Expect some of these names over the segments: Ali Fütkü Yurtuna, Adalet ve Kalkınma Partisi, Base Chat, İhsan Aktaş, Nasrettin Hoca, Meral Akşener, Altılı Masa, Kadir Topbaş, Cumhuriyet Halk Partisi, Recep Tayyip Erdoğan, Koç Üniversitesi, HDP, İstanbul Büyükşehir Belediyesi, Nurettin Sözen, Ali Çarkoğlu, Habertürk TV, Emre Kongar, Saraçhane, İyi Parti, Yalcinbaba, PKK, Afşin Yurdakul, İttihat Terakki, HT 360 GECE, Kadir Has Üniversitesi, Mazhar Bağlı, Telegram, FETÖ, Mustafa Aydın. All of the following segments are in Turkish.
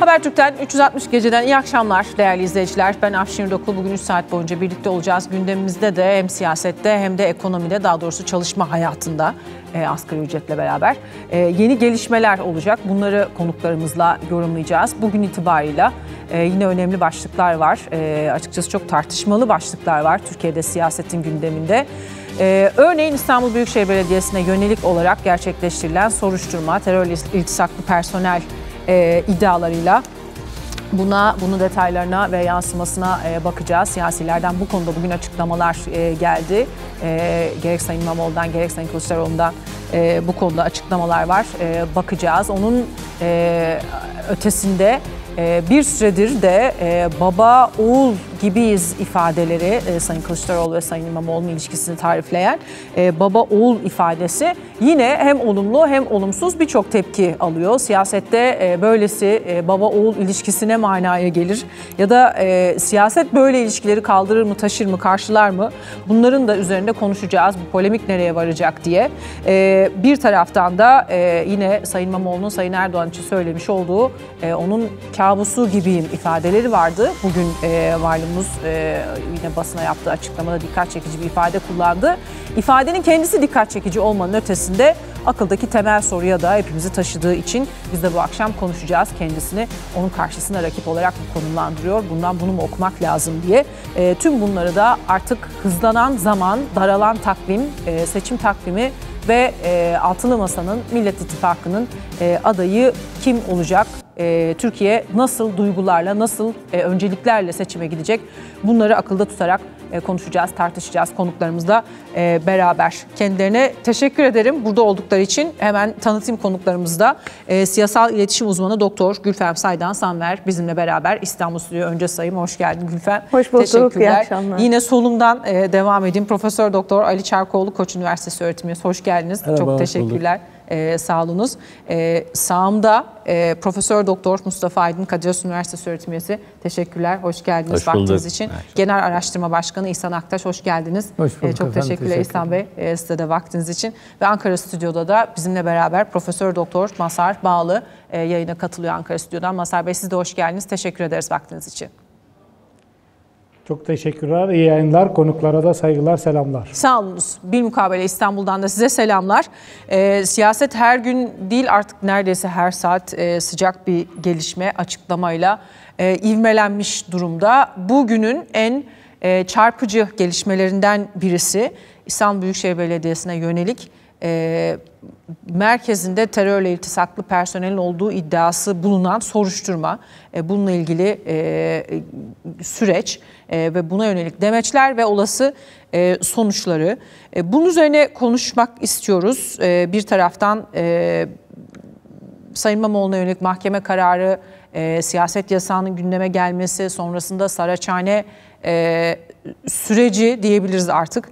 Habertürk'ten 360 Gece'den iyi akşamlar değerli izleyiciler. Ben Afşin Yurdakul. Bugün 3 saat boyunca birlikte olacağız. Gündemimizde de hem siyasette hem de ekonomide, daha doğrusu çalışma hayatında asgari ücretle beraber yeni gelişmeler olacak. Bunları konuklarımızla yorumlayacağız. Bugün itibarıyla yine önemli başlıklar var. Açıkçası çok tartışmalı başlıklar var Türkiye'de siyasetin gündeminde. Örneğin İstanbul Büyükşehir Belediyesi'ne yönelik olarak gerçekleştirilen soruşturma, terörle iltisaklı personel iddialarıyla bunun detaylarına ve yansımasına bakacağız. Siyasilerden bu konuda bugün açıklamalar geldi. Gerek Sayın İmamoğlu'ndan gerek Sayın Kılıçdaroğlu'ndan bu konuda açıklamalar var. Bakacağız. Onun ötesinde bir süredir de baba oğul gibiyiz ifadeleri, Sayın Kılıçdaroğlu ve Sayın İmamoğlu'nun ilişkisini tarifleyen baba oğul ifadesi yine hem olumlu hem olumsuz birçok tepki alıyor. Siyasette böylesi baba oğul ilişkisine manaya gelir ya da siyaset böyle ilişkileri kaldırır mı, taşır mı, karşılar mı? Bunların da üzerinde konuşacağız. Bu polemik nereye varacak diye. Bir taraftan da yine Sayın İmamoğlu'nun Sayın Erdoğan için söylemiş olduğu onun kabusu gibiyim ifadeleri vardı. Bugün malumuz yine basına yaptığı açıklamada dikkat çekici bir ifade kullandı. İfadenin kendisi dikkat çekici olmanın ötesinde akıldaki temel soruya da hepimizi taşıdığı için biz de bu akşam konuşacağız. Kendisini onun karşısına rakip olarak mı konumlandırıyor? Bundan bunu mu okumak lazım diye. Tüm bunları da artık hızlanan zaman, daralan takvim, seçim takvimi ve Altılı Masa'nın, Millet İttifakı'nın adayı kim olacak? Türkiye nasıl duygularla, nasıl önceliklerle seçime gidecek? Bunları akılda tutarak konuşacağız, tartışacağız konuklarımızla beraber. Kendilerine teşekkür ederim burada oldukları için. Hemen tanıtayım konuklarımızı da. Siyasal iletişim uzmanı Doktor Gülfem Saydan Sanver bizimle beraber. İstanbul Stüdyo önce sayım. Hoş geldin Gülfem. Hoş bulduk. Teşekkürler. İyi akşamlar. Yine solumdan devam edeyim. Profesör Doktor Ali Çarkoğlu, Koç Üniversitesi öğretim üyesi. Hoş geldiniz. Merhaba, çok teşekkürler. Sağolunuz. Sağımda Profesör Doktor Mustafa Aydın, Kadir Has Üniversitesi öğretim üyesi. Teşekkürler. Hoş geldiniz vaktiniz için. Evet. Genel Araştırma Başkanı İhsan Aktaş, hoş geldiniz. Hoş bulduk çok efendim, teşekkürler İhsan Bey size de vaktiniz için. Ve Ankara Stüdyo'da da bizimle beraber Profesör Doktor Mazhar Bağlı yayına katılıyor Ankara Stüdyo'dan. Mazhar Bey siz de hoş geldiniz. Teşekkür ederiz vaktiniz için. Çok teşekkürler, iyi yayınlar, konuklara da saygılar, selamlar. Sağ olunuz. Bilmukabele İstanbul'dan da size selamlar. Siyaset her gün değil artık neredeyse her saat sıcak bir gelişme açıklamayla ivmelenmiş durumda. Bugünün en çarpıcı gelişmelerinden birisi İstanbul Büyükşehir Belediyesi'ne yönelik merkezinde terörle iltisaklı personelin olduğu iddiası bulunan soruşturma, bununla ilgili süreç ve buna yönelik demeçler ve olası sonuçları. Bunun üzerine konuşmak istiyoruz. Bir taraftan Sayın İmamoğlu'na yönelik mahkeme kararı, siyaset yasağının gündeme gelmesi, sonrasında Saraçhane süreci diyebiliriz artık.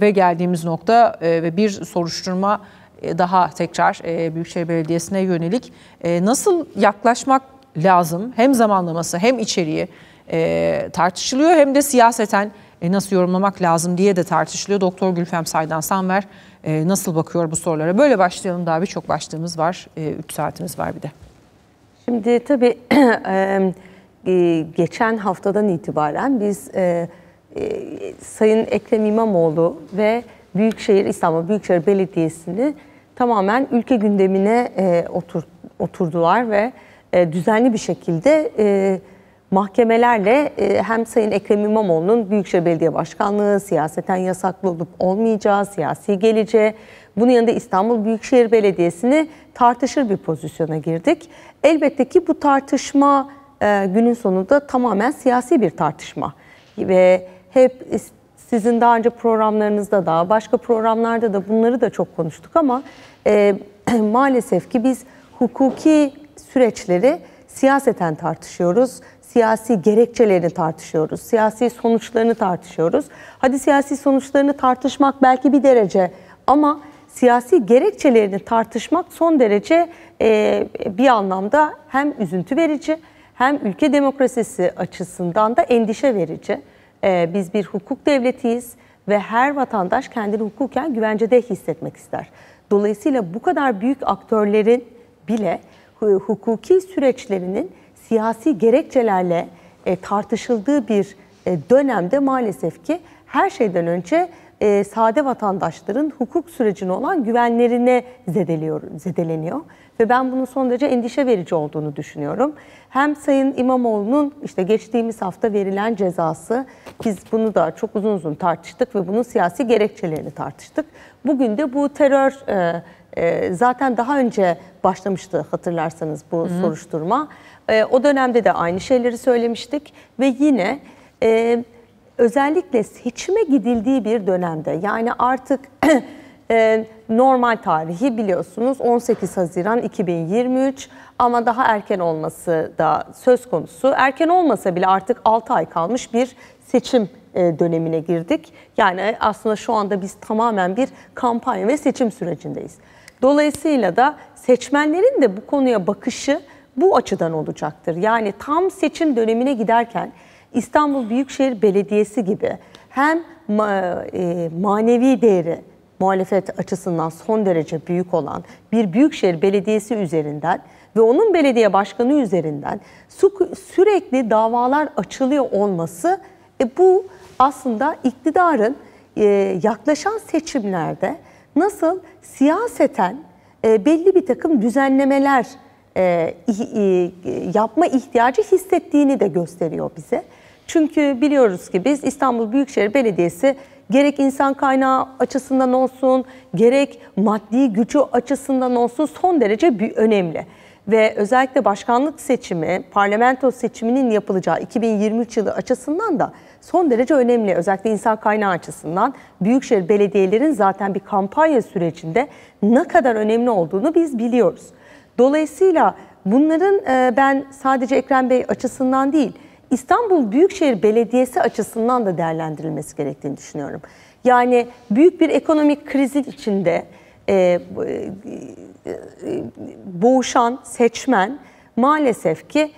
Ve geldiğimiz nokta ve bir soruşturma daha tekrar Büyükşehir Belediyesi'ne yönelik nasıl yaklaşmak lazım? Hem zamanlaması hem içeriği tartışılıyor hem de siyaseten nasıl yorumlamak lazım diye de tartışılıyor. Doktor Gülfem Saydan Sanver nasıl bakıyor bu sorulara? Böyle başlayalım, daha birçok başlığımız var. 3 saatimiz var bir de. Şimdi tabii geçen haftadan itibaren biz... Sayın Ekrem İmamoğlu ve İstanbul Büyükşehir Belediyesi'ni tamamen ülke gündemine oturdular ve düzenli bir şekilde mahkemelerle hem Sayın Ekrem İmamoğlu'nun Büyükşehir Belediye Başkanlığı, siyaseten yasaklı olup olmayacağı, siyasi geleceği, bunun yanında İstanbul Büyükşehir Belediyesi'ni tartışır bir pozisyona girdik. Elbette ki bu tartışma günün sonunda tamamen siyasi bir tartışma. Ve hep sizin daha önce programlarınızda da başka programlarda da bunları da çok konuştuk ama maalesef ki biz hukuki süreçleri siyaseten tartışıyoruz. Siyasi gerekçelerini tartışıyoruz. Siyasi sonuçlarını tartışıyoruz. Hadi siyasi sonuçlarını tartışmak belki bir derece ama siyasi gerekçelerini tartışmak son derece bir anlamda hem üzüntü verici hem ülke demokrasisi açısından da endişe verici. Biz bir hukuk devletiyiz ve her vatandaş kendini hukuken güvencede hissetmek ister. Dolayısıyla bu kadar büyük aktörlerin bile hukuki süreçlerinin siyasi gerekçelerle tartışıldığı bir dönemde maalesef ki her şeyden önce sade vatandaşların hukuk sürecine olan güvenlerine zedeleniyor. Ve ben bunun son derece endişe verici olduğunu düşünüyorum. Hem Sayın İmamoğlu'nun işte geçtiğimiz hafta verilen cezası, biz bunu da çok uzun uzun tartıştık ve bunun siyasi gerekçelerini tartıştık. Bugün de bu terör zaten daha önce başlamıştı, hatırlarsanız bu soruşturma. O dönemde de aynı şeyleri söylemiştik ve yine özellikle seçime gidildiği bir dönemde, yani artık normal tarihi biliyorsunuz 18 Haziran 2023 ama daha erken olması da söz konusu. Erken olmasa bile artık 6 ay kalmış bir seçim dönemine girdik. Yani aslında şu anda biz tamamen bir kampanya ve seçim sürecindeyiz. Dolayısıyla da seçmenlerin de bu konuya bakışı bu açıdan olacaktır. Yani tam seçim dönemine giderken İstanbul Büyükşehir Belediyesi gibi hem manevi değeri muhalefet açısından son derece büyük olan bir büyükşehir belediyesi üzerinden ve onun belediye başkanı üzerinden sürekli davalar açılıyor olması, bu aslında iktidarın yaklaşan seçimlerde nasıl siyaseten belli bir takım düzenlemeler yapma ihtiyacı hissettiğini de gösteriyor bize. Çünkü biliyoruz ki biz İstanbul Büyükşehir Belediyesi gerek insan kaynağı açısından olsun, gerek maddi gücü açısından olsun son derece önemli. Ve özellikle başkanlık seçimi, parlamento seçiminin yapılacağı 2023 yılı açısından da son derece önemli. Özellikle insan kaynağı açısından büyükşehir belediyelerin zaten bir kampanya sürecinde ne kadar önemli olduğunu biz biliyoruz. Dolayısıyla bunların ben sadece Ekrem Bey açısından değil, İstanbul Büyükşehir Belediyesi açısından da değerlendirilmesi gerektiğini düşünüyorum. Yani büyük bir ekonomik krizin içinde boğuşan seçmen maalesef ki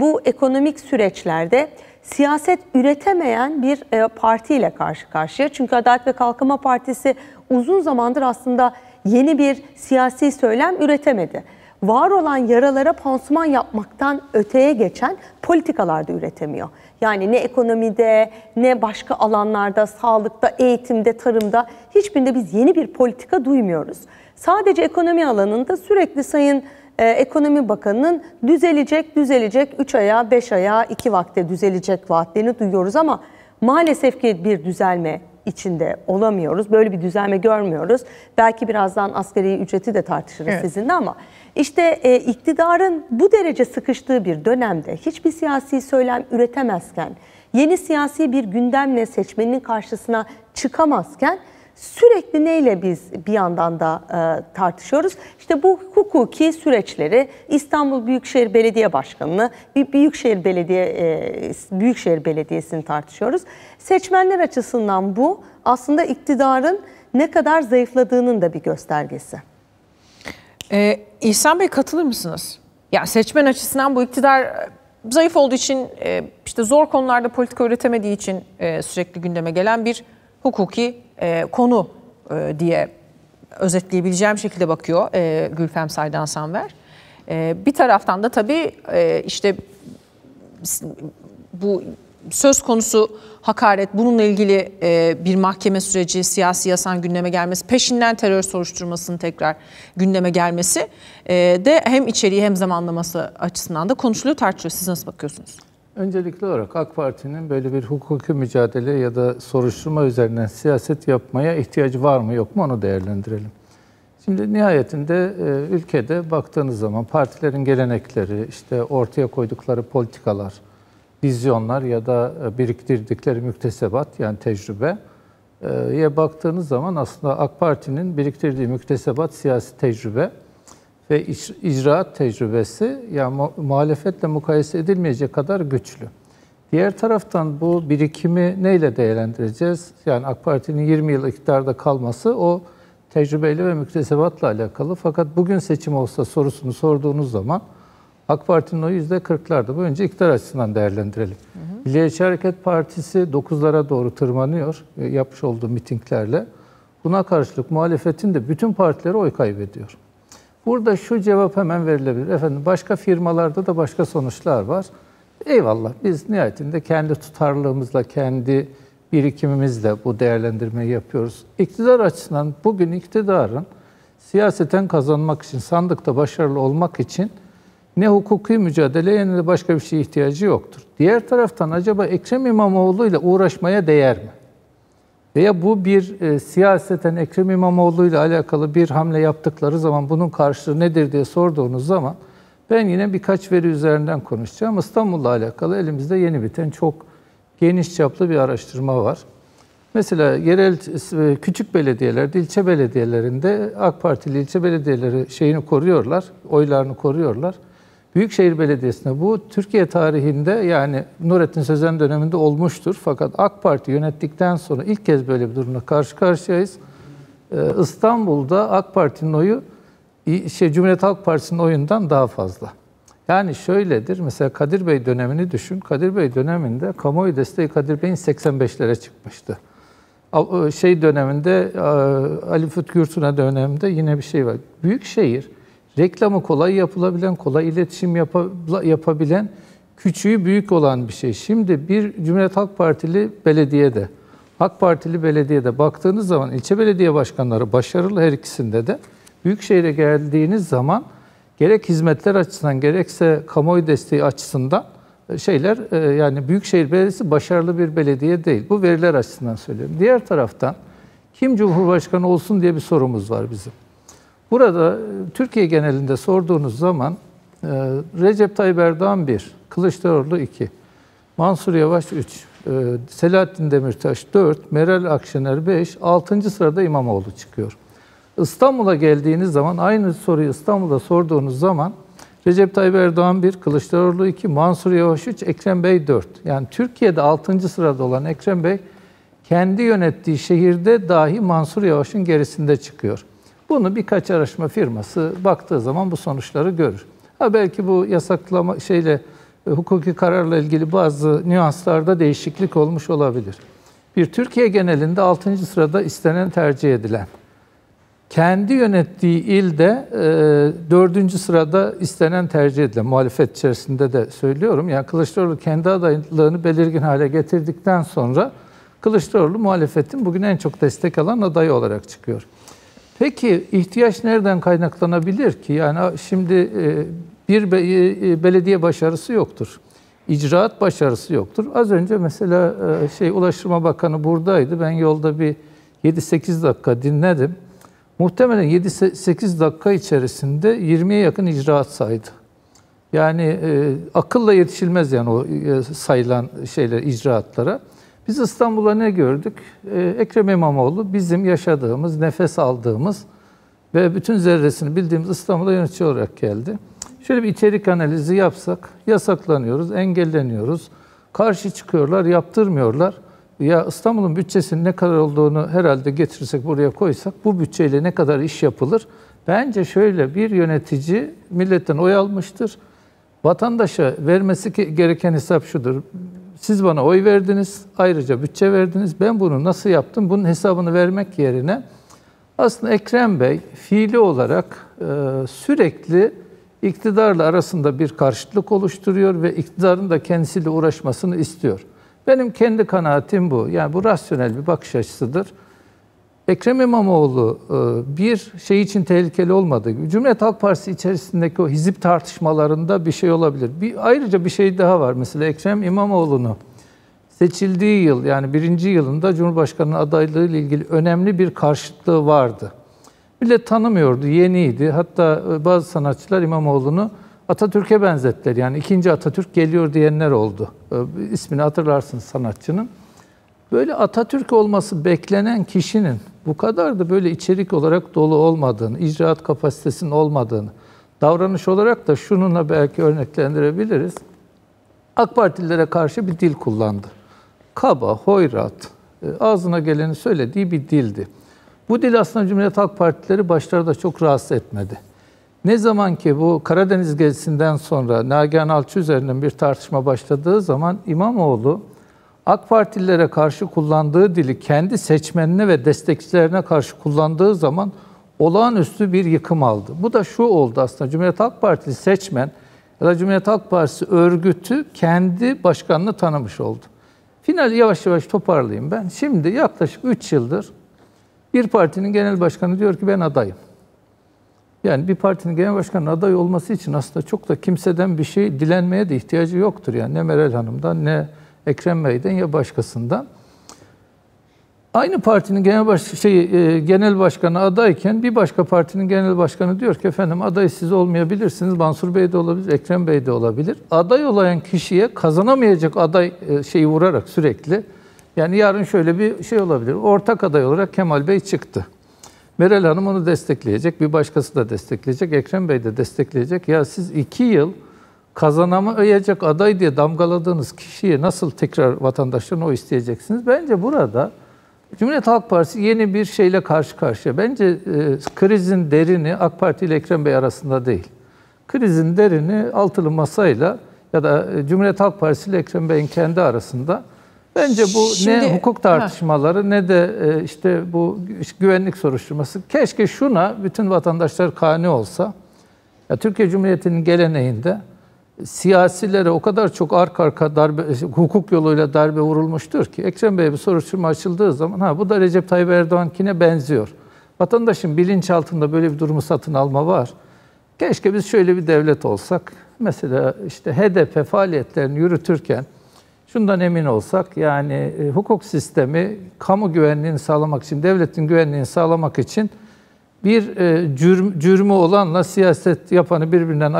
bu ekonomik süreçlerde siyaset üretemeyen bir partiyle karşı karşıya. Çünkü Adalet ve Kalkınma Partisi uzun zamandır aslında yeni bir siyasi söylem üretemedi. Var olan yaralara pansuman yapmaktan öteye geçen politikalarda üretemiyor. Yani ne ekonomide, ne başka alanlarda, sağlıkta, eğitimde, tarımda hiçbirinde biz yeni bir politika duymuyoruz. Sadece ekonomi alanında sürekli Sayın Ekonomi Bakanı'nın düzelecek, 3 ayağı, 5 ayağı, 2 vakte düzelecek vaatlerini duyuyoruz ama maalesef ki bir düzelme içinde olamıyoruz. Böyle bir düzelme görmüyoruz. Belki birazdan asgari ücreti de tartışırız sizinle ama işte iktidarın bu derece sıkıştığı bir dönemde hiçbir siyasi söylem üretemezken, yeni siyasi bir gündemle seçmenin karşısına çıkamazken sürekli neyle biz bir yandan da tartışıyoruz? İşte bu hukuki süreçleri, İstanbul Büyükşehir Belediye Başkanı'nı, Büyükşehir Belediyesi'ni tartışıyoruz. Seçmenler açısından bu aslında iktidarın ne kadar zayıfladığının da bir göstergesi. İhsan Bey, katılır mısınız? Ya seçmen açısından bu iktidar zayıf olduğu için, işte zor konularda politika üretemediği için sürekli gündeme gelen bir hukuki konu diye özetleyebileceğim şekilde bakıyor Gülfem Saydan Sanver. Bir taraftan da tabii işte bu söz konusu hakaret, bununla ilgili bir mahkeme süreci, siyasi yasan gündeme gelmesi, peşinden terör soruşturmasının tekrar gündeme gelmesi de hem içeriği hem zamanlaması açısından da konuşuluyor, tartışılıyor. Siz nasıl bakıyorsunuz? Öncelikli olarak AK Parti'nin böyle bir hukuki mücadele ya da soruşturma üzerinden siyaset yapmaya ihtiyacı var mı yok mu onu değerlendirelim. Şimdi nihayetinde ülkede baktığınız zaman partilerin gelenekleri, işte ortaya koydukları politikalar, vizyonlar ya da biriktirdikleri müktesebat, yani tecrübeye baktığınız zaman aslında AK Parti'nin biriktirdiği müktesebat, siyasi tecrübe ve icraat tecrübesi, yani muhalefetle mukayese edilmeyecek kadar güçlü. Diğer taraftan bu birikimi neyle değerlendireceğiz? Yani AK Parti'nin 20 yıl iktidarda kalması o tecrübeyle ve müktesebatla alakalı. Fakat bugün seçim olsa sorusunu sorduğunuz zaman AK Parti'nin o %40'larda. Bu önce iktidar açısından değerlendirelim. Milliyetçi Hareket Partisi 9'lara doğru tırmanıyor yapmış olduğu mitinglerle. Buna karşılık muhalefetin de bütün partileri oy kaybediyor. Burada şu cevap hemen verilebilir. Efendim başka firmalarda da başka sonuçlar var. Eyvallah, biz nihayetinde kendi tutarlılığımızla, kendi birikimimizle bu değerlendirmeyi yapıyoruz. İktidar açısından bugün iktidarın siyaseten kazanmak için, sandıkta başarılı olmak için ne hukuki mücadeleye ne de başka bir şeye ihtiyacı yoktur. Diğer taraftan acaba Ekrem İmamoğlu ile uğraşmaya değer mi? Veya bu bir siyaseten Ekrem İmamoğlu ile alakalı bir hamle yaptıkları zaman bunun karşılığı nedir diye sorduğunuz zaman ben yine birkaç veri üzerinden konuşacağım. İstanbul'la alakalı elimizde yeni biten çok geniş çaplı bir araştırma var. Mesela yerel küçük belediyelerde, ilçe belediyelerinde AK Partili ilçe belediyeleri şeyini koruyorlar, oylarını koruyorlar. Büyükşehir Belediyesi'nde bu Türkiye tarihinde yani Nurettin Sözen döneminde olmuştur. Fakat AK Parti yönettikten sonra ilk kez böyle bir durumla karşı karşıyayız. İstanbul'da AK Parti'nin oyu Cumhuriyet Halk Partisi'nin oyundan daha fazla. Yani şöyledir, mesela Kadir Bey dönemini düşün. Kadir Bey döneminde kamuoyu desteği Kadir Bey'in 85'lere çıkmıştı. Şey döneminde, Ali Fütkü Yurtuna döneminde yine bir şey var. Büyükşehir, reklamı kolay yapılabilen, kolay iletişim yapabilen, küçüğü büyük olan bir şey. Şimdi bir Cumhuriyet Halk Partili belediyede, AK Partili belediyede baktığınız zaman ilçe belediye başkanları başarılı her ikisinde de. Büyükşehir'e geldiğiniz zaman gerek hizmetler açısından gerekse kamuoyu desteği açısından şeyler yani Büyükşehir Belediyesi başarılı bir belediye değil. Bu veriler açısından söylüyorum. Diğer taraftan kim Cumhurbaşkanı olsun diye bir sorumuz var bizim. Burada Türkiye genelinde sorduğunuz zaman Recep Tayyip Erdoğan 1, Kılıçdaroğlu 2, Mansur Yavaş 3, Selahattin Demirtaş 4, Meral Akşener 5, 6. sırada İmamoğlu çıkıyor. İstanbul'a geldiğiniz zaman aynı soruyu İstanbul'da sorduğunuz zaman Recep Tayyip Erdoğan 1, Kılıçdaroğlu 2, Mansur Yavaş 3, Ekrem Bey 4. Yani Türkiye'de 6. sırada olan Ekrem Bey kendi yönettiği şehirde dahi Mansur Yavaş'ın gerisinde çıkıyor. Bunu birkaç araştırma firması baktığı zaman bu sonuçları görür. Ha belki bu yasaklama şeyle hukuki kararla ilgili bazı nüanslarda değişiklik olmuş olabilir. Bir Türkiye genelinde 6. sırada istenen tercih edilen. Kendi yönettiği ilde 4. sırada istenen tercih edilen, muhalefet içerisinde de söylüyorum. Yani Kılıçdaroğlu kendi adaylığını belirgin hale getirdikten sonra Kılıçdaroğlu muhalefetin bugün en çok destek alan adayı olarak çıkıyor. Peki ihtiyaç nereden kaynaklanabilir ki? Yani şimdi bir belediye başarısı yoktur. İcraat başarısı yoktur. Az önce mesela Ulaştırma Bakanı buradaydı. Ben yolda bir 7-8 dakika dinledim. Muhtemelen 7-8 dakika içerisinde 20'ye yakın icraat saydı. Yani akılla yetişilmez yani o sayılan şeyler, icraatlara. Biz İstanbul'a ne gördük? Ekrem İmamoğlu bizim yaşadığımız, nefes aldığımız ve bütün zerresini bildiğimiz İstanbul'a yönetici olarak geldi. Şöyle bir içerik analizi yapsak, yasaklanıyoruz, engelleniyoruz, karşı çıkıyorlar, yaptırmıyorlar. Ya İstanbul'un bütçesinin ne kadar olduğunu herhalde getirirsek buraya koysak bu bütçeyle ne kadar iş yapılır? Bence şöyle bir yönetici milletten oy almıştır. Vatandaşa vermesi gereken hesap şudur. Siz bana oy verdiniz, ayrıca bütçe verdiniz. Ben bunu nasıl yaptım? Bunun hesabını vermek yerine aslında Ekrem Bey fiili olarak sürekli iktidarla arasında bir karşıtlık oluşturuyor ve iktidarın da kendisiyle uğraşmasını istiyor. Benim kendi kanaatim bu. Yani bu rasyonel bir bakış açısıdır. Ekrem İmamoğlu bir şey için tehlikeli olmadığı gibi Cumhuriyet Halk Partisi içerisindeki o hizip tartışmalarında bir şey olabilir. Ayrıca bir şey daha var. Mesela Ekrem İmamoğlu'nu seçildiği yıl yani 1. yılında Cumhurbaşkanı adaylığı ile ilgili önemli bir karşıtlığı vardı. Millet tanımıyordu, yeniydi. Hatta bazı sanatçılar İmamoğlu'nu Atatürk'e benzettiler. Yani 2. Atatürk geliyor diyenler oldu. İsmini hatırlarsınız sanatçının. Böyle Atatürk olması beklenen kişinin bu kadar da böyle içerik olarak dolu olmadığını, icraat kapasitesinin olmadığını, davranış olarak da şununla belki örneklendirebiliriz. AK Partililere karşı bir dil kullandı. Kaba, hoyrat, ağzına geleni söylediği bir dildi. Bu dil aslında Cumhuriyet Halk Partileri başlarda çok rahatsız etmedi. Ne zaman ki bu Karadeniz gezisinden sonra Nagihan Alçı üzerinden bir tartışma başladığı zaman İmamoğlu AK Partililere karşı kullandığı dili kendi seçmenine ve destekçilerine karşı kullandığı zaman olağanüstü bir yıkım aldı. Bu da şu oldu aslında, Cumhuriyet Halk Partisi seçmen ya da Cumhuriyet Halk Partisi örgütü kendi başkanını tanımış oldu. Finali yavaş yavaş toparlayayım ben. Şimdi yaklaşık 3 yıldır bir partinin genel başkanı diyor ki ben adayım. Yani bir partinin genel başkanı aday olması için aslında çok da kimseden bir şey dilenmeye de ihtiyacı yoktur. Yani ne Meral Hanım'dan, ne Ekrem Bey'den, ya başkasından. Aynı partinin genel başkanı adayken bir başka partinin genel başkanı diyor ki efendim aday siz olmayabilirsiniz, Mansur Bey de olabilir, Ekrem Bey de olabilir. Aday olan kişiye kazanamayacak aday şeyi vurarak sürekli, yani yarın şöyle bir şey olabilir, ortak aday olarak Kemal Bey çıktı. Meral Hanım onu destekleyecek, bir başkası da destekleyecek, Ekrem Bey de destekleyecek. Ya siz 2 yıl kazanamayacak aday diye damgaladığınız kişiyi nasıl tekrar vatandaşlarına o isteyeceksiniz? Bence burada Cumhuriyet Halk Partisi yeni bir şeyle karşı karşıya. Bence krizin derini AK Parti ile Ekrem Bey arasında değil. Krizin derini Altılı Masa'yla ya da Cumhuriyet Halk Partisi ile Ekrem Bey'in kendi arasında. Bence bu ne hukuk tartışmaları ne de işte bu güvenlik soruşturması. Keşke şuna bütün vatandaşlar kani olsa. Ya, Türkiye Cumhuriyeti'nin geleneğinde siyasilere o kadar çok arka arka darbe, hukuk yoluyla darbe vurulmuştur ki Ekrem Bey'e bir soruşturma açıldığı zaman bu da Recep Tayyip Erdoğan'kine benziyor. Vatandaşın bilinçaltında böyle bir durumu satın alma var. Keşke biz şöyle bir devlet olsak. Mesela işte HDP faaliyetlerini yürütürken şundan emin olsak, yani hukuk sistemi kamu güvenliğini sağlamak için, devletin güvenliğini sağlamak için bir cürmü olanla siyaset yapanı birbirinden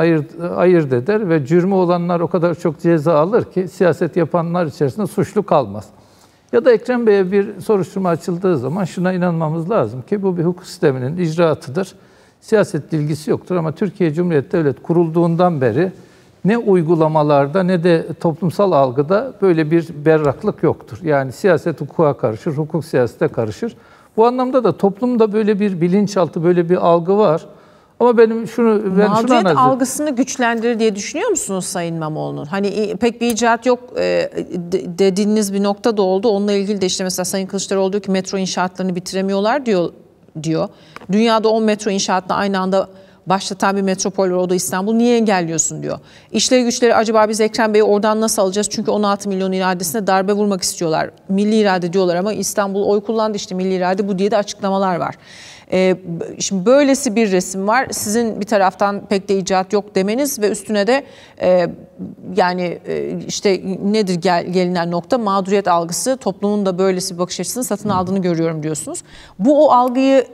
ayırt eder ve cürmü olanlar o kadar çok ceza alır ki siyaset yapanlar içerisinde suçlu kalmaz. Ya da Ekrem Bey'e bir soruşturma açıldığı zaman şuna inanmamız lazım ki bu bir hukuk sisteminin icraatıdır. Siyaset bilgisi yoktur ama Türkiye Cumhuriyeti Devleti kurulduğundan beri ne uygulamalarda ne de toplumsal algıda böyle bir berraklık yoktur. Yani siyaset hukuka karışır, hukuk siyasete karışır. Bu anlamda da toplumda böyle bir bilinçaltı, böyle bir algı var. Ama ben mağduriyet şunu algısını güçlendirir diye düşünüyor musunuz Sayın İmamoğlu'nun? Hani pek bir icat yok dediğiniz bir nokta da oldu. Onunla ilgili de işte mesela Sayın Kılıçdaroğlu diyor ki metro inşaatlarını bitiremiyorlar diyor. Dünyada 10 metro inşaatını aynı anda başlatan bir metropol var, o da İstanbul. Niye engelliyorsun diyor. İşleri güçleri acaba biz Ekrem Bey'i oradan nasıl alacağız? Çünkü 16 milyon iradesine darbe vurmak istiyorlar. Milli irade diyorlar ama İstanbul oy kullandı işte, milli irade bu diye de açıklamalar var. Şimdi böylesi bir resim var. Sizin bir taraftan pek de icat yok demeniz ve üstüne de işte nedir gelinen nokta, mağduriyet algısı, toplumun da böylesi bir bakış açısını satın aldığını görüyorum diyorsunuz. Bu o algıyı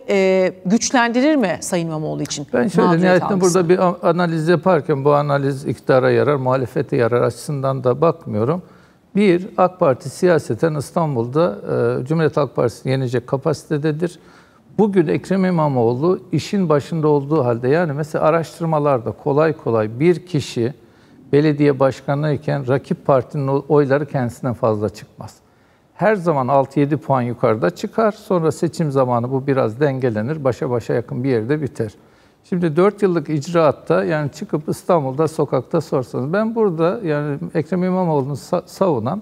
güçlendirir mi Sayın İmamoğlu için? Ben şöyle nihayetinde burada bir analiz yaparken bu analiz iktidara yarar, muhalefete yarar açısından da bakmıyorum. Bir, AK Parti siyaseten İstanbul'da Cumhuriyet Halk Partisi'ni yenecek kapasitededir. Bugün Ekrem İmamoğlu işin başında olduğu halde, yani mesela araştırmalarda kolay kolay bir kişi belediye başkanı iken rakip partinin oyları kendisinden fazla çıkmaz. Her zaman 6-7 puan yukarıda çıkar. Sonra seçim zamanı bu biraz dengelenir. Başa başa yakın bir yerde biter. Şimdi 4 yıllık icraatta, yani çıkıp İstanbul'da sokakta sorsanız, ben burada yani Ekrem İmamoğlu'nu savunan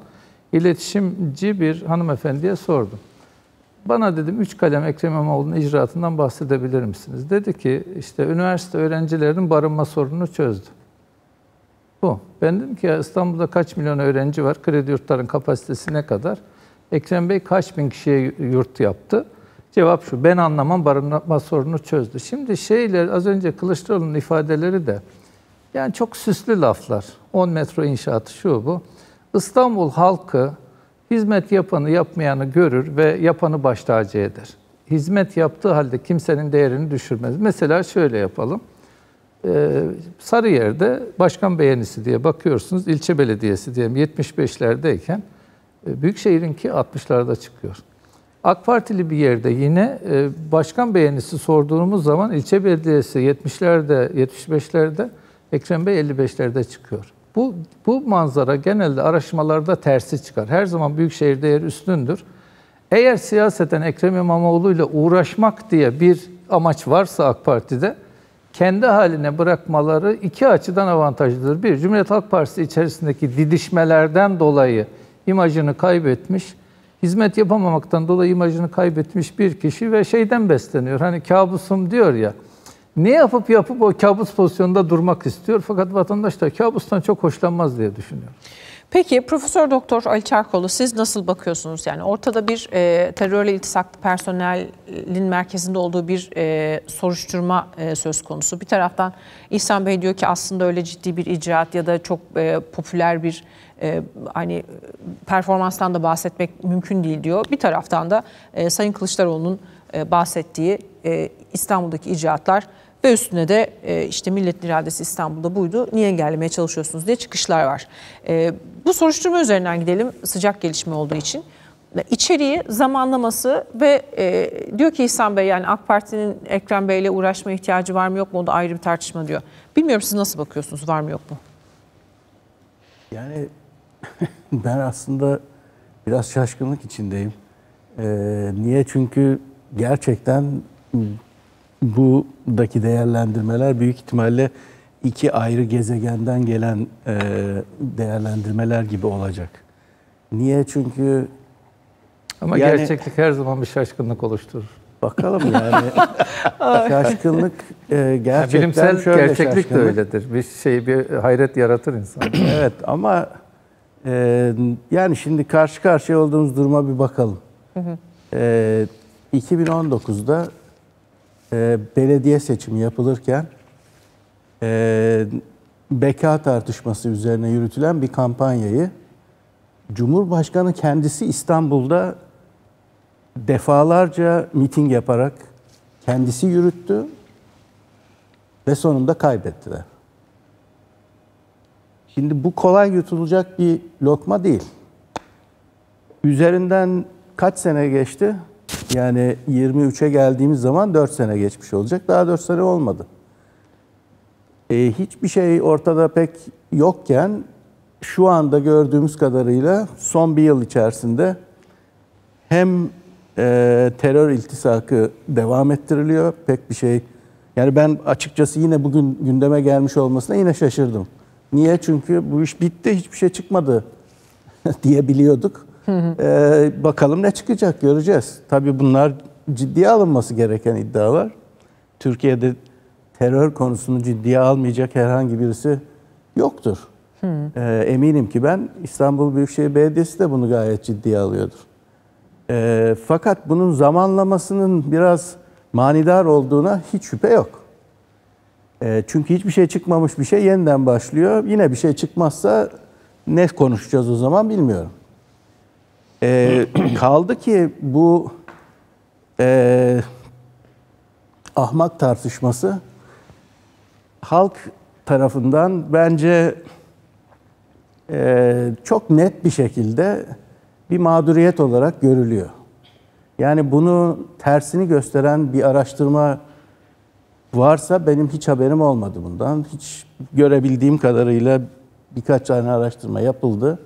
iletişimci bir hanımefendiye sordum. Bana dedim 3 kalem Ekrem İmamoğlu'nun icraatından bahsedebilir misiniz? Dedi ki işte üniversite öğrencilerinin barınma sorununu çözdü. Bu. Ben dedim ki ya İstanbul'da kaç milyon öğrenci var? Kredi yurtların kapasitesi ne kadar? Ekrem Bey kaç bin kişiye yurt yaptı? Cevap şu: ben anlamam, barınma sorununu çözdü. Şimdi az önce Kılıçdaroğlu'nun ifadeleri de yani çok süslü laflar. 10 metro inşaatı şu bu. İstanbul halkı hizmet yapanı yapmayanı görür ve yapanı baş tacı eder. Hizmet yaptığı halde kimsenin değerini düşürmez. Mesela şöyle yapalım. Sarıyer'de başkan beğenisi diye bakıyorsunuz. İlçe belediyesi diyelim 75'lerdeyken Büyükşehir'inki 60'larda çıkıyor. AK Partili bir yerde yine başkan beğenisi sorduğumuz zaman ilçe belediyesi 70'lerde, 75'lerde, Ekrem Bey 55'lerde çıkıyor. Bu manzara genelde araştırmalarda tersi çıkar. Her zaman Büyükşehir değeri üstündür. Eğer siyaseten Ekrem İmamoğlu ile uğraşmak diye bir amaç varsa AK Parti'de, kendi haline bırakmaları iki açıdan avantajlıdır. Bir, Cumhuriyet Halk Partisi içerisindeki didişmelerden dolayı imajını kaybetmiş, hizmet yapamamaktan dolayı imajını kaybetmiş bir kişi ve şeyden besleniyor. Hani kabusum diyor ya, ne yapıp yapıp o kabus pozisyonunda durmak istiyor. Fakat vatandaş da kabustan çok hoşlanmaz diye düşünüyor. Peki Profesör Doktor Ali Çarkoğlu, siz nasıl bakıyorsunuz? Yani ortada bir terörle iltisaklı personelin merkezinde olduğu bir soruşturma söz konusu. Bir taraftan İhsan Bey diyor ki aslında öyle ciddi bir icraat ya da çok popüler bir hani performanstan da bahsetmek mümkün değil diyor. Bir taraftan da Sayın Kılıçdaroğlu'nun bahsettiği İstanbul'daki icraatlar ve üstüne de işte milletin iradesi İstanbul'da buydu, niye engellemeye çalışıyorsunuz diye çıkışlar var. Bu soruşturma üzerinden gidelim, sıcak gelişme olduğu için. İçeriği, zamanlaması ve diyor ki İhsan Bey, yani AK Parti'nin Ekrem Bey'le uğraşma ihtiyacı var mı yok mu, o da ayrı bir tartışma diyor. Bilmiyorum, siz nasıl bakıyorsunuz, var mı yok mu? Yani ben aslında biraz şaşkınlık içindeyim. Niye? Çünkü gerçekten buradaki değerlendirmeler büyük ihtimalle iki ayrı gezegenden gelen değerlendirmeler gibi olacak. Niye? Çünkü... Ama yani, gerçeklik her zaman bir şaşkınlık oluşturur. Bakalım yani. Şaşkınlık gerçekten bilimsel şöyle gerçeklik şaşkınlık de öyledir. Bir hayret yaratır insan. Evet ama yani şimdi karşı karşıya olduğumuz duruma bir bakalım. 2019'da belediye seçimi yapılırken beka tartışması üzerine yürütülen bir kampanyayı Cumhurbaşkanı kendisi İstanbul'da defalarca miting yaparak kendisi yürüttü ve sonunda kaybettiler. Şimdi bu kolay yutulacak bir lokma değil. Üzerinden kaç sene geçti? Yani 23'e geldiğimiz zaman 4 sene geçmiş olacak. Daha 4 sene olmadı. Hiçbir şey ortada pek yokken şu anda gördüğümüz kadarıyla son bir yıl içerisinde hem terör iltisakı devam ettiriliyor, pek bir şey. Yani ben açıkçası yine bugün gündeme gelmiş olmasına yine şaşırdım. Niye? Çünkü bu iş bitti, hiçbir şey çıkmadı diyebiliyorduk. Bakalım ne çıkacak, göreceğiz. Tabii bunlar ciddiye alınması gereken iddialar. Türkiye'de terör konusunu ciddiye almayacak herhangi birisi yoktur. Eminim ki ben İstanbul Büyükşehir Belediyesi de bunu gayet ciddiye alıyordur. Fakat bunun zamanlamasının biraz manidar olduğuna hiç şüphe yok. Çünkü hiçbir şey çıkmamış, bir şey yeniden başlıyor. Yine bir şey çıkmazsa ne konuşacağız o zaman bilmiyorum. Kaldı ki bu ahmak tartışması halk tarafından bence çok net bir şekilde bir mağduriyet olarak görülüyor. Yani bunu tersini gösteren bir araştırma varsa benim hiç haberim olmadı bundan. Hiç görebildiğim kadarıyla birkaç tane araştırma yapıldı.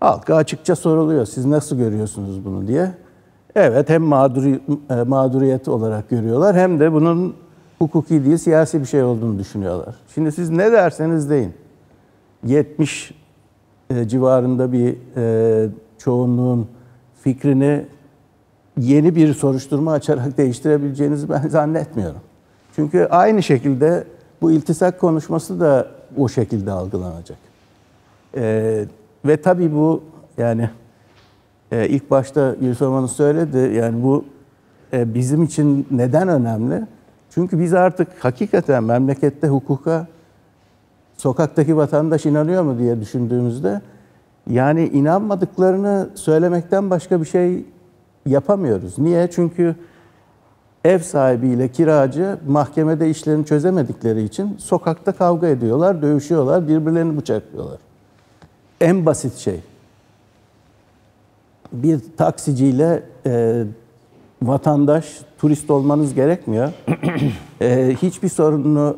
Halka açıkça soruluyor, siz nasıl görüyorsunuz bunu diye. Evet, hem mağduriyet olarak görüyorlar hem de bunun hukuki değil siyasi bir şey olduğunu düşünüyorlar. Şimdi siz ne derseniz deyin. 70 civarında bir çoğunluğun fikrini yeni bir soruşturma açarak değiştirebileceğinizi ben zannetmiyorum. Çünkü aynı şekilde bu iltisak konuşması da o şekilde algılanacak. Ve tabii bu yani ilk başta Gülfem Hanım söyledi, yani bu bizim için neden önemli? Çünkü biz artık hakikaten memlekette hukuka sokaktaki vatandaş inanıyor mu diye düşündüğümüzde yani inanmadıklarını söylemekten başka bir şey yapamıyoruz. Niye? Çünkü ev sahibiyle kiracı mahkemede işlerini çözemedikleri için sokakta kavga ediyorlar, dövüşüyorlar, birbirlerini bıçaklıyorlar. En basit şey, bir taksiciyle vatandaş, turist olmanız gerekmiyor. Hiçbir sorunu,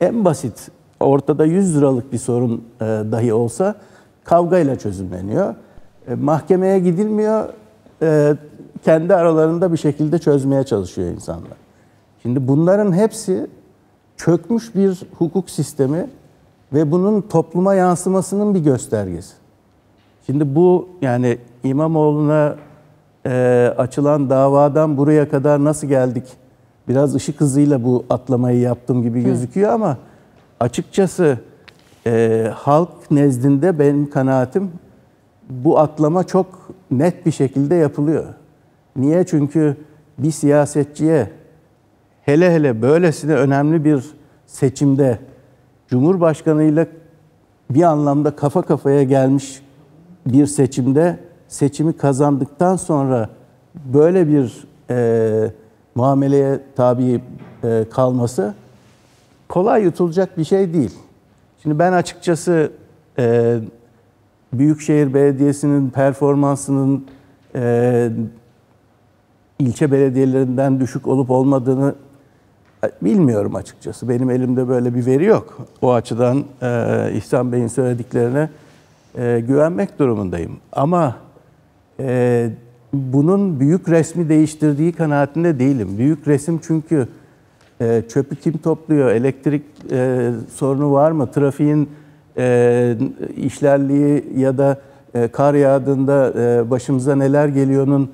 en basit, ortada 100 liralık bir sorun dahi olsa kavgayla çözümleniyor. Mahkemeye gidilmiyor, kendi aralarında bir şekilde çözmeye çalışıyor insanlar. Şimdi bunların hepsi çökmüş bir hukuk sistemi ve bunun topluma yansımasının bir göstergesi. Şimdi bu yani İmamoğlu'na açılan davadan buraya kadar nasıl geldik? Biraz ışık hızıyla bu atlamayı yaptım gibi gözüküyor ama açıkçası halk nezdinde benim kanaatim bu atlama çok net bir şekilde yapılıyor. Niye? Çünkü bir siyasetçiye hele hele böylesine önemli bir seçimde Cumhurbaşkanı'yla bir anlamda kafa kafaya gelmiş bir seçimde seçimi kazandıktan sonra böyle bir muameleye tabi kalması kolay yutulacak bir şey değil. Şimdi ben açıkçası Büyükşehir Belediyesi'nin performansının ilçe belediyelerinden düşük olup olmadığını bilmiyorum açıkçası. Benim elimde böyle bir veri yok. O açıdan İhsan Bey'in söylediklerine güvenmek durumundayım. Ama bunun büyük resmi değiştirdiği kanaatinde değilim. Büyük resim çünkü çöpü kim topluyor, elektrik sorunu var mı, trafiğin işlerliği ya da kar yağdığında başımıza neler geliyor'nun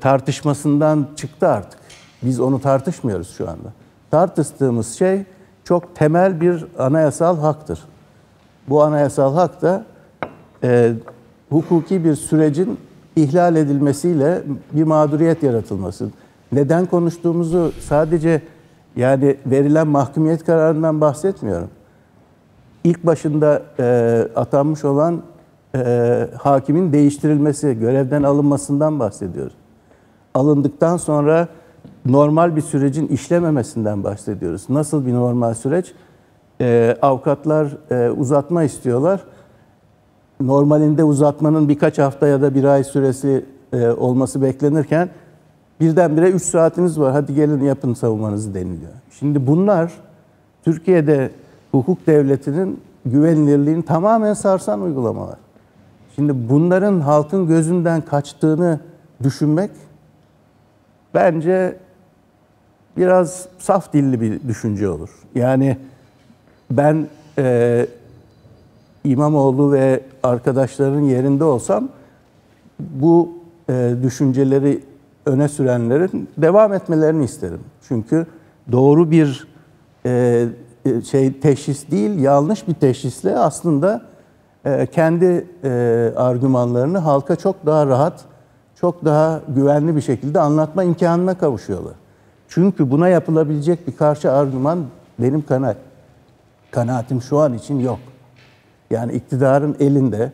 tartışmasından çıktı artık. Biz onu tartışmıyoruz şu anda. Tartıştığımız şey çok temel bir anayasal haktır. Bu anayasal hak da hukuki bir sürecin ihlal edilmesiyle bir mağduriyet yaratılması. Neden konuştuğumuzu sadece yani verilen mahkumiyet kararından bahsetmiyorum. İlk başında atanmış olan hakimin değiştirilmesi, görevden alınmasından bahsediyoruz. Alındıktan sonra normal bir sürecin işlememesinden bahsediyoruz. Nasıl bir normal süreç? Avukatlar uzatma istiyorlar. Normalinde uzatmanın birkaç hafta ya da bir ay süresi olması beklenirken birdenbire 3 saatiniz var, hadi gelin yapın savunmanızı deniliyor. Şimdi bunlar Türkiye'de hukuk devletinin güvenilirliğini tamamen sarsan uygulamalar. Şimdi bunların halkın gözünden kaçtığını düşünmek bence biraz saf dilli bir düşünce olur. Yani ben İmamoğlu ve arkadaşların yerinde olsam bu düşünceleri öne sürenlerin devam etmelerini isterim. Çünkü doğru bir teşhis değil, yanlış bir teşhisle aslında kendi argümanlarını halka çok daha rahat, çok daha güvenli bir şekilde anlatma imkanına kavuşuyorlar. Çünkü buna yapılabilecek bir karşı argüman benim kanaatim şu an için yok. Yani iktidarın elinde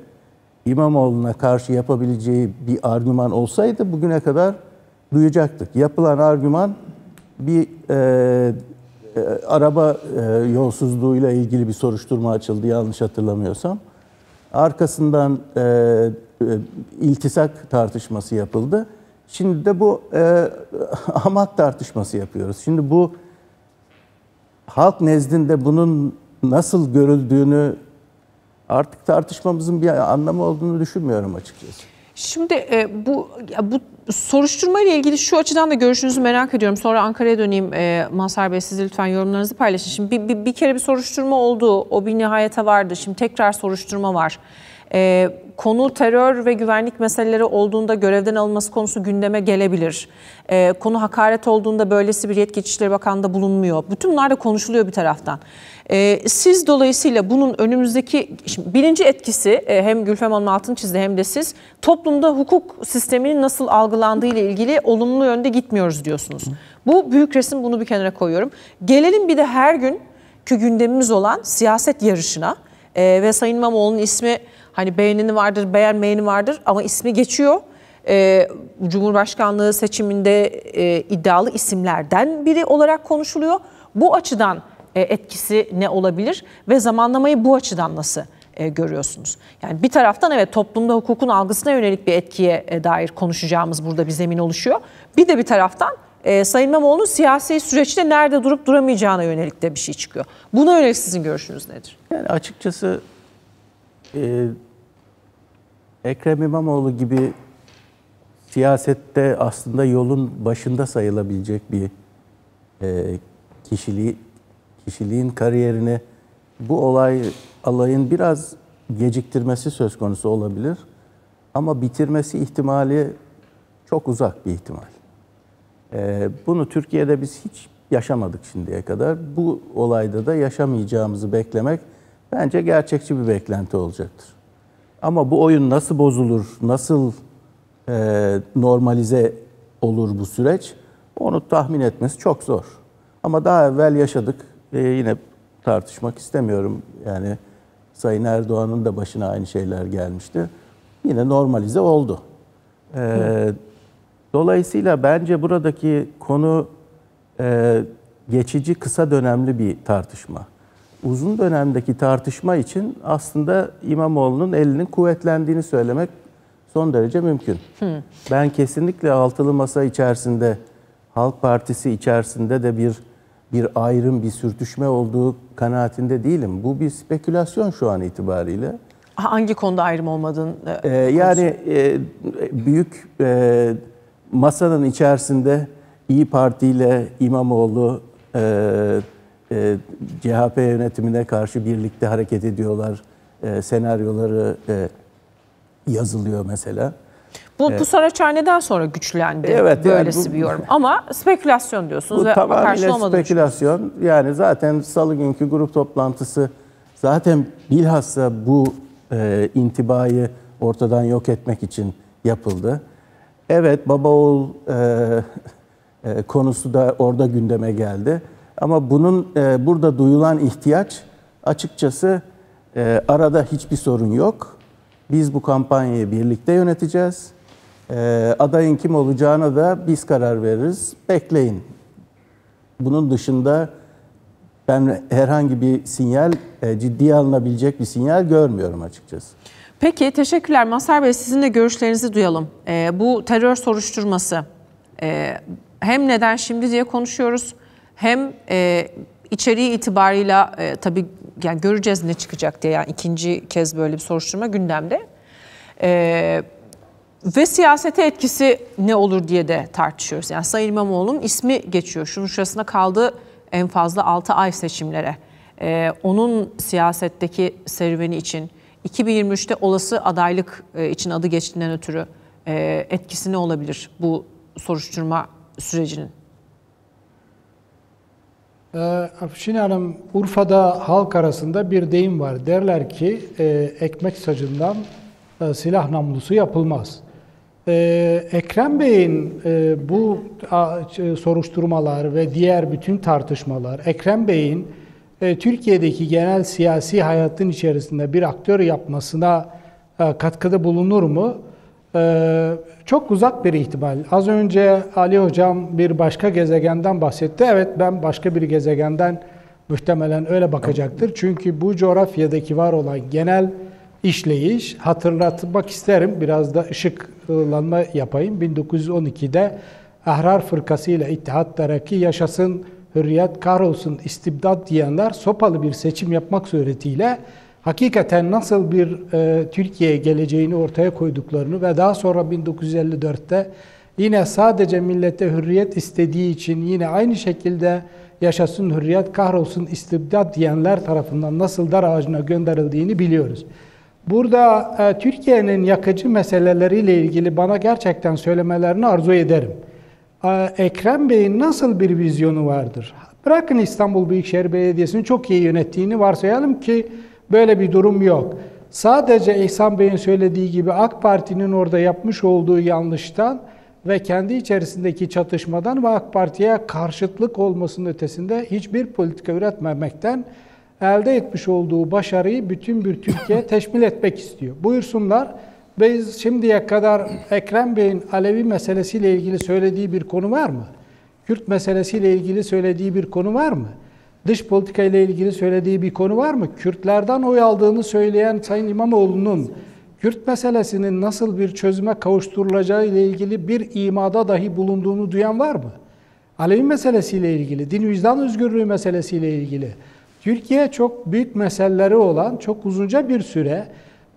İmamoğlu'na karşı yapabileceği bir argüman olsaydı bugüne kadar duyacaktık. Yapılan argüman bir araba yolsuzluğuyla ilgili bir soruşturma açıldı yanlış hatırlamıyorsam. Arkasından iltisak tartışması yapıldı. Şimdi de bu hamak tartışması yapıyoruz. Şimdi bu halk nezdinde bunun nasıl görüldüğünü artık tartışmamızın bir anlamı olduğunu düşünmüyorum açıkçası. Şimdi bu soruşturma ile ilgili şu açıdan da görüşünüzü merak ediyorum. Sonra Ankara'ya döneyim Mazhar Bey, siz lütfen yorumlarınızı paylaşın. Şimdi bir kere bir soruşturma oldu. O bir nihayete vardı. Şimdi tekrar soruşturma var. Konu terör ve güvenlik meseleleri olduğunda görevden alınması konusu gündeme gelebilir. Konu hakaret olduğunda böylesi bir yetki İçişleri Bakanı'nda bulunmuyor. Bütün bunlar da konuşuluyor bir taraftan. Siz dolayısıyla bunun önümüzdeki birinci etkisi hem Gülfem Hanım altını çizdi hem de siz toplumda hukuk sisteminin nasıl algılandığı ile ilgili olumlu yönde gitmiyoruz diyorsunuz. Bu büyük resim, bunu bir kenara koyuyorum. Gelelim bir de her günkü gündemimiz olan siyaset yarışına. Ve Sayın İmamoğlu'nun ismi, hani beğeneni vardır, beğenmeyeni vardır ama ismi geçiyor. Cumhurbaşkanlığı seçiminde iddialı isimlerden biri olarak konuşuluyor. Bu açıdan etkisi ne olabilir ve zamanlamayı bu açıdan nasıl görüyorsunuz? Yani bir taraftan evet toplumda hukukun algısına yönelik bir etkiye dair konuşacağımız burada bir zemin oluşuyor. Bir de bir taraftan Sayın İmamoğlu'nun siyasi süreçte nerede durup duramayacağına yönelik de bir şey çıkıyor. Buna yönelik sizin görüşünüz nedir? Yani açıkçası Ekrem İmamoğlu gibi siyasette aslında yolun başında sayılabilecek bir kişiliğin kariyerini bu olayın biraz geciktirmesi söz konusu olabilir. Ama bitirmesi ihtimali çok uzak bir ihtimal. Bunu Türkiye'de biz hiç yaşamadık şimdiye kadar. Bu olayda da yaşamayacağımızı beklemek bence gerçekçi bir beklenti olacaktır. Ama bu oyun nasıl bozulur, nasıl normalize olur bu süreç, onu tahmin etmesi çok zor. Ama daha evvel yaşadık. Yine tartışmak istemiyorum. Yani Sayın Erdoğan'ın da başına aynı şeyler gelmişti. Yine normalize oldu. Dolayısıyla bence buradaki konu geçici, kısa dönemli bir tartışma. Uzun dönemdeki tartışma için aslında İmamoğlu'nun elinin kuvvetlendiğini söylemek son derece mümkün. Ben kesinlikle Altılı Masa içerisinde, Halk Partisi içerisinde de bir ayrım, bir sürtüşme olduğu kanaatinde değilim. Bu bir spekülasyon şu an itibariyle. Hangi konuda ayrım olmadığını yani büyük masanın içerisinde İyi Parti ile İmamoğlu CHP yönetimine karşı birlikte hareket ediyorlar. Senaryoları yazılıyor mesela. Bu Saraçhane'den sonra güçlendi. Evet, böylesi yani bir yorum. Ama spekülasyon diyorsunuz ve karşı olmadığı spekülasyon. Düşünün. Yani zaten salı günkü grup toplantısı zaten bilhassa bu intibayı ortadan yok etmek için yapıldı. Evet, Babaoğul konusu da orada gündeme geldi. Ama bunun burada duyulan ihtiyaç, açıkçası arada hiçbir sorun yok. Biz bu kampanyayı birlikte yöneteceğiz. Adayın kim olacağına da biz karar veririz. Bekleyin. Bunun dışında ben herhangi bir sinyal, ciddiye alınabilecek bir sinyal görmüyorum açıkçası. Peki, teşekkürler. Mazhar Bey, sizin de görüşlerinizi duyalım. Bu terör soruşturması hem neden şimdi diye konuşuyoruz, hem içeriği itibarıyla tabii yani göreceğiz ne çıkacak diye, yani ikinci kez böyle bir soruşturma gündemde. Ve siyasete etkisi ne olur diye de tartışıyoruz. Yani Sayın İmamoğlu'nun ismi geçiyor. Şunun şurasına kaldı en fazla 6 ay seçimlere. Onun siyasetteki serüveni için, 2023'te olası adaylık için adı geçtiğinden ötürü etkisi ne olabilir bu soruşturma sürecinin? Afşin Hanım, Urfa'da halk arasında bir deyim var. Derler ki ekmek sacından silah namlusu yapılmaz. Ekrem Bey'in bu soruşturmalar ve diğer bütün tartışmalar, Ekrem Bey'in Türkiye'deki genel siyasi hayatın içerisinde bir aktör yapmasına katkıda bulunur mu? Çok uzak bir ihtimal. Az önce Ali Hocam bir başka gezegenden bahsetti. Evet, ben başka bir gezegenden muhtemelen öyle bakacaktır. Çünkü bu coğrafyadaki var olan genel işleyiş, hatırlatmak isterim, biraz da ışıklanma yapayım. 1912'de Ahrar Fırkası ile İttihat Terakki, yaşasın hürriyet, kahrolsun istibdat diyenler sopalı bir seçim yapmak suretiyle hakikaten nasıl bir Türkiye geleceğini ortaya koyduklarını ve daha sonra 1954'te yine sadece millete hürriyet istediği için yine aynı şekilde yaşasın hürriyet, kahrolsun istibdat diyenler tarafından nasıl dar ağacına gönderildiğini biliyoruz. Burada Türkiye'nin yakıcı meseleleriyle ilgili bana gerçekten söylemelerini arzu ederim. Ekrem Bey'in nasıl bir vizyonu vardır? Bırakın İstanbul Büyükşehir Belediyesi'ni çok iyi yönettiğini varsayalım ki böyle bir durum yok. Sadece İhsan Bey'in söylediği gibi AK Parti'nin orada yapmış olduğu yanlıştan ve kendi içerisindeki çatışmadan ve AK Parti'ye karşıtlık olmasının ötesinde hiçbir politika üretmemekten elde etmiş olduğu başarıyı bütün bir Türkiye teşmil etmek istiyor. Buyursunlar. Biz şimdiye kadar Ekrem Bey'in Alevi meselesiyle ilgili söylediği bir konu var mı? Kürt meselesiyle ilgili söylediği bir konu var mı? Dış politika ile ilgili söylediği bir konu var mı? Kürtlerden oy aldığını söyleyen Sayın İmamoğlu'nun Kürt meselesinin nasıl bir çözüme kavuşturulacağı ile ilgili bir imada dahi bulunduğunu duyan var mı? Alevi meselesiyle ilgili, din vicdan özgürlüğü meselesiyle ilgili Türkiye çok büyük meseleleri olan, çok uzunca bir süre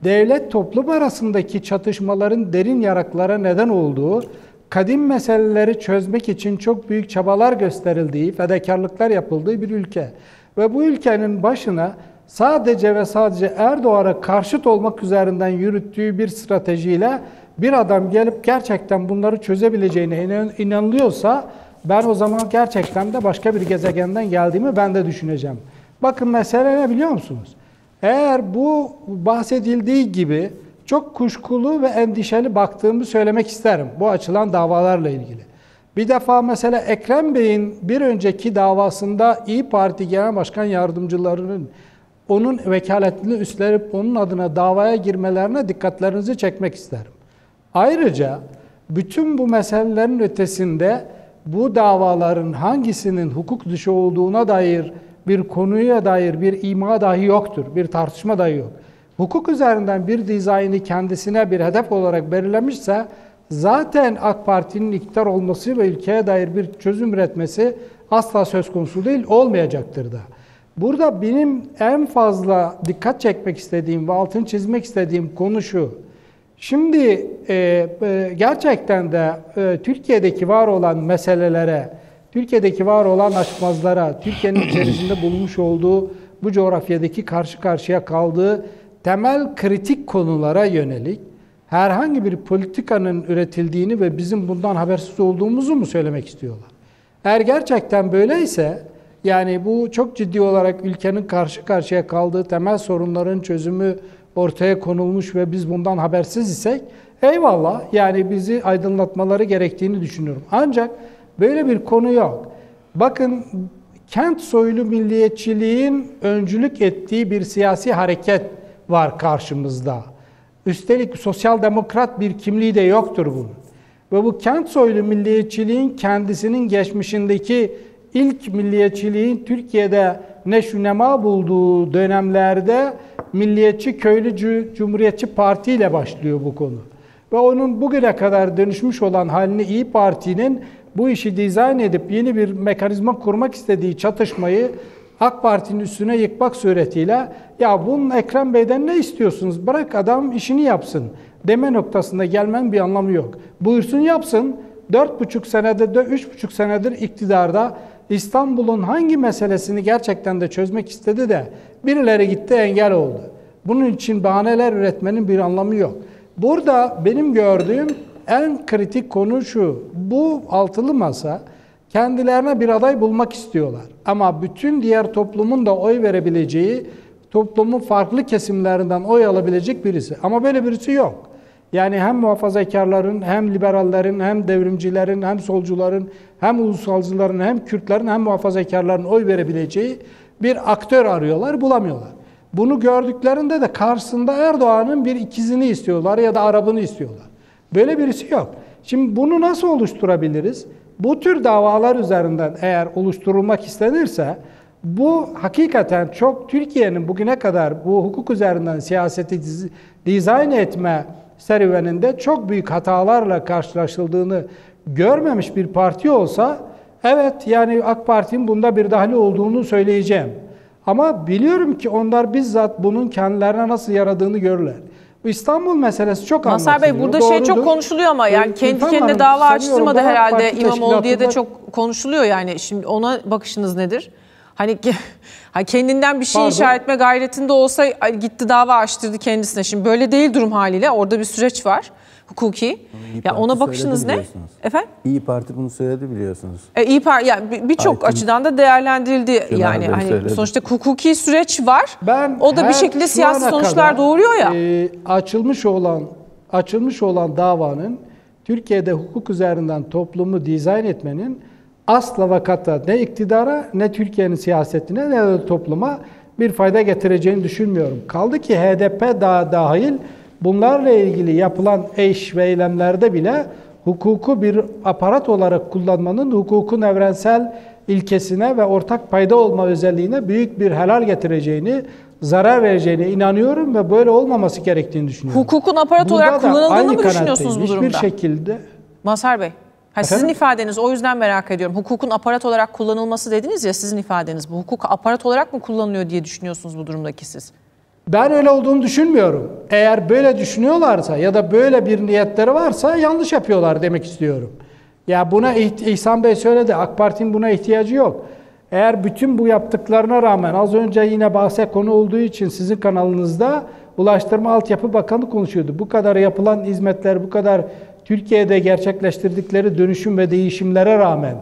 devlet toplum arasındaki çatışmaların derin yaraklara neden olduğu, kadim meseleleri çözmek için çok büyük çabalar gösterildiği, fedakarlıklar yapıldığı bir ülke. Ve bu ülkenin başına sadece ve sadece Erdoğan'a karşıt olmak üzerinden yürüttüğü bir stratejiyle bir adam gelip gerçekten bunları çözebileceğine inanılıyorsa ben o zaman gerçekten de başka bir gezegenden geldiğimi ben de düşüneceğim. Bakın mesele ne biliyor musunuz? Eğer bu bahsedildiği gibi çok kuşkulu ve endişeli baktığımı söylemek isterim bu açılan davalarla ilgili. Bir defa mesela Ekrem Bey'in bir önceki davasında İyi Parti Genel Başkan Yardımcılarının onun vekaletini üstlenip onun adına davaya girmelerine dikkatlerinizi çekmek isterim. Ayrıca bütün bu meselelerin ötesinde bu davaların hangisinin hukuk dışı olduğuna dair bir konuya dair bir ima dahi yoktur, bir tartışma dahi yok. Hukuk üzerinden bir dizaynı kendisine bir hedef olarak belirlemişse zaten AK Parti'nin iktidar olması ve ülkeye dair bir çözüm üretmesi asla söz konusu değil, olmayacaktır da. Burada benim en fazla dikkat çekmek istediğim ve altını çizmek istediğim konu şu. Şimdi gerçekten de Türkiye'deki var olan meselelere, Türkiye'deki var olan açmazlara, Türkiye'nin içerisinde bulunmuş olduğu bu coğrafyadaki karşı karşıya kaldığı temel kritik konulara yönelik herhangi bir politikanın üretildiğini ve bizim bundan habersiz olduğumuzu mu söylemek istiyorlar? Eğer gerçekten böyleyse, yani bu çok ciddi olarak ülkenin karşı karşıya kaldığı temel sorunların çözümü ortaya konulmuş ve biz bundan habersiz isek, eyvallah, yani bizi aydınlatmaları gerektiğini düşünüyorum. Ancak böyle bir konu yok. Bakın, kent soylu milliyetçiliğin öncülük ettiği bir siyasi hareket var karşımızda. Üstelik sosyal demokrat bir kimliği de yoktur bunun. Ve bu kent soylu milliyetçiliğin kendisinin geçmişindeki ilk milliyetçiliğin Türkiye'de neşünema bulduğu dönemlerde milliyetçi, köylücü, Cumhuriyetçi Parti ile başlıyor bu konu. Ve onun bugüne kadar dönüşmüş olan halini İyi Parti'nin bu işi dizayn edip yeni bir mekanizma kurmak istediği çatışmayı AK Parti'nin üstüne yıkmak suretiyle ya bunun Ekrem Bey'den ne istiyorsunuz? Bırak adam işini yapsın deme noktasında gelmenin bir anlamı yok. Buyursun yapsın. 4,5 senedir de 3,5 senedir iktidarda İstanbul'un hangi meselesini gerçekten de çözmek istedi de birileri gitti engel oldu. Bunun için bahaneler üretmenin bir anlamı yok. Burada benim gördüğüm en kritik konu şu. Bu altılı masa kendilerine bir aday bulmak istiyorlar. Ama bütün diğer toplumun da oy verebileceği, toplumun farklı kesimlerinden oy alabilecek birisi. Ama böyle birisi yok. Yani hem muhafazakarların, hem liberallerin, hem devrimcilerin, hem solcuların, hem ulusalcıların, hem Kürtlerin, hem muhafazakarların oy verebileceği bir aktör arıyorlar, bulamıyorlar. Bunu gördüklerinde de karşısında Erdoğan'ın bir ikizini istiyorlar ya da Arabını istiyorlar. Böyle birisi yok. Şimdi bunu nasıl oluşturabiliriz? Bu tür davalar üzerinden eğer oluşturulmak istenirse bu hakikaten çok Türkiye'nin bugüne kadar bu hukuk üzerinden siyaseti dizayn etme serüveninde çok büyük hatalarla karşılaşıldığını görmemiş bir parti olsa evet yani AK Parti'nin bunda bir dahli olduğunu söyleyeceğim. Ama biliyorum ki onlar bizzat bunun kendilerine nasıl yaradığını görürler. İstanbul meselesi çok anlatılıyor. Mazhar Bey burada doğrudur. Şey çok konuşuluyor ama yani kendi kendine dava açtırmadı herhalde İmamoğlu diye de çok konuşuluyor yani. Şimdi ona bakışınız nedir? Hani kendinden bir şey inşa etme gayretinde olsa gitti dava açtırdı kendisine. Şimdi böyle değil durum haliyle. Orada bir süreç var hukuki. Ya ona bakışınız ne? Efendim? İyi Parti bunu söyledi biliyorsunuz. İyi Parti yani birçok açıdan da değerlendirildi yani hani sonuçta hukuki süreç var. O da bir şekilde siyasi sonuçlar doğuruyor ya. Açılmış olan davanın Türkiye'de hukuk üzerinden toplumu dizayn etmenin asla ve kata ne iktidara ne Türkiye'nin siyasetine ne de topluma bir fayda getireceğini düşünmüyorum. Kaldı ki HDP dahil bunlarla ilgili yapılan eş ve eylemlerde bile hukuku bir aparat olarak kullanmanın hukukun evrensel ilkesine ve ortak payda olma özelliğine büyük bir helal getireceğini, zarar vereceğine inanıyorum ve böyle olmaması gerektiğini düşünüyorum. Hukukun aparat olarak kullanıldığını mı düşünüyorsunuz bu durumda? Hiçbir şekilde. Mazhar Bey. Sizin ifadeniz o yüzden merak ediyorum. Hukukun aparat olarak kullanılması dediniz ya sizin ifadeniz bu. Hukuk aparat olarak mı kullanılıyor diye düşünüyorsunuz bu durumdaki siz? Ben öyle olduğunu düşünmüyorum. Eğer böyle düşünüyorlarsa ya da böyle bir niyetleri varsa yanlış yapıyorlar demek istiyorum. Ya buna İhsan Bey söyledi. AK Parti'nin buna ihtiyacı yok. Eğer bütün bu yaptıklarına rağmen, az önce yine bahse konu olduğu için sizin kanalınızda Ulaştırma Altyapı Bakanı konuşuyordu. Bu kadar yapılan hizmetler, bu kadar Türkiye'de gerçekleştirdikleri dönüşüm ve değişimlere rağmen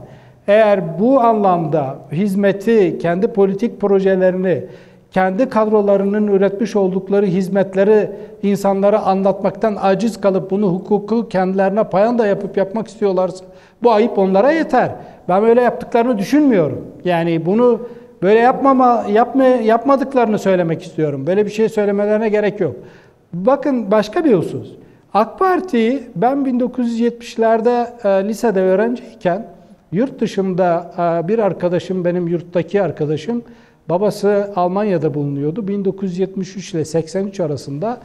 eğer bu anlamda hizmeti, kendi politik projelerini, kendi kadrolarının üretmiş oldukları hizmetleri insanlara anlatmaktan aciz kalıp bunu hukuku kendilerine payanda yapıp yapmak istiyorlarsa bu ayıp onlara yeter. Ben öyle yaptıklarını düşünmüyorum. Yani bunu böyle yapmadıklarını söylemek istiyorum. Böyle bir şey söylemelerine gerek yok. Bakın başka bir husus. AK Parti'yi ben 1970'lerde lisede öğrenciyken yurt dışında bir arkadaşım, benim yurttaki arkadaşım, babası Almanya'da bulunuyordu. 1973 ile 83 arasında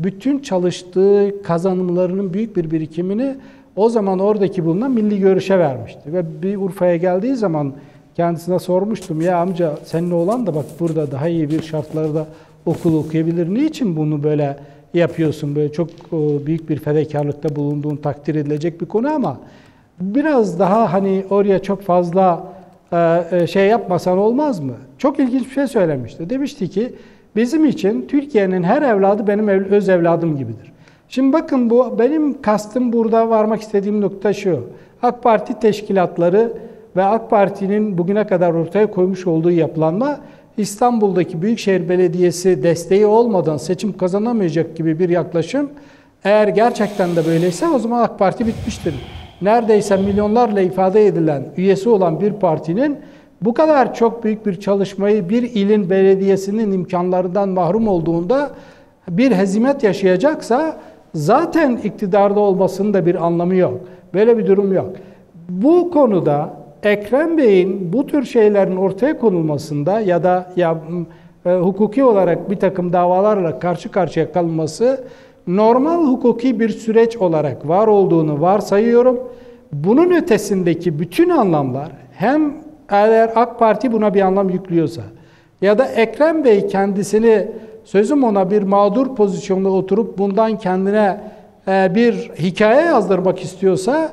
bütün çalıştığı kazanımlarının büyük bir birikimini o zaman oradaki bulunan Milli Görüş'e vermişti. Ve bir Urfa'ya geldiği zaman kendisine sormuştum, ya amca seninle olan da bak burada daha iyi bir şartlarda okul okuyabilir. Niçin bunu böyle yapıyorsun? Böyle çok büyük bir fedakarlıkta bulunduğun takdir edilecek bir konu ama biraz daha hani oraya çok fazla şey yapmasan olmaz mı? Çok ilginç bir şey söylemişti. Demişti ki bizim için Türkiye'nin her evladı benim öz evladım gibidir. Şimdi bakın bu benim kastım, burada varmak istediğim nokta şu. AK Parti teşkilatları ve AK Parti'nin bugüne kadar ortaya koymuş olduğu yapılanma İstanbul'daki Büyükşehir Belediyesi desteği olmadan seçim kazanamayacak gibi bir yaklaşım. Eğer gerçekten de böyleyse o zaman AK Parti bitmiştir. Neredeyse milyonlarla ifade edilen üyesi olan bir partinin bu kadar çok büyük bir çalışmayı bir ilin belediyesinin imkanlarından mahrum olduğunda bir hezimet yaşayacaksa zaten iktidarda olmasının da bir anlamı yok. Böyle bir durum yok. Bu konuda Ekrem Bey'in bu tür şeylerin ortaya konulmasında ya da hukuki olarak bir takım davalarla karşı karşıya kalınması normal hukuki bir süreç olarak var olduğunu varsayıyorum. Bunun ötesindeki bütün anlamlar hem eğer AK Parti buna bir anlam yüklüyorsa ya da Ekrem Bey kendisini sözüm ona bir mağdur pozisyonda oturup bundan kendine bir hikaye yazdırmak istiyorsa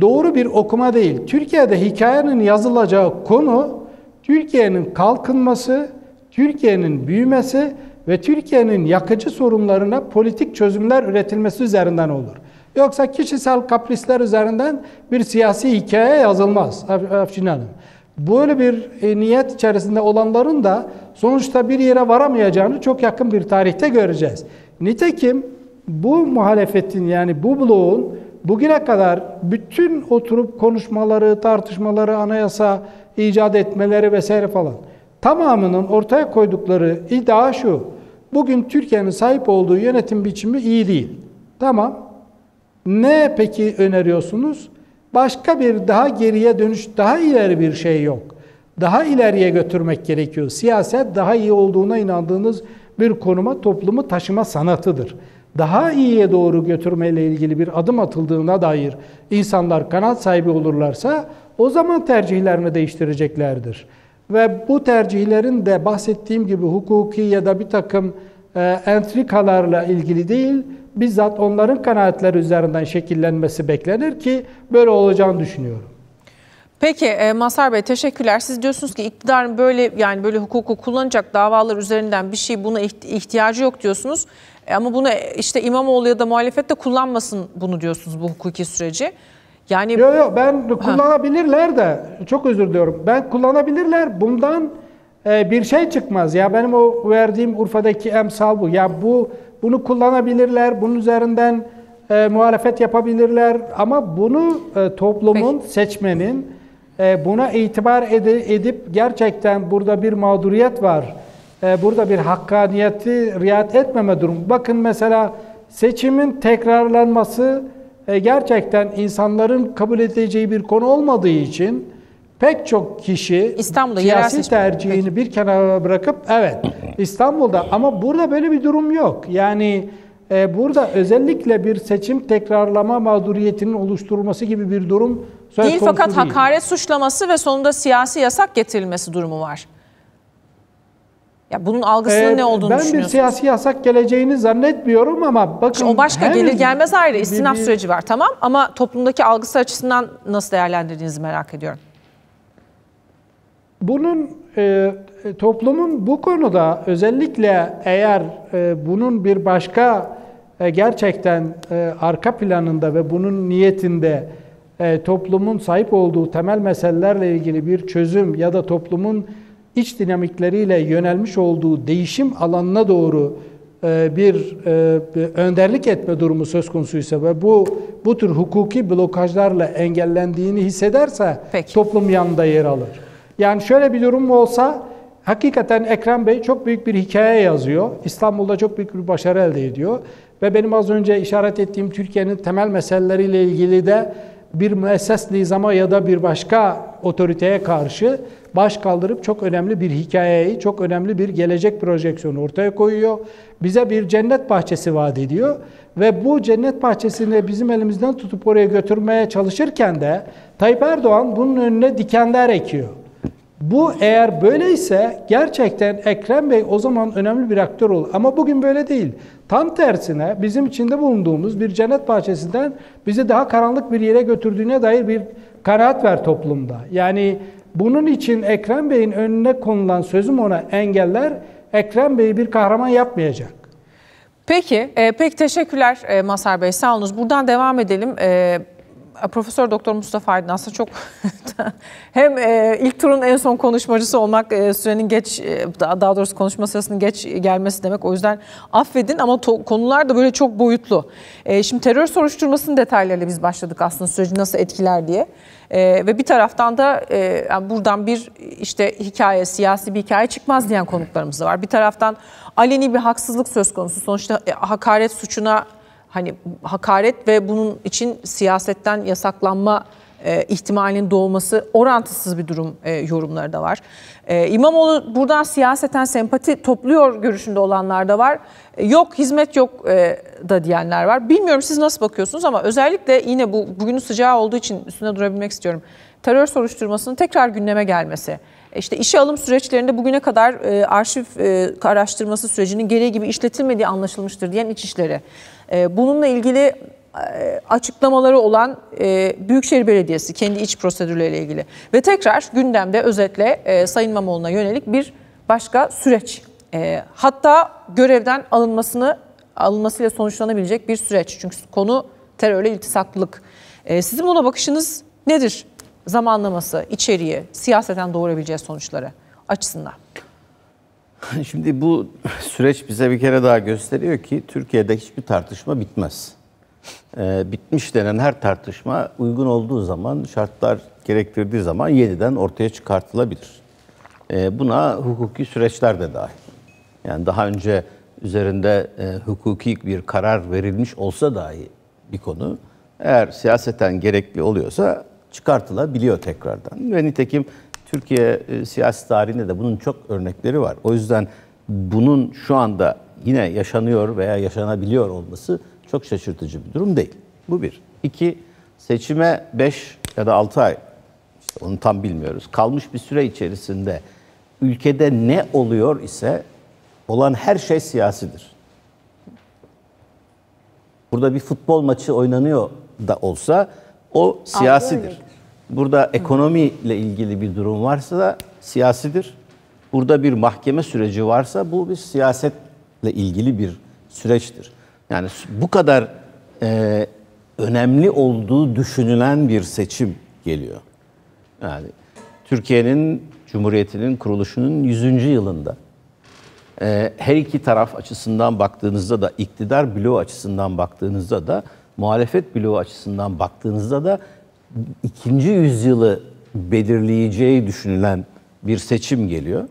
doğru bir okuma değil. Türkiye'de hikayenin yazılacağı konu Türkiye'nin kalkınması, Türkiye'nin büyümesi ve Türkiye'nin yakıcı sorunlarına politik çözümler üretilmesi üzerinden olur. Yoksa kişisel kaprisler üzerinden bir siyasi hikaye yazılmaz Afşin Hanım. Böyle bir niyet içerisinde olanların da sonuçta bir yere varamayacağını çok yakın bir tarihte göreceğiz. Nitekim bu muhalefetin, yani bu bloğun bugüne kadar bütün oturup konuşmaları, tartışmaları, anayasa icat etmeleri vesaire falan tamamının ortaya koydukları iddia şu. Bugün Türkiye'nin sahip olduğu yönetim biçimi iyi değil. Tamam. Ne peki öneriyorsunuz? Başka bir daha geriye dönüş, daha ileri bir şey yok. Daha ileriye götürmek gerekiyor. Siyaset daha iyi olduğuna inandığınız bir konuma toplumu taşıma sanatıdır. Daha iyiye doğru götürmeyle ilgili bir adım atıldığına dair insanlar kanaat sahibi olurlarsa o zaman tercihlerini değiştireceklerdir. Ve bu tercihlerin de bahsettiğim gibi hukuki ya da bir takım entrikalarla ilgili değil, bizzat onların kanaatleri üzerinden şekillenmesi beklenir ki böyle olacağını düşünüyorum. Peki Mazhar Bey, teşekkürler. Siz diyorsunuz ki iktidarın böyle hukuku kullanacak davalar üzerinden bir şey, buna ihtiyacı yok diyorsunuz. Ama bunu işte İmamoğlu ya da muhalefet de kullanmasın bunu diyorsunuz, bu hukuki süreci. Yani ben kullanabilirler de, çok özür diliyorum. Ben kullanabilirler. Bundan bir şey çıkmaz. Ya benim o verdiğim Urfa'daki emsal bu. Ya bunu kullanabilirler. Bunun üzerinden muhalefet yapabilirler ama bunu toplumun, peki, seçmenin buna itibar edip gerçekten burada bir mağduriyet var. Burada bir hakkaniyeti riayet etmeme durumu. Bakın mesela seçimin tekrarlanması gerçekten insanların kabul edeceği bir konu olmadığı için pek çok kişi İstanbul'da siyasi tercihini bir kenara bırakıp İstanbul'da, ama burada böyle bir durum yok. Yani burada özellikle bir seçim tekrarlama mağduriyetinin oluşturulması gibi bir durum söz konusu değil. Fakat hakaret suçlaması ve sonunda siyasi yasak getirilmesi durumu var. Ya bunun algısının ne olduğunu düşünüyorsunuz? Ben bir siyasi yasak geleceğini zannetmiyorum ama bakın... Şimdi o başka, gelir gelmez ayrı istinaf süreci var, tamam, ama toplumdaki algısı açısından nasıl değerlendirdiğinizi merak ediyorum. Bunun toplumun bu konuda özellikle eğer bunun bir başka gerçekten arka planında ve bunun niyetinde toplumun sahip olduğu temel meselelerle ilgili bir çözüm ya da toplumun iç dinamikleriyle yönelmiş olduğu değişim alanına doğru bir önderlik etme durumu söz konusuysa ve bu tür hukuki blokajlarla engellendiğini hissederse peki, toplum yanında yer alır. Yani şöyle bir durum olsa hakikaten Ekrem Bey çok büyük bir hikaye yazıyor. İstanbul'da çok büyük bir başarı elde ediyor. Ve benim az önce işaret ettiğim Türkiye'nin temel meseleleriyle ilgili de bir müesses nizama ya da bir başka otoriteye karşı baş kaldırıp çok önemli bir hikayeyi, çok önemli bir gelecek projeksiyonu ortaya koyuyor. Bize bir cennet bahçesi vaat ediyor ve bu cennet bahçesini bizim elimizden tutup oraya götürmeye çalışırken de Tayyip Erdoğan bunun önüne dikenler ekiyor. Bu eğer böyleyse gerçekten Ekrem Bey o zaman önemli bir aktör olur. Ama bugün böyle değil. Tam tersine bizim içinde bulunduğumuz bir cennet bahçesinden bizi daha karanlık bir yere götürdüğüne dair bir kanaat var toplumda. Yani bunun için Ekrem Bey'in önüne konulan sözüm ona engeller Ekrem Bey'i bir kahraman yapmayacak. Peki, pek teşekkürler Mazhar Bey, sağolunuz. Buradan devam edelim. Profesör Doktor Mustafa Aydın aslında çok hem ilk turun en son konuşmacısı olmak, sürenin geç, daha doğrusu konuşma sırasının geç gelmesi demek. O yüzden affedin ama konular da böyle çok boyutlu. Şimdi terör soruşturmasının detaylarıyla biz başladık aslında, süreci nasıl etkiler diye. Ve bir taraftan da yani buradan bir işte hikaye, siyasi bir hikaye çıkmaz diyen konuklarımız da var. Bir taraftan aleni bir haksızlık söz konusu. Sonuçta hakaret suçuna, hani hakaret ve bunun için siyasetten yasaklanma ihtimalinin doğması orantısız bir durum yorumları da var. İmamoğlu buradan siyaseten sempati topluyor görüşünde olanlar da var. Yok, hizmet yok da diyenler var. Bilmiyorum siz nasıl bakıyorsunuz ama özellikle yine bu bugünün sıcağı olduğu için üstüne durabilmek istiyorum. Terör soruşturmasının tekrar gündeme gelmesi. İşte işe alım süreçlerinde bugüne kadar arşiv araştırması sürecinin gereği gibi işletilmediği anlaşılmıştır diyen İçişleri. Bununla ilgili açıklamaları olan Büyükşehir Belediyesi kendi iç prosedürleriyle ilgili. Ve tekrar gündemde özetle Sayın İmamoğlu'na yönelik bir başka süreç. Hatta görevden alınmasıyla sonuçlanabilecek bir süreç. Çünkü konu terörle iltisaklılık. Sizin buna bakışınız nedir? Zamanlaması, içeriği, siyaseten doğurabileceği sonuçları açısından. Şimdi bu süreç bize bir kere daha gösteriyor ki Türkiye'de hiçbir tartışma bitmez. Bitmiş denen her tartışma uygun olduğu zaman, şartlar gerektirdiği zaman yeniden ortaya çıkartılabilir. Buna hukuki süreçler de dahil. Yani daha önce üzerinde hukuki bir karar verilmiş olsa dahi bir konu, eğer siyaseten gerekli oluyorsa çıkartılabiliyor tekrardan. Ve nitekim Türkiye siyasi tarihinde de bunun çok örnekleri var. O yüzden bunun şu anda yine yaşanıyor veya yaşanabiliyor olması çok şaşırtıcı bir durum değil. Bu bir. İki, seçime 5 ya da 6 ay, işte onu tam bilmiyoruz, kalmış bir süre içerisinde ülkede ne oluyor ise olan her şey siyasidir. Burada bir futbol maçı oynanıyor da olsa o siyasidir. Burada ekonomiyle ilgili bir durum varsa da siyasidir. Burada bir mahkeme süreci varsa bu bir siyasetle ilgili bir süreçtir. Yani bu kadar önemli olduğu düşünülen bir seçim geliyor. Yani Türkiye'nin, Cumhuriyeti'nin kuruluşunun 100. yılında her iki taraf açısından baktığınızda da, iktidar bloğu açısından baktığınızda da, muhalefet bloğu açısından baktığınızda da ikinci yüzyılı belirleyeceği düşünülen bir seçim geliyor.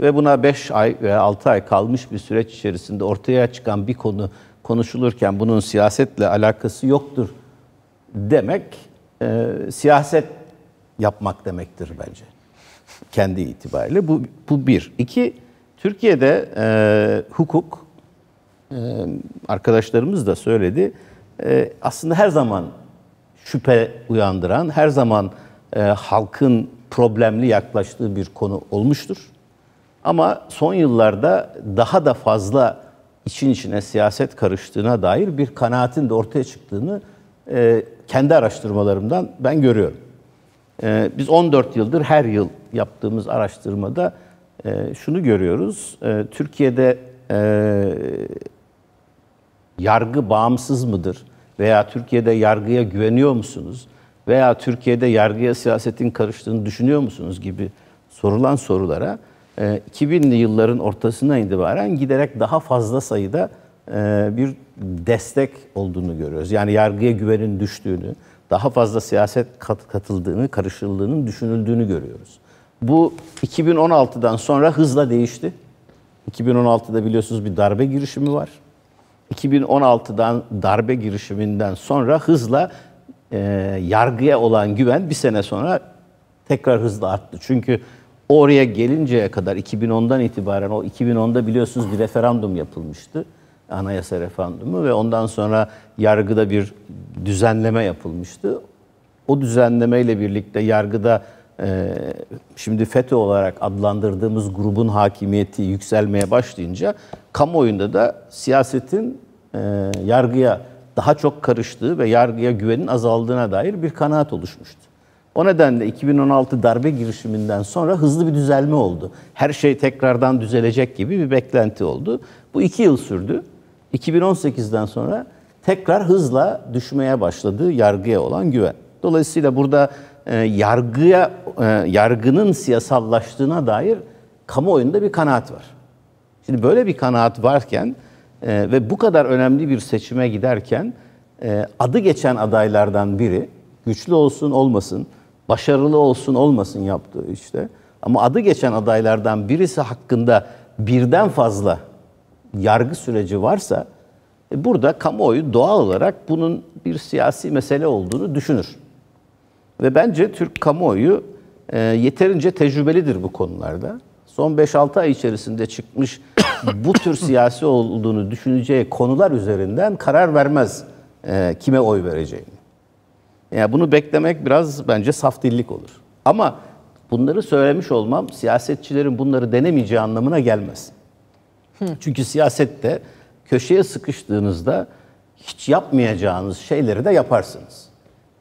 Ve buna 5 ay veya 6 ay kalmış bir süreç içerisinde ortaya çıkan bir konu konuşulurken bunun siyasetle alakası yoktur demek siyaset yapmak demektir bence. Kendi itibariyle bu bir. İki, Türkiye'de hukuk, arkadaşlarımız da söyledi, aslında her zaman şüphe uyandıran, her zaman halkın problemli yaklaştığı bir konu olmuştur. Ama son yıllarda daha da fazla için içine siyaset karıştığına dair bir kanaatin de ortaya çıktığını kendi araştırmalarımdan ben görüyorum. Biz 14 yıldır her yıl yaptığımız araştırmada şunu görüyoruz. Türkiye'de yargı bağımsız mıdır? Veya Türkiye'de yargıya güveniyor musunuz? Veya Türkiye'de yargıya siyasetin karıştığını düşünüyor musunuz gibi sorulan sorulara 2000'li yılların ortasına itibaren giderek daha fazla sayıda bir destek olduğunu görüyoruz. Yani yargıya güvenin düştüğünü, daha fazla siyaset katıldığını, karışıldığının düşünüldüğünü görüyoruz. Bu 2016'dan sonra hızla değişti. 2016'da biliyorsunuz bir darbe girişimi var. 2016'dan darbe girişiminden sonra hızla yargıya olan güven bir sene sonra tekrar hızla arttı. Çünkü oraya gelinceye kadar 2010'dan itibaren, o 2010'da biliyorsunuz bir referandum yapılmıştı. Anayasa referandumu ve ondan sonra yargıda bir düzenleme yapılmıştı. O düzenlemeyle birlikte yargıda şimdi FETÖ olarak adlandırdığımız grubun hakimiyeti yükselmeye başlayınca kamuoyunda da siyasetin yargıya daha çok karıştığı ve yargıya güvenin azaldığına dair bir kanaat oluşmuştu. O nedenle 2016 darbe girişiminden sonra hızlı bir düzelme oldu. Her şey tekrardan düzelecek gibi bir beklenti oldu. Bu 2 yıl sürdü. 2018'den sonra tekrar hızla düşmeye başladı yargıya olan güven. Dolayısıyla burada yargının siyasallaştığına dair kamuoyunda bir kanaat var. Şimdi böyle bir kanaat varken ve bu kadar önemli bir seçime giderken adı geçen adaylardan biri, güçlü olsun olmasın, başarılı olsun olmasın yaptığı işte, ama adı geçen adaylardan birisi hakkında birden fazla yargı süreci varsa burada kamuoyu doğal olarak bunun bir siyasi mesele olduğunu düşünür. Ve bence Türk kamuoyu yeterince tecrübelidir bu konularda. Son 5-6 ay içerisinde çıkmış bu tür siyasi olduğunu düşüneceği konular üzerinden karar vermez kime oy vereceğini. Yani bunu beklemek biraz bence saf dillik olur. Ama bunları söylemiş olmam siyasetçilerin bunları denemeyeceği anlamına gelmez. Çünkü siyasette köşeye sıkıştığınızda hiç yapmayacağınız şeyleri de yaparsınız.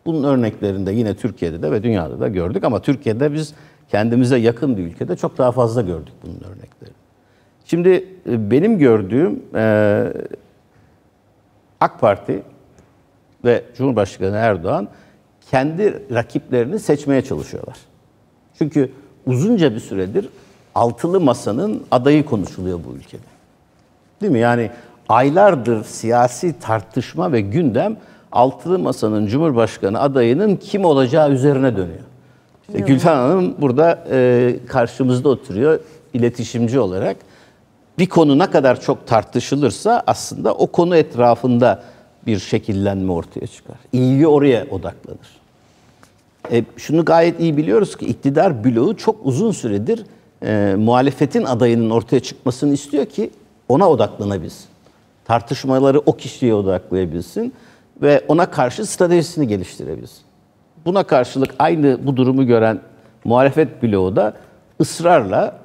Bunun örneklerini de yine Türkiye'de de ve dünyada da gördük, ama Türkiye'de biz kendimize yakın bir ülkede çok daha fazla gördük bunun örneklerini. Şimdi benim gördüğüm AK Parti ve Cumhurbaşkanı Erdoğan kendi rakiplerini seçmeye çalışıyorlar. Çünkü uzunca bir süredir Altılı Masa'nın adayı konuşuluyor bu ülkede. Değil mi? Yani aylardır siyasi tartışma ve gündem Altılı Masa'nın Cumhurbaşkanı adayının kim olacağı üzerine dönüyor. İşte Gülfem Hanım burada karşımızda oturuyor iletişimci olarak. Bir konu ne kadar çok tartışılırsa aslında o konu etrafında bir şekillenme ortaya çıkar. İlgi oraya odaklanır. Şunu gayet iyi biliyoruz ki iktidar bloğu çok uzun süredir muhalefetin adayının ortaya çıkmasını istiyor ki ona odaklanabilsin. Tartışmaları o kişiye odaklayabilsin ve ona karşı stratejisini geliştirebilsin. Buna karşılık aynı bu durumu gören muhalefet bloğu da ısrarla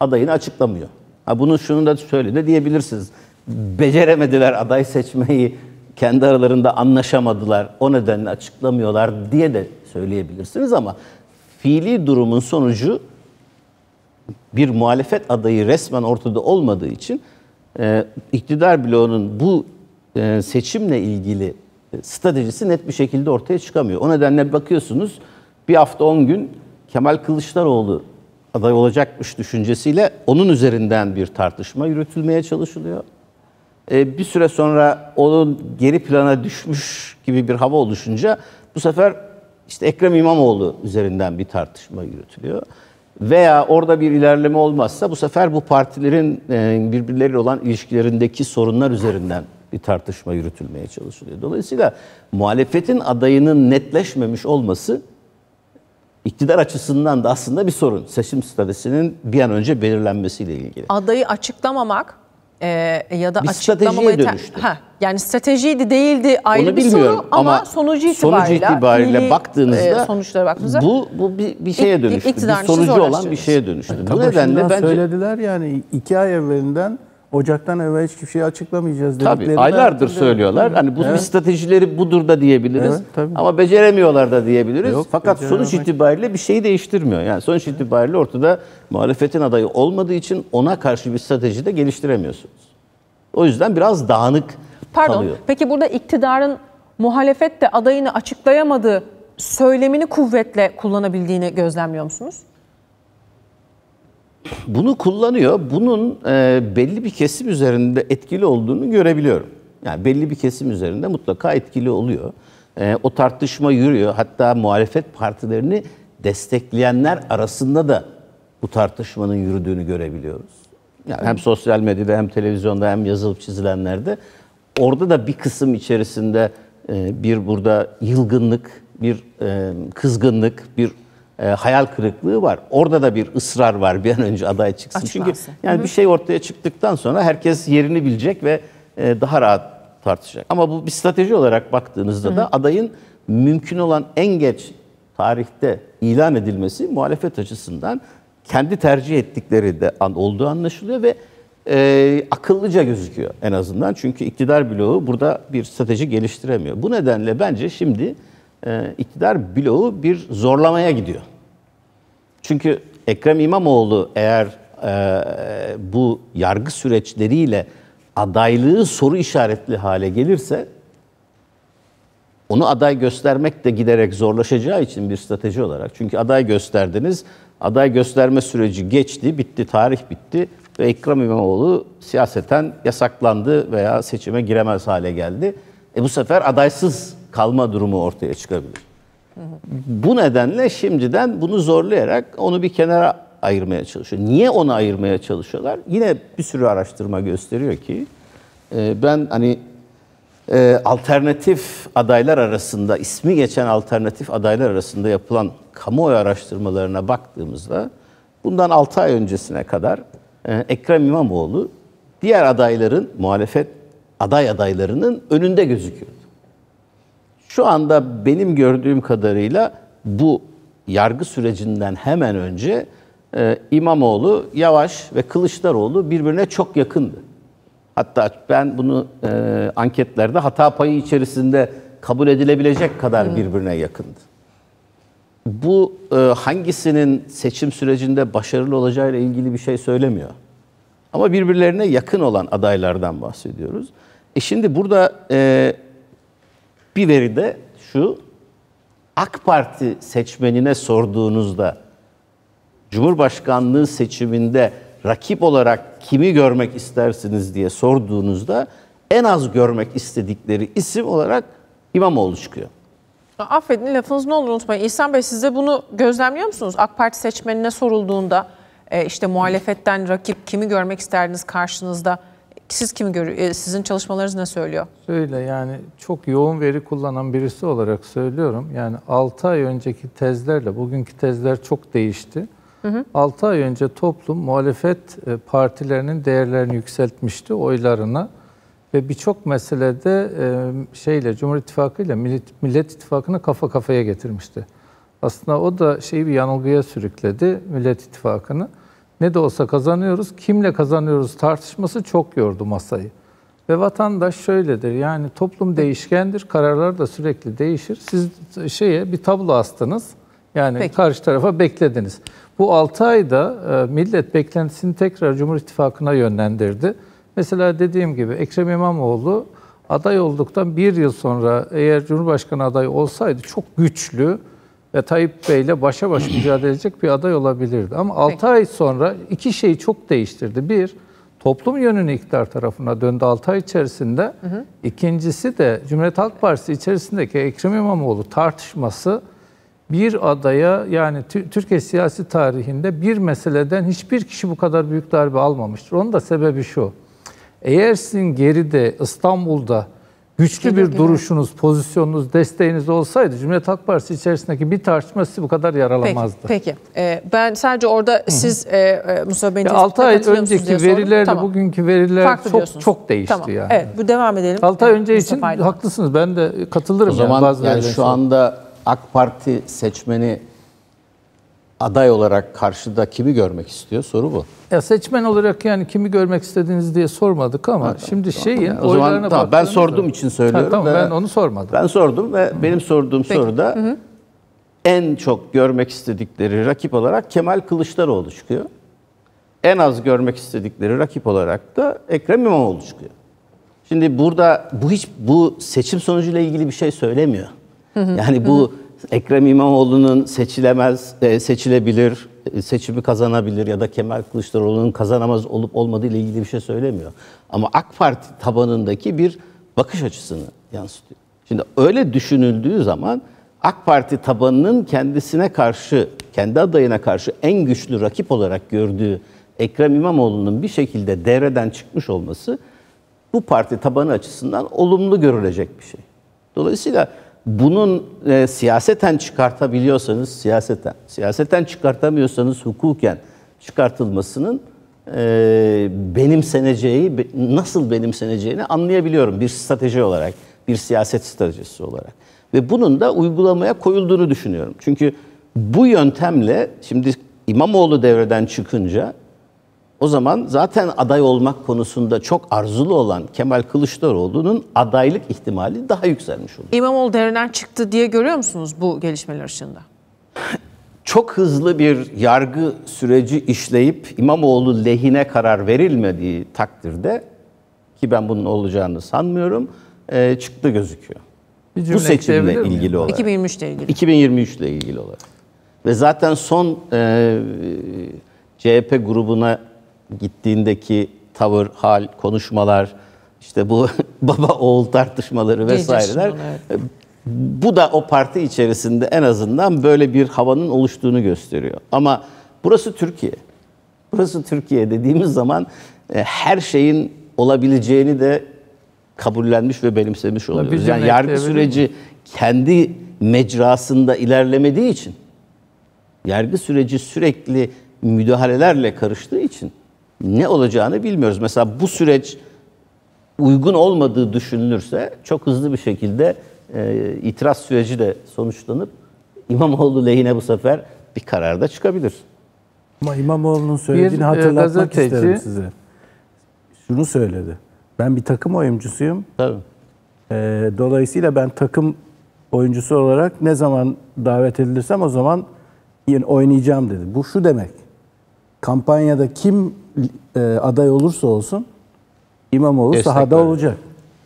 adayını açıklamıyor. Ha, bunu şunu da söyle de diyebilirsiniz. Beceremediler aday seçmeyi, kendi aralarında anlaşamadılar, o nedenle açıklamıyorlar diye de söyleyebilirsiniz, ama fiili durumun sonucu bir muhalefet adayı resmen ortada olmadığı için iktidar bloğunun bu seçimle ilgili stratejisi net bir şekilde ortaya çıkamıyor. O nedenle bakıyorsunuz bir hafta 10 gün Kemal Kılıçdaroğlu aday olacakmış düşüncesiyle onun üzerinden bir tartışma yürütülmeye çalışılıyor. Bir süre sonra onun geri plana düşmüş gibi bir hava oluşunca bu sefer işte Ekrem İmamoğlu üzerinden bir tartışma yürütülüyor. Veya orada bir ilerleme olmazsa bu sefer bu partilerin birbirleriyle olan ilişkilerindeki sorunlar üzerinden bir tartışma yürütülmeye çalışılıyor. Dolayısıyla muhalefetin adayının netleşmemiş olması iktidar açısından da aslında bir sorun. Seçim stratejisinin bir an önce belirlenmesiyle ilgili. Adayı açıklamamak ya da bir stratejiye dönüştü. Yani stratejiydi değildi ayrı bir soru, ama sonucu itibariyle baktığınızda bu bir şeye dönüştü. Bir sonucu olan bir şeye dönüştü. Bu nedenle bence söylediler, yani 2 ay evvelinden Ocaktan evvel hiçbir şey açıklamayacağız dedikleri. Tabii, aylardır söylüyorlar. Tabii. Hani bu stratejileri budur da diyebiliriz. Evet, tabii. Ama beceremiyorlar da diyebiliriz. Yok, fakat sonuç itibariyle bir şeyi değiştirmiyor. Yani sonuç itibariyle ortada muhalefetin adayı olmadığı için ona karşı bir strateji de geliştiremiyorsunuz. O yüzden biraz dağınık kalıyor. Peki burada iktidarın muhalefet de adayını açıklayamadığı söylemini kuvvetle kullanabildiğini gözlemliyor musunuz? Bunu kullanıyor. Bunun belli bir kesim üzerinde etkili olduğunu görebiliyorum. Yani belli bir kesim üzerinde mutlaka etkili oluyor. O tartışma yürüyor. Hatta muhalefet partilerini destekleyenler arasında da bu tartışmanın yürüdüğünü görebiliyoruz. Yani hem sosyal medyada hem televizyonda hem yazılıp çizilenlerde. Orada da bir kısım içerisinde bir burada yılgınlık, bir kızgınlık, bir hayal kırıklığı var. Orada da bir ısrar var bir an önce aday çıksın. Açıklansın. Çünkü yani bir şey ortaya çıktıktan sonra herkes yerini bilecek ve daha rahat tartışacak. Ama bu bir strateji olarak baktığınızda da adayın mümkün olan en geç tarihte ilan edilmesi muhalefet açısından kendi tercih ettikleri de olduğu anlaşılıyor ve akıllıca gözüküyor en azından. Çünkü iktidar bloğu burada bir strateji geliştiremiyor. Bu nedenle bence şimdi iktidar bloğu bir zorlamaya gidiyor. Çünkü Ekrem İmamoğlu eğer bu yargı süreçleriyle adaylığı soru işaretli hale gelirse onu aday göstermek de giderek zorlaşacağı için bir strateji olarak. Çünkü aday gösterdiniz, aday gösterme süreci geçti, bitti, tarih bitti ve Ekrem İmamoğlu siyaseten yasaklandı veya seçime giremez hale geldi. Bu sefer adaysız kalma durumu ortaya çıkabilir. Bu nedenle şimdiden bunu zorlayarak onu bir kenara ayırmaya çalışıyor. Niye onu ayırmaya çalışıyorlar? Yine bir sürü araştırma gösteriyor ki ben hani alternatif adaylar arasında, ismi geçen alternatif adaylar arasında yapılan kamuoyu araştırmalarına baktığımızda bundan 6 ay öncesine kadar Ekrem İmamoğlu diğer adayların, muhalefet aday adaylarının önünde gözüküyor. Şu anda benim gördüğüm kadarıyla bu yargı sürecinden hemen önce İmamoğlu, Yavaş ve Kılıçdaroğlu birbirine çok yakındı. Hatta ben bunu anketlerde hata payı içerisinde kabul edilebilecek kadar birbirine yakındı. Bu hangisinin seçim sürecinde başarılı olacağıyla ilgili bir şey söylemiyor. Ama birbirlerine yakın olan adaylardan bahsediyoruz. Şimdi burada... Bir veri de şu, AK Parti seçmenine sorduğunuzda Cumhurbaşkanlığı seçiminde rakip olarak kimi görmek istersiniz diye sorduğunuzda en az görmek istedikleri isim olarak İmamoğlu çıkıyor. Affedin lafınız ne olur unutmayın. İhsan Bey, siz de bunu gözlemliyor musunuz? AK Parti seçmenine sorulduğunda işte muhalefetten rakip kimi görmek isterdiniz karşınızda? Siz kimi görüyorsunuz? Sizin çalışmalarınız ne söylüyor? Şöyle, yani çok yoğun veri kullanan birisi olarak söylüyorum. Yani 6 ay önceki tezlerle bugünkü tezler çok değişti. 6 ay önce toplum muhalefet partilerinin değerlerini yükseltmişti, oylarına. Ve birçok meselede Cumhur İttifakı ile Millet İttifakı'nı kafa kafaya getirmişti. Aslında o da bir yanılgıya sürükledi Millet İttifakı'nı. Ne de olsa kazanıyoruz, kimle kazanıyoruz tartışması çok yordu masayı. Ve vatandaş şöyledir, yani toplum değişkendir, kararlar da sürekli değişir. Siz bir tablo astınız, yani peki, karşı tarafa beklediniz. Bu 6 ayda millet beklentisini tekrar Cumhur İttifakı'na yönlendirdi. Mesela dediğim gibi Ekrem İmamoğlu aday olduktan 1 yıl sonra eğer Cumhurbaşkanı adayı olsaydı çok güçlü ve Tayyip Bey'le başa baş mücadele edecek bir aday olabilirdi. Ama 6 ay sonra iki şeyi çok değiştirdi. Bir, toplum yönünü iktidar tarafına döndü 6 ay içerisinde. İkincisi de Cumhuriyet Halk Partisi içerisindeki Ekrem İmamoğlu tartışması bir adaya, yani Türkiye siyasi tarihinde bir meseleden hiçbir kişi bu kadar büyük darbe almamıştır. Onun da sebebi şu. Eğer sizin geride İstanbul'da güçlü bir duruşunuz, pozisyonunuz, desteğiniz olsaydı Cumhuriyet Halk Partisi içerisindeki bir tartışma sizi bu kadar yaralamazdı. Peki. Ben sadece orada siz Mustafa Bey'in 6 ay önceki verilerle bugünkü veriler farklı çok değişti. Yani. Evet, bu devam edelim. 6 ay önce için haklısınız. Ben de katılırım. O zaman yani şu anda AK Parti seçmeni aday olarak karşıda kimi görmek istiyor? Soru bu. Ya seçmen olarak yani kimi görmek istediğiniz diye sormadık ama ha, şimdi tamam, şey ya, o zaman tamam, ben sorduğum için söylüyorum. Tamam, ben onu sormadım. Ben sordum ve Hı-hı. benim sorduğum Peki. soruda Hı-hı. en çok görmek istedikleri rakip olarak Kemal Kılıçdaroğlu çıkıyor. En az görmek istedikleri rakip olarak da Ekrem İmamoğlu çıkıyor. Şimdi burada bu seçim sonucuyla ilgili bir şey söylemiyor. Hı-hı. Yani bu Hı-hı. Ekrem İmamoğlu'nun seçilebilir, seçimi kazanabilir ya da Kemal Kılıçdaroğlu'nun kazanamaz olup olmadığı ile ilgili bir şey söylemiyor. Ama AK Parti tabanındaki bir bakış açısını yansıtıyor. Şimdi öyle düşünüldüğü zaman AK Parti tabanının kendisine karşı, kendi adayına karşı en güçlü rakip olarak gördüğü Ekrem İmamoğlu'nun bir şekilde devreden çıkmış olması bu parti tabanı açısından olumlu görülecek bir şey. Dolayısıyla bunun siyaseten çıkartabiliyorsanız siyaseten çıkartamıyorsanız hukuken çıkartılmasının nasıl benimseneceğini anlayabiliyorum bir strateji olarak, bir siyaset stratejisi olarak. Ve bunun da uygulamaya koyulduğunu düşünüyorum. Çünkü bu yöntemle şimdi İmamoğlu devreden çıkınca o zaman zaten aday olmak konusunda çok arzulu olan Kemal Kılıçdaroğlu'nun adaylık ihtimali daha yükselmiş oluyor. İmamoğlu devreden çıktı diye görüyor musunuz bu gelişmeler ışığında? Çok hızlı bir yargı süreci işleyip İmamoğlu lehine karar verilmediği takdirde, ki ben bunun olacağını sanmıyorum, çıktı gözüküyor. Bu seçimle ilgili olarak. 2023'le ilgili olarak. Ve zaten son CHP grubuna gittiğindeki tavır, hal, konuşmalar, işte bu baba oğul tartışmaları vesaireler. Evet. Bu da o parti içerisinde en azından böyle bir havanın oluştuğunu gösteriyor. Ama burası Türkiye. Burası Türkiye dediğimiz zaman her şeyin olabileceğini de kabullenmiş ve benimsemiş oluyoruz. Yani yargı süreci kendi mecrasında ilerlemediği için, yargı süreci sürekli müdahalelerle karıştığı için ne olacağını bilmiyoruz. Mesela bu süreç uygun olmadığı düşünülürse çok hızlı bir şekilde itiraz süreci de sonuçlanıp İmamoğlu lehine bu sefer bir karar da çıkabilir. Ama İmamoğlu'nun söylediğini hatırlatmak isterim size. Şunu söyledi. Ben bir takım oyuncusuyum. Tabii. Dolayısıyla ben takım oyuncusu olarak ne zaman davet edilirsem o zaman oynayacağım dedi. Bu şu demek. Kampanyada kim aday olursa olsun İmamoğlu destek sahada var. Olacak.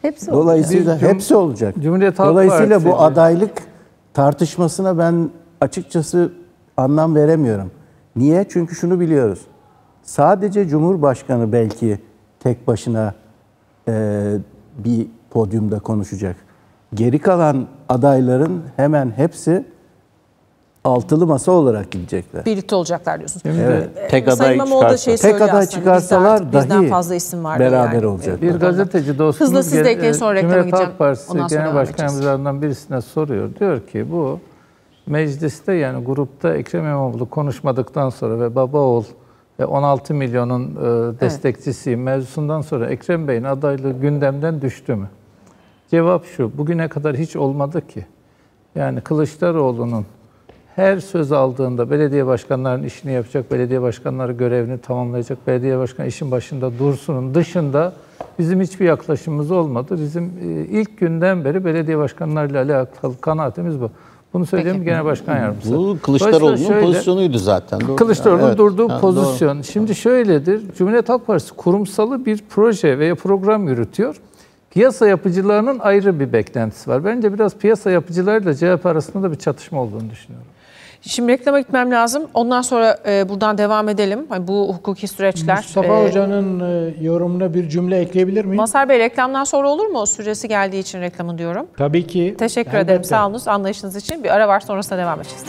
Hepsi dolayısıyla olacak. Hepsi olacak. Dolayısıyla bu adaylık tartışmasına ben açıkçası anlam veremiyorum. Niye? Çünkü şunu biliyoruz. Sadece Cumhurbaşkanı belki tek başına bir podyumda konuşacak. Geri kalan adayların hemen hepsi altılı masa olarak gidecekler. Birlikte olacaklar diyorsunuz. Evet. Tek aday çıkarsalar dahi fazla isim var beraber yani. Olacak. Bir gazeteci dostumuz hızlı sonra Cumhuriyet Halk Partisi Genel Başkanımızdan birisine soruyor. Diyor ki bu mecliste yani grupta Ekrem İmamoğlu konuşmadıktan sonra ve baba oğul ve 16 milyonun destekçisiyim mevzusundan sonra Ekrem Bey'in adaylığı gündemden düştü mü? Cevap şu, bugüne kadar hiç olmadı ki. Yani Kılıçdaroğlu'nun her söz aldığında belediye başkanlarının işini yapacak, belediye başkanları görevini tamamlayacak, belediye başkanı işin başında dursunun dışında bizim hiçbir yaklaşımımız olmadı. Bizim ilk günden beri belediye başkanlarıyla alakalı kanaatimiz bu. Bunu söyleyeyim Peki. Genel Başkan Yardımcısı. Bu Kılıçdaroğlu'nun pozisyonuydu zaten. Kılıçdaroğlu'nun evet. durduğu ha, pozisyon. Doğru. Şimdi şöyledir, Cumhuriyet Halk Partisi kurumsalı bir proje veya program yürütüyor. Piyasa yapıcılarının ayrı bir beklentisi var. Bence biraz piyasa yapıcılarıyla CHP arasında da bir çatışma olduğunu düşünüyorum. Şimdi reklama gitmem lazım. Ondan sonra buradan devam edelim. Hani bu hukuki süreçler. Mustafa Hoca'nın yorumuna bir cümle ekleyebilir miyim? Mazhar Bey reklamdan sonra olur mu? O süresi geldiği için reklamın diyorum. Tabii ki. Teşekkür ederim. Sağ olunuz anlayışınız için. Bir ara var sonrasında devam edeceğiz.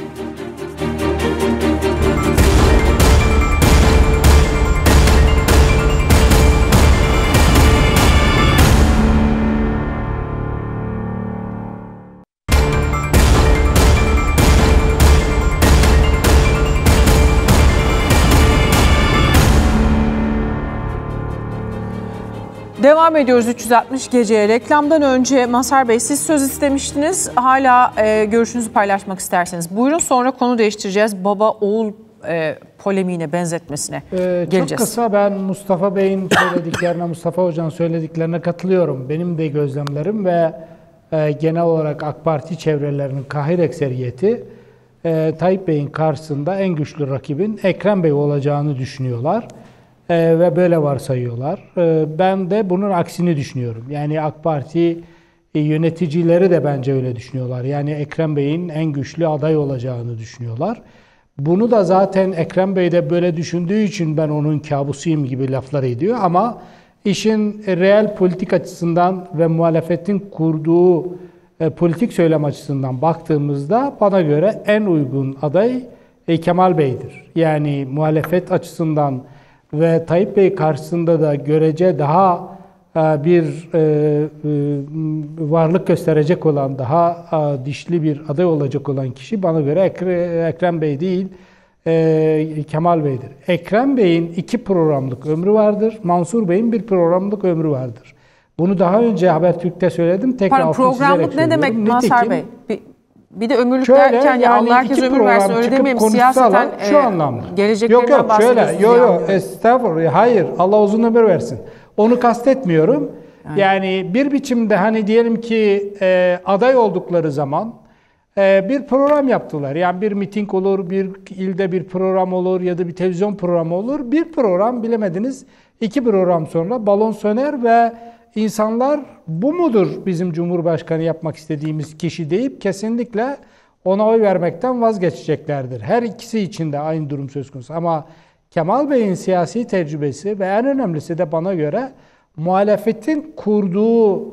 Devam ediyoruz 360 geceye. Reklamdan önce Mazhar Bey, siz söz istemiştiniz. Hala görüşünüzü paylaşmak isterseniz buyurun, sonra konu değiştireceğiz. Baba oğul polemiğine, benzetmesine geleceğiz. Çok kısa, ben Mustafa Bey'in söylediklerine, Mustafa Hoca'nın söylediklerine katılıyorum. Benim de gözlemlerim ve genel olarak AK Parti çevrelerinin kahir ekseriyeti Tayyip Bey'in karşısında en güçlü rakibin Ekrem Bey olacağını düşünüyorlar. Ve böyle varsayıyorlar. Ben de bunun aksini düşünüyorum. Yani AK Parti yöneticileri de bence öyle düşünüyorlar. Yani Ekrem Bey'in en güçlü aday olacağını düşünüyorlar. Bunu da zaten Ekrem Bey de böyle düşündüğü için ben onun kabusuyum gibi laflar ediyor. Ama işin reel politik açısından ve muhalefetin kurduğu politik söylem açısından baktığımızda bana göre en uygun aday Kemal Bey'dir. Yani muhalefet açısından ve Tayyip Bey karşısında da görece daha bir varlık gösterecek olan, daha dişli bir aday olacak olan kişi bana göre Ekrem Bey değil, Kemal Bey'dir. Ekrem Bey'in 2 programlık ömrü vardır. Mansur Bey'in 1 programlık ömrü vardır. Bunu daha önce Habertürk'te söyledim. Tekrar programlık ne demek Mazhar Bey? Bir de ömürlük şöyle, derken ya Allah herkese ömür versin öyle demeyeyim, siyaseten şu anlamda. Geleceklerinden bahsediyorsunuz. Yok, estağfurullah. Hayır, Allah uzun ömür versin. Onu kastetmiyorum. Yani, bir biçimde hani diyelim ki aday oldukları zaman bir program yaptılar. Yani bir miting olur, bir ilde bir program olur ya da bir televizyon programı olur. Bir program bilemediniz, 2 program sonra balon söner ve İnsanlar bu mudur bizim Cumhurbaşkanı yapmak istediğimiz kişi deyip kesinlikle ona oy vermekten vazgeçeceklerdir. Her ikisi için de aynı durum söz konusu. Ama Kemal Bey'in siyasi tecrübesi ve en önemlisi de bana göre muhalefetin kurduğu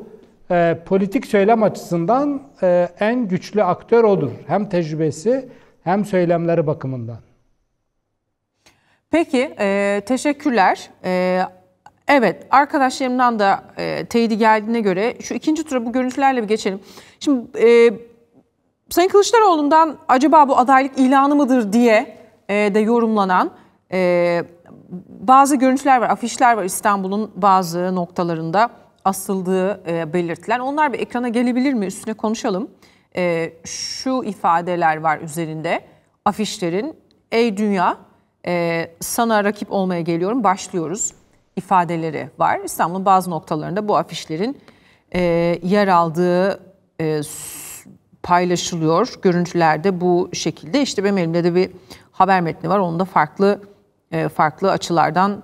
politik söylem açısından en güçlü aktör odur. Hem tecrübesi hem söylemleri bakımından. Peki, teşekkürler. Evet, arkadaşlarımdan da teyidi geldiğine göre şu 2. tura bu görüntülerle bir geçelim. Şimdi Sayın Kılıçdaroğlu'ndan acaba bu adaylık ilanı mıdır diye de yorumlanan bazı görüntüler var, afişler var İstanbul'un bazı noktalarında asıldığı belirtilen. Onlar bir ekrana gelebilir mi? Üstüne konuşalım. Şu ifadeler var üzerinde afişlerin. Ey dünya, sana rakip olmaya geliyorum, başlıyoruz ifadeleri var. İstanbul'un bazı noktalarında bu afişlerin yer aldığı paylaşılıyor. Görüntülerde bu şekilde. İşte benim elimde de bir haber metni var. Onun da farklı açılardan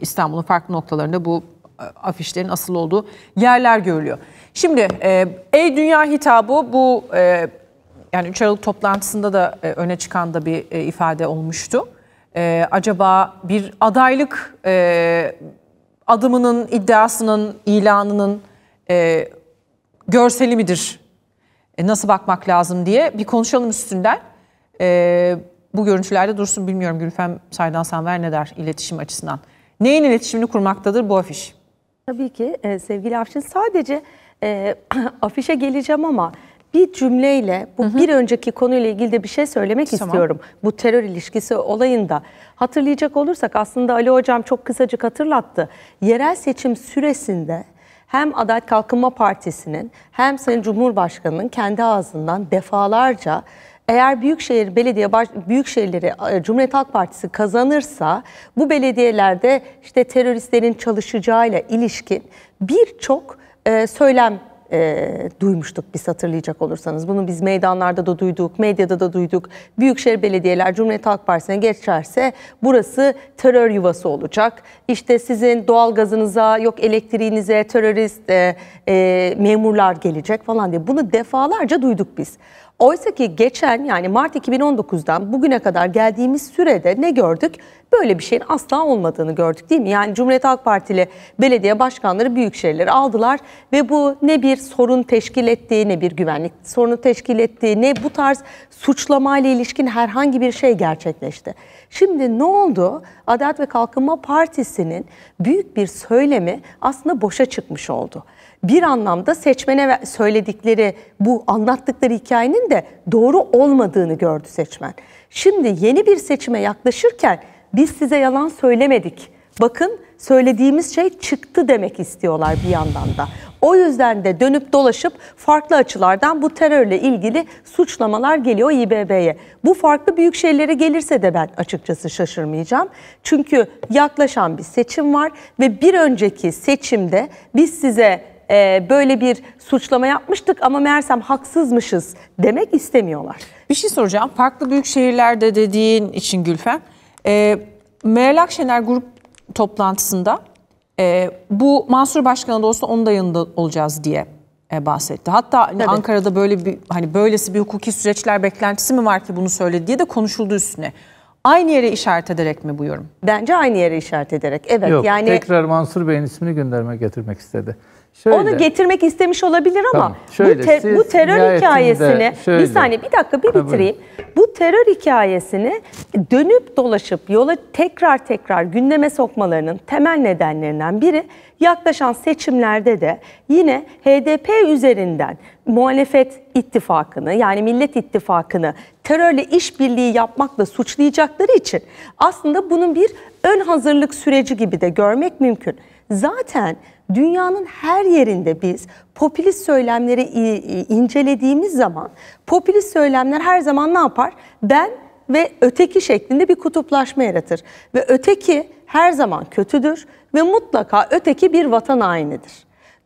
İstanbul'un farklı noktalarında bu afişlerin asılı olduğu yerler görülüyor. Şimdi Ey Dünya hitabı bu yani 3 Aralık toplantısında da öne çıkan da bir ifade olmuştu. Acaba bir adaylık adımının, iddiasının, ilanının görseli midir? Nasıl bakmak lazım diye bir konuşalım üstünden. Bu görüntülerde dursun, bilmiyorum Gülfem Saydan Sanver ne der iletişim açısından? Neyin iletişimini kurmaktadır bu afiş? Tabii ki sevgili Afşin, sadece afişe geleceğim ama bir cümleyle bu bir önceki konuyla ilgili de bir şey söylemek istiyorum. Bu terör ilişkisi olayında hatırlayacak olursak aslında Ali Hocam çok kısacık hatırlattı. Yerel seçim süresinde hem Adalet Kalkınma Partisi'nin hem Sayın Cumhurbaşkanı'nın kendi ağzından defalarca eğer büyükşehirleri Cumhuriyet Halk Partisi kazanırsa bu belediyelerde işte teröristlerin çalışacağıyla ilişkin birçok söylem duymuştuk biz, hatırlayacak olursanız. Bunu biz meydanlarda da duyduk, medyada da duyduk. Büyükşehir belediyeler Cumhuriyet Halk Partisi'ne geçerse burası terör yuvası olacak. İşte sizin doğalgazınıza, yok elektriğinize terörist memurlar gelecek falan diye. Bunu defalarca duyduk biz. Oysa ki geçen yani Mart 2019'dan bugüne kadar geldiğimiz sürede ne gördük? Böyle bir şeyin asla olmadığını gördük, değil mi? Yani Cumhuriyet Halk Partili belediye başkanları büyükşehirleri aldılar ve bu ne bir sorun teşkil ettiği, ne bir güvenlik sorunu teşkil ettiği, ne bu tarz suçlamayla ilişkin herhangi bir şey gerçekleşti. Şimdi ne oldu? Adalet ve Kalkınma Partisi'nin büyük bir söylemi aslında boşa çıkmış oldu. Bir anlamda seçmene söyledikleri, bu anlattıkları hikayenin de doğru olmadığını gördü seçmen. Şimdi yeni bir seçime yaklaşırken biz size yalan söylemedik, bakın söylediğimiz şey çıktı demek istiyorlar bir yandan da. O yüzden de dönüp dolaşıp farklı açılardan bu terörle ilgili suçlamalar geliyor İBB'ye. Bu farklı büyük şeylere gelirse de ben açıkçası şaşırmayacağım. Çünkü yaklaşan bir seçim var ve bir önceki seçimde biz size böyle bir suçlama yapmıştık ama meğersem haksızmışız demek istemiyorlar. Bir şey soracağım. Farklı büyük şehirlerde dediğin için Gülfem, Meral Akşener grup toplantısında bu Mansur Başkan'ın da olsa onun da yanında olacağız diye bahsetti. Hatta hani Ankara'da böyle bir hani böylesi bir hukuki süreçler beklentisi mi var ki bunu söyledi diye de konuşuldu üstüne. Aynı yere işaret ederek mi bu yorum? Bence aynı yere işaret ederek. Evet. Yok, yani tekrar Mansur Bey'in ismini gündeme getirmek istedi. Şöyle, onu getirmek istemiş olabilir ama tamam, şöyle, bu terör hikayesini şöyle, bir dakika bitireyim. Bu terör hikayesini dönüp dolaşıp yola tekrar gündeme sokmalarının temel nedenlerinden biri yaklaşan seçimlerde de yine HDP üzerinden muhalefet ittifakını yani Millet İttifakını terörle işbirliği yapmakla suçlayacakları için aslında bunun bir ön hazırlık süreci gibi de görmek mümkün. Zaten dünyanın her yerinde biz popülist söylemleri incelediğimiz zaman popülist söylemler her zaman ne yapar? Ben ve öteki şeklinde bir kutuplaşma yaratır. Ve öteki her zaman kötüdür ve mutlaka öteki bir vatan hainidir.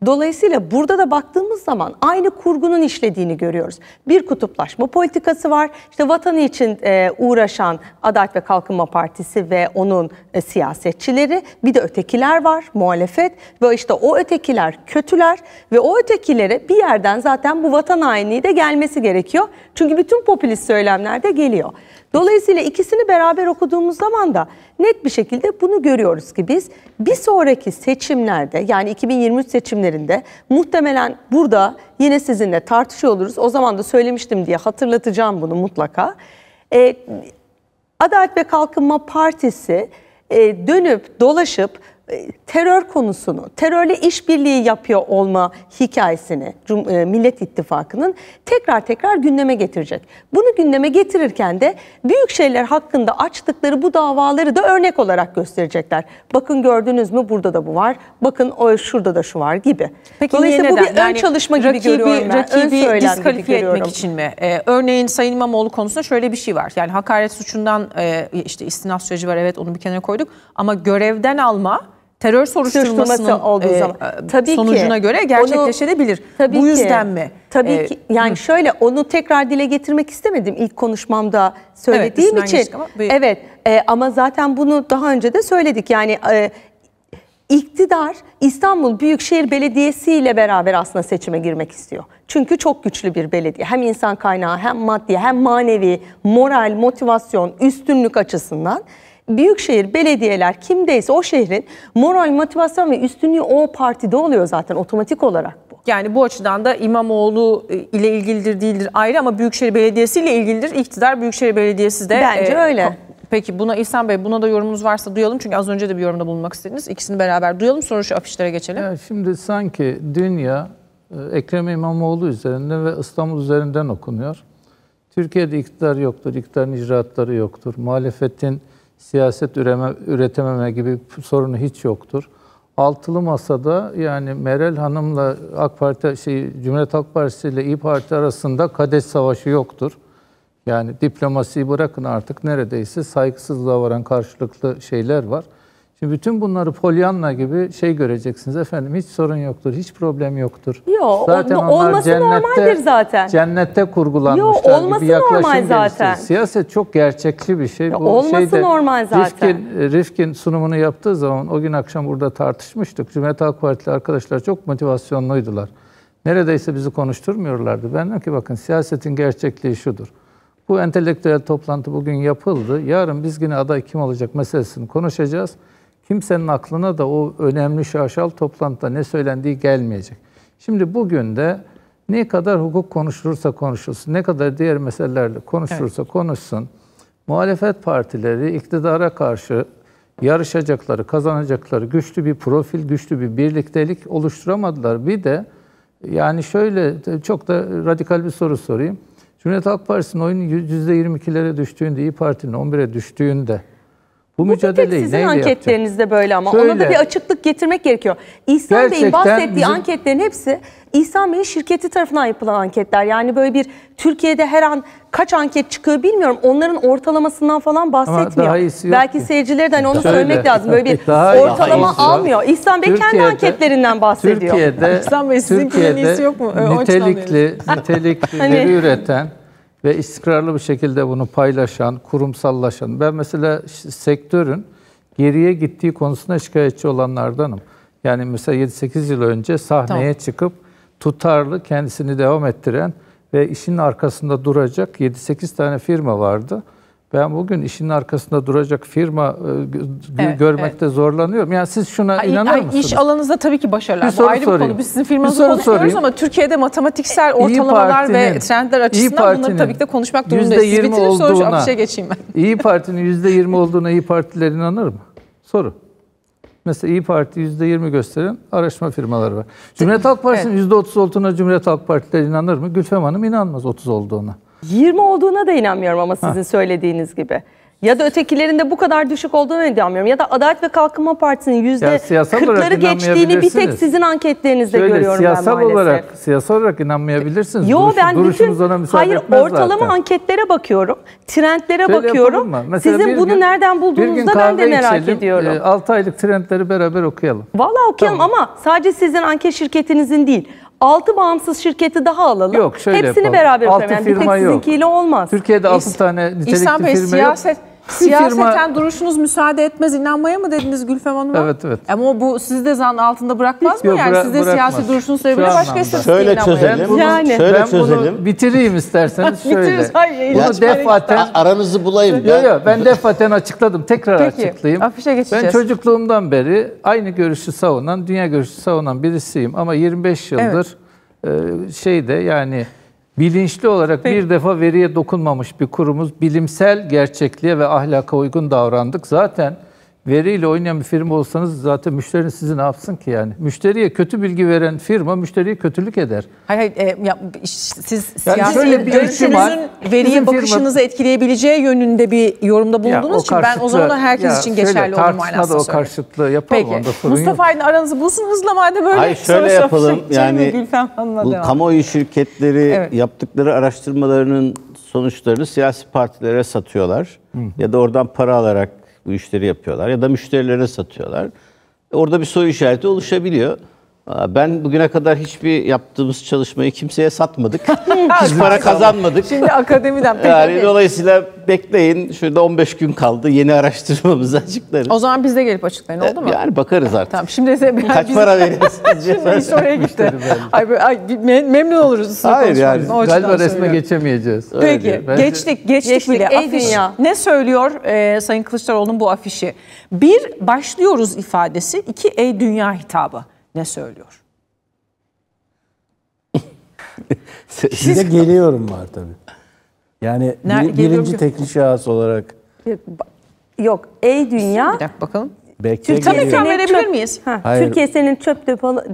Dolayısıyla burada da baktığımız zaman aynı kurgunun işlediğini görüyoruz. Bir kutuplaşma politikası var. İşte vatanı için uğraşan Adalet ve Kalkınma Partisi ve onun siyasetçileri, bir de ötekiler var, muhalefet ve işte o ötekiler kötüler ve o ötekilere bir yerden zaten bu vatan hainliği de gelmesi gerekiyor. Çünkü bütün popülist söylemler de geliyor. Dolayısıyla ikisini beraber okuduğumuz zaman da net bir şekilde bunu görüyoruz ki biz bir sonraki seçimlerde yani 2023 seçimlerinde muhtemelen burada yine sizinle tartışıyor oluruz. O zaman da söylemiştim diye hatırlatacağım bunu mutlaka. Adalet ve Kalkınma Partisi dönüp dolaşıp terör konusunu, terörle işbirliği yapıyor olma hikayesini Millet İttifakı'nın tekrar gündeme getirecek. Bunu gündeme getirirken de büyük şeyler hakkında açtıkları bu davaları da örnek olarak gösterecekler. Bakın gördünüz mü burada da bu var, bakın o şurada da şu var gibi. Peki, dolayısıyla bu bir ön çalışma gibi görüyorum ben. Rakibi diskalifiye etmek için mi? Örneğin Sayın İmamoğlu konusunda şöyle bir şey var. Yani hakaret suçundan işte istinaf süreci var, evet onu bir kenara koyduk ama görevden alma terör soruşturmasının olduğu zaman tabii sonucuna göre gerçekleşebilir. Bu yüzden mi? Tabii ki. Yani şöyle onu tekrar dile getirmek istemedim ilk konuşmamda söylediğim için. Evet ama zaten bunu daha önce de söyledik. Yani iktidar İstanbul Büyükşehir Belediyesi ile beraber aslında seçime girmek istiyor. Çünkü çok güçlü bir belediye. Hem insan kaynağı hem maddi hem manevi, moral, motivasyon, üstünlük açısından. Büyükşehir belediyeler kimdeyse o şehrin moral, motivasyon ve üstünlüğü o partide oluyor zaten otomatik olarak bu. Yani bu açıdan da İmamoğlu ile ilgilidir değildir ayrı ama Büyükşehir Belediyesi ile ilgilidir. İktidar Büyükşehir Belediyesi de. Bence öyle. Peki buna İhsan Bey buna da yorumunuz varsa duyalım çünkü az önce de bir yorumda bulunmak istediniz. İkisini beraber duyalım sonra şu afişlere geçelim. Evet, şimdi sanki dünya Ekrem İmamoğlu üzerinden ve İstanbul üzerinden okunuyor. Türkiye'de iktidar yoktur, iktidarın icraatları yoktur, muhalefetin siyaset üretememe gibi sorunu hiç yoktur. Altılı Masa'da yani Meral Hanım'la AK Parti, Cumhuriyet Halk Partisi ile İyi Parti arasında kadeş savaşı yoktur. Yani diplomasiyi bırakın artık neredeyse saygısızlığa varan karşılıklı şeyler var. Şimdi bütün bunları Pollyanna gibi göreceksiniz efendim, hiç sorun yoktur, hiç problem yoktur. Yok, zaten olması normaldir zaten. Cennette kurgulanmışlar gibi yaklaşım geliştirir. Siyaset çok gerçekçi bir şey. Olması normal zaten. Rifkin sunumunu yaptığı zaman o gün akşam burada tartışmıştık. Cumhuriyet Halk Partili arkadaşlar çok motivasyonluydular. Neredeyse bizi konuşturmuyorlardı. Ben dedim ki bakın siyasetin gerçekliği şudur. Bu entelektüel toplantı bugün yapıldı. Yarın biz yine aday kim olacak meselesini konuşacağız. Kimsenin aklına da o önemli şaşal toplantıda ne söylendiği gelmeyecek. Şimdi bugün de ne kadar hukuk konuşulursa konuşulsun, ne kadar diğer meselelerle konuşulursa konuşsun, muhalefet partileri iktidara karşı yarışacakları, kazanacakları güçlü bir profil, güçlü bir birliktelik oluşturamadılar. Bir de yani şöyle çok da radikal bir soru sorayım. Cumhuriyet Halk Partisi'nin oyunu %22'lere düştüğünde, İyi Parti'nin 11'e düştüğünde Bu mücadeleyi sizin anketlerinizde yapacak? Böyle ama söyle. Ona da bir açıklık getirmek gerekiyor. İhsan gerçekten Bey'in bahsettiği bizim anketlerin hepsi İhsan Bey'in şirketi tarafından yapılan anketler. Yani böyle bir Türkiye'de her an kaç anket çıkıyor bilmiyorum. Onların ortalamasından falan bahsetmiyor. Belki seyircilerden onu söyle. Söylemek lazım. Böyle bir daha ortalama almıyor. İhsan Bey Türkiye'de, kendi anketlerinden bahsediyor. Türkiye'de, İhsan Bey sizin iyisi yok mu? Niteliklileri hani üreten ve istikrarlı bir şekilde bunu paylaşan, kurumsallaşan. Ben mesela sektörün geriye gittiği konusunda şikayetçi olanlardanım. Yani mesela 7-8 yıl önce sahneye çıkıp tutarlı, kendisini devam ettiren ve işin arkasında duracak 7-8 tane firma vardı. Ben bugün işin arkasında duracak firma görmekte zorlanıyorum. Yani siz şuna inanır mısınız? İş alanınızda tabii ki başarılar. Bu ayrı bir konu. Biz sizin firmanızı konuşuyoruz ama Türkiye'de matematiksel ortalamalar ve trendler açısından bunları tabii ki de konuşmak durumundayız. Siz bitirin soru afişe geçeyim ben. İyi Parti'nin %20 olduğuna İyi Partililer inanır mı? Soru. Mesela İyi Parti %20 gösteren araştırma firmaları var. Cumhuriyet Halk Partisi'nin %30 olduğuna Cumhuriyet Halk Partililer inanır mı? Gülfem Hanım inanmaz 30 olduğuna. 20 olduğuna da inanmıyorum ama sizin söylediğiniz gibi. Ya da ötekilerin de bu kadar düşük olduğuna inanmıyorum. Ya da Adalet ve Kalkınma Partisi'nin %40'ları geçtiğini bir tek sizin anketlerinizde şöyle, görüyorum ben maalesef. Siyasal olarak inanmayabilirsiniz. Yo, ortalama anketlere bakıyorum. Trendlere şöyle bakıyorum. Sizin bunu nereden bulduğunuzda ben de merak ediyorum. 6 aylık trendleri beraber okuyalım. Vallahi okuyalım ama sadece sizin anket şirketinizin değil. 6 bağımsız şirketi daha alalım. Yok, hepsini yapalım. Beraber yapalım. Yani bir tek sizinkiyle olmaz. Türkiye'de 6 tane nitelikli İhsan Bey, firma yok. Siyaseten duruşunuz müsaade etmez inanmaya mı dediniz Gülfem Hanım'a? Evet. Ama bu sizi de zan altında bırakmaz mı? Yani siz de siyasi duruşunuz sebebiyle başkasına inanmayın. Yani. Ben bunu bitireyim isterseniz şöyle. Bunu defaten aranızı bulayım. Yok, ben defaten açıkladım. Tekrar açıklayayım. Afişe geçeceğiz. Ben çocukluğumdan beri aynı görüşü savunan, dünya görüşü savunan birisiyim. Ama 25 yıldır bilinçli olarak bir defa veriye dokunmamış bir kurumuz. Bilimsel gerçekliğe ve ahlaka uygun davrandık. Zaten veriyle oynayan bir firma olsanız zaten müşterinin sizi ne yapsın ki yani? Müşteriye kötü bilgi veren firma müşteriye kötülük eder. Siz görüşünüzün veriye bakışınızı etkileyebileceği yönünde bir yorumda bulunduğunuz için ben o zaman da herkes için geçerli olur manasında. O karşıtlığı yapalım. Peki. Mustafa Aydın aranızı bulsun hızla madem böyle. Hayır, şöyle yapalım. Yani bu kamuoyu şirketleri yaptıkları araştırmalarının sonuçlarını siyasi partilere satıyorlar. Ya da oradan para alarak bu işleri yapıyorlar ya da müşterilerine satıyorlar. Orada bir soru işareti oluşabiliyor. Ben bugüne kadar hiçbir yaptığımız çalışmayı kimseye satmadık. Hiç para kazanmadık. Şimdi akademiden dolayısıyla bekleyin. Şurada 15 gün kaldı. Yeni araştırmamızı açıklarız. O zaman biz de gelip açıklayın oldu mu? Yani bakarız artık. Tamam. Şimdi kaç para veririz? Şimdi iş oraya gitti. Memnun oluruz. Hayır yani. Galiba resme geçemeyeceğiz. Peki. Geçtik bile. Afiş. Ne söylüyor Sayın Kılıçdaroğlu'nun bu afişi? Bir, başlıyoruz ifadesi. İki, ey dünya hitabı. Ne söylüyor? Size geliyorum var tabii. Yani birinci teknik şahıs olarak. Yok, ey dünya. Bir dakika bakalım. Verebilir miyiz? Türkiye senin çöp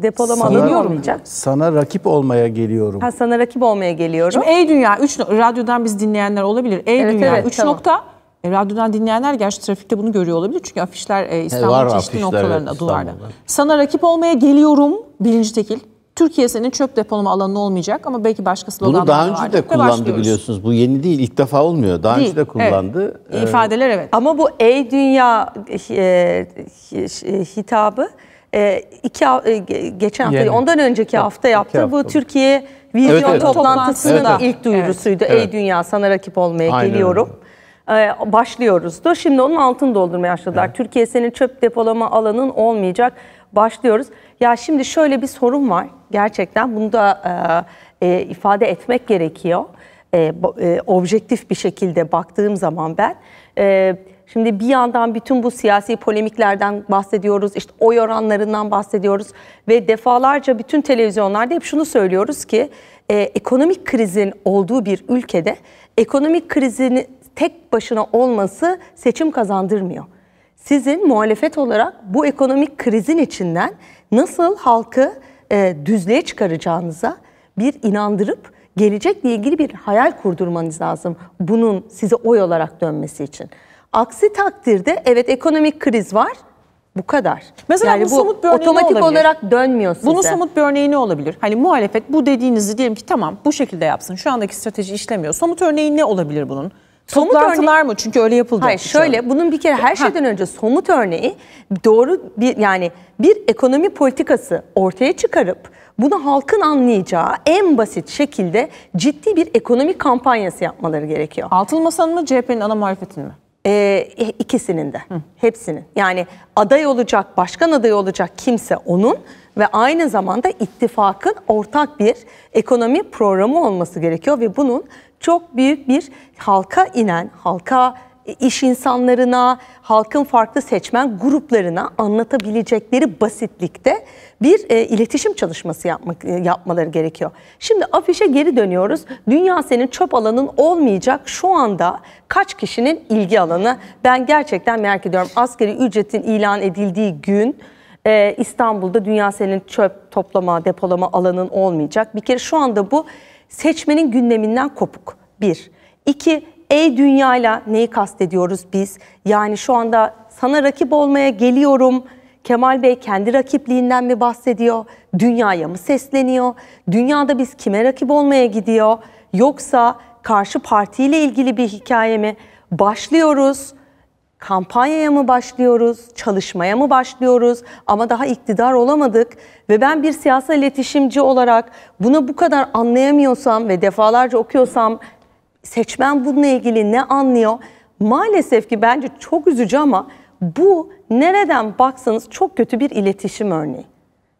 depolamalarını olmayacak. Sana rakip olmaya geliyorum. Sana rakip olmaya geliyorum. Şimdi ey dünya, 3 radyodan biz dinleyenler olabilir. Ey dünya 3 nokta. Radyodan dinleyenler gerçi trafikte bunu görüyor olabilir. Çünkü afişler İstanbul'un çeşitli noktalarında, duvarda. Sana rakip olmaya geliyorum, birinci tekil. Türkiye senin çöp depolama alanı olmayacak ama belki başka sloganlar var. Bunu daha önce de kullandı biliyorsunuz. Bu yeni değil, ilk defa olmuyor. Daha önce de kullandı. İfadeler Ama bu ey dünya hitabı geçen hafta, ondan önceki hafta yaptı. Bu Türkiye vizyon toplantısının ilk duyurusuydu. Ey dünya sana rakip olmaya geliyorum. Başlıyoruzdu. Şimdi onun altını doldurmaya başladılar. Evet. Türkiye senin çöp depolama alanın olmayacak. Başlıyoruz. Ya şimdi şöyle bir sorun var. Gerçekten bunu da ifade etmek gerekiyor. Objektif bir şekilde baktığım zaman ben. Şimdi bir yandan bütün bu siyasi polemiklerden bahsediyoruz. İşte oy oranlarından bahsediyoruz. Ve defalarca bütün televizyonlarda hep şunu söylüyoruz ki ekonomik krizin olduğu bir ülkede ekonomik krizini tek başına olması seçim kazandırmıyor. Sizin muhalefet olarak bu ekonomik krizin içinden nasıl halkı düzlüğe çıkaracağınıza bir inandırıp gelecekle ilgili bir hayal kurdurmanız lazım. Bunun size oy olarak dönmesi için. Aksi takdirde evet ekonomik kriz var. Bu kadar. Mesela yani bu somut bir örneği otomatik olabilir. Olarak dönmüyor size. Bunun somut bir örneği ne olabilir? Hani muhalefet bu dediğinizi diyelim ki tamam bu şekilde yapsın. Şu andaki strateji işlemiyor. Somut örneği ne olabilir bunun? Somut toplantılar örneği... mı? Çünkü öyle yapıldı. Hayır şöyle sonra. Bunun bir kere her şeyden önce somut örneği doğru bir yani bir ekonomi politikası ortaya çıkarıp bunu halkın anlayacağı en basit şekilde ciddi bir ekonomi kampanyası yapmaları gerekiyor. Altılı Masa'nın mı CHP'nin ana muhalefetinin mi? İkisinin de. Hı. Hepsinin. Yani aday olacak, başkan adayı olacak kimse onun ve aynı zamanda ittifakın ortak bir ekonomi programı olması gerekiyor ve bunun çok büyük bir halka inen, halka iş insanlarına, halkın farklı seçmen gruplarına anlatabilecekleri basitlikte bir iletişim çalışması yapmaları gerekiyor. Şimdi afişe geri dönüyoruz. Dünya senin çöp alanın olmayacak. Şu anda kaç kişinin ilgi alanı? Ben gerçekten merak ediyorum. Asgari ücretin ilan edildiği gün İstanbul'da dünya senin çöp toplama, depolama alanın olmayacak. Bir kere şu anda bu seçmenin gündeminden kopuk. Bir. İki. Ey dünyayla neyi kastediyoruz biz? Yani şu anda sana rakip olmaya geliyorum. Kemal Bey kendi rakipliğinden mi bahsediyor? Dünyaya mı sesleniyor? Dünyada biz kime rakip olmaya gidiyor? Yoksa karşı partiyle ilgili bir hikaye mi? Başlıyoruz. Kampanyaya mı başlıyoruz? Çalışmaya mı başlıyoruz? Ama daha iktidar olamadık. Ve ben bir siyasal iletişimci olarak buna bu kadar anlayamıyorsam ve defalarca okuyorsam... Seçmen bununla ilgili ne anlıyor? Maalesef ki bence çok üzücü ama bu nereden baksanız çok kötü bir iletişim örneği.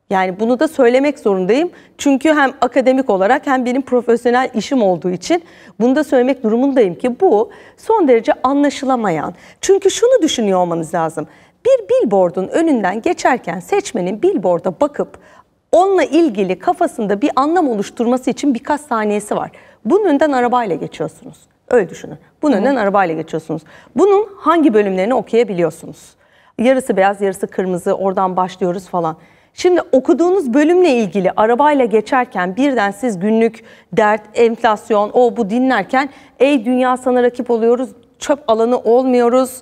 Yani bunu da söylemek zorundayım. Çünkü hem akademik olarak hem benim profesyonel işim olduğu için bunu da söylemek durumundayım ki bu son derece anlaşılamayan. Çünkü şunu düşünüyor olmanız lazım. Bir billboardun önünden geçerken seçmenin billboarda bakıp onunla ilgili kafasında bir anlam oluşturması için birkaç saniyesi var. Bunun önünden arabayla geçiyorsunuz. Öyle düşünün. Bunun önünden arabayla geçiyorsunuz. Bunun hangi bölümlerini okuyabiliyorsunuz? Yarısı beyaz, yarısı kırmızı, oradan başlıyoruz falan. Şimdi okuduğunuz bölümle ilgili arabayla geçerken birden siz günlük dert, enflasyon, o bu dinlerken ey dünya sana rakip oluyoruz, çöp alanı olmuyoruz.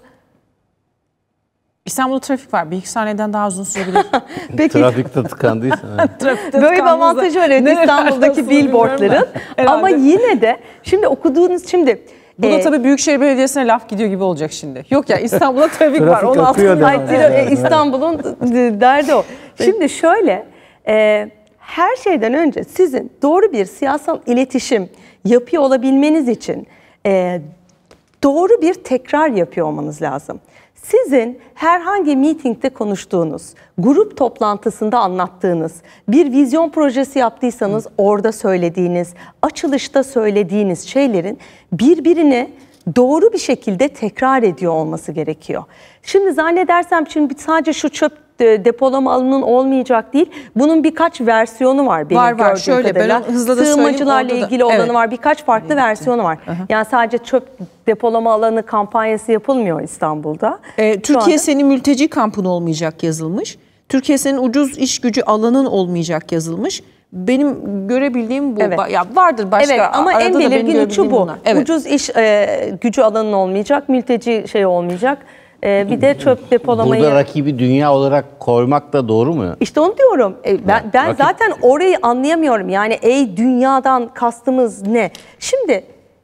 İstanbul'da trafik var. Bir iki saniyeden daha uzun sürebilir. Trafikte tıkandıysan. Böyle bir avantajı var İstanbul'daki billboardların. Ama yine de şimdi okuduğunuz şimdi... Bu da tabii Büyükşehir Belediyesi'ne laf gidiyor gibi olacak şimdi. Yok ya İstanbul'da trafik var. İstanbul'un derdi o. Şimdi şöyle her şeyden önce sizin doğru bir siyasal iletişim yapıyor olabilmeniz için doğru bir tekrar yapıyor olmanız lazım. Sizin herhangi mitingde konuştuğunuz, grup toplantısında anlattığınız, bir vizyon projesi yaptıysanız orada söylediğiniz, açılışta söylediğiniz şeylerin birbirini doğru bir şekilde tekrar ediyor olması gerekiyor. Şimdi zannedersem şimdi sadece şu çöp depolama alanının olmayacak değil. Bunun birkaç versiyonu var benim gördüğüm kadarıyla. Sığınmacılarla ilgili olanı var. Birkaç farklı versiyonu var. Yani sadece çöp depolama alanı kampanyası yapılmıyor İstanbul'da. Türkiye senin mülteci kampın olmayacak yazılmış. Türkiye senin ucuz iş gücü alanın olmayacak yazılmış. Benim görebildiğim bu. Evet. Ya vardır başka. Evet, ama en belirgin ucu bu. Evet. Ucuz iş gücü alanın olmayacak. Mülteci şey olmayacak. Bir de çöp depolamayı... Burada rakibi dünya olarak koymak da doğru mu? İşte onu diyorum. Ben zaten orayı anlayamıyorum. Yani ey dünyadan kastımız ne? Şimdi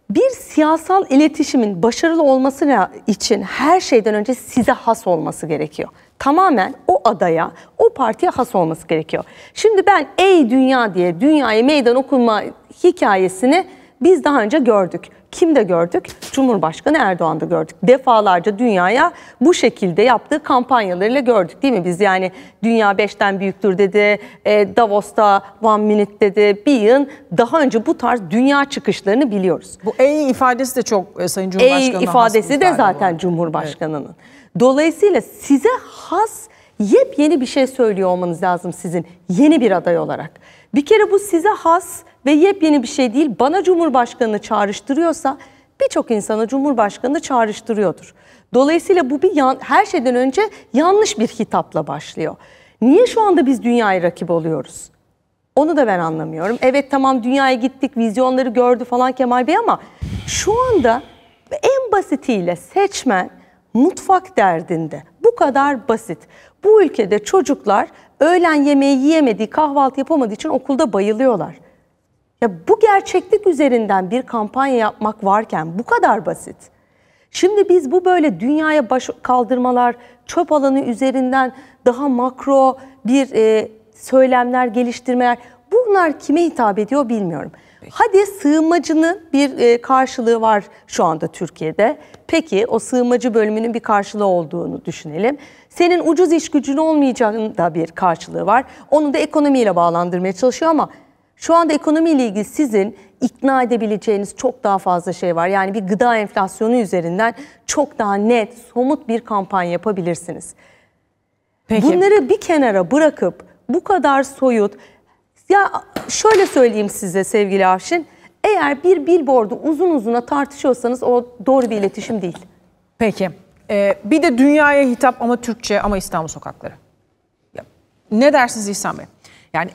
bir siyasal iletişimin başarılı olması için her şeyden önce size has olması gerekiyor. Tamamen o adaya, o partiye has olması gerekiyor. Şimdi ben ey dünya diye dünyaya meydan okuma hikayesini biz daha önce gördük. Kimde gördük? Cumhurbaşkanı Erdoğan'da gördük. Defalarca dünyaya bu şekilde yaptığı kampanyalarıyla gördük değil mi? Biz yani dünya 5'ten büyüktür dedi, Davos'ta one minute dedi, bir yıl daha önce bu tarz dünya çıkışlarını biliyoruz. Bu ey ifadesi de çok Sayın Cumhurbaşkanı'nın. Ey ifadesi de zaten Cumhurbaşkanı'nın. Evet. Dolayısıyla size has yepyeni bir şey söylüyor olmanız lazım sizin yeni bir aday olarak. Bir kere bu size has ve yepyeni bir şey değil. Bana Cumhurbaşkanı'nı çağrıştırıyorsa birçok insana Cumhurbaşkanı'nı çağrıştırıyordur. Dolayısıyla bu her şeyden önce yanlış bir hitapla başlıyor. Niye şu anda biz dünyaya rakip oluyoruz? Onu da ben anlamıyorum. Evet tamam dünyaya gittik, vizyonları gördü falan Kemal Bey ama şu anda en basitiyle seçmen mutfak derdinde. Bu kadar basit. Bu ülkede çocuklar öğlen yemeği yiyemediği, kahvaltı yapamadığı için okulda bayılıyorlar. Ya bu gerçeklik üzerinden bir kampanya yapmak varken bu kadar basit. Şimdi biz bu böyle dünyaya baş kaldırmalar, çöp alanı üzerinden daha makro bir söylemler, geliştirmeler, bunlar kime hitap ediyor bilmiyorum. Hadi sığınmacının bir karşılığı var şu anda Türkiye'de. Peki o sığınmacı bölümünün bir karşılığı olduğunu düşünelim. Senin ucuz iş gücün olmayacağının da bir karşılığı var. Onu da ekonomiyle bağlandırmaya çalışıyor ama şu anda ekonomiyle ilgili sizin ikna edebileceğiniz çok daha fazla şey var. Yani bir gıda enflasyonu üzerinden çok daha net, somut bir kampanya yapabilirsiniz. Peki. Bunları bir kenara bırakıp bu kadar soyut... Ya şöyle söyleyeyim size sevgili Afşin, eğer bir billboard'u uzun uzuna tartışıyorsanız o doğru bir iletişim değil. Peki. Bir de dünyaya hitap ama Türkçe, ama İstanbul sokakları. Ne dersiniz İhsan Bey? Yani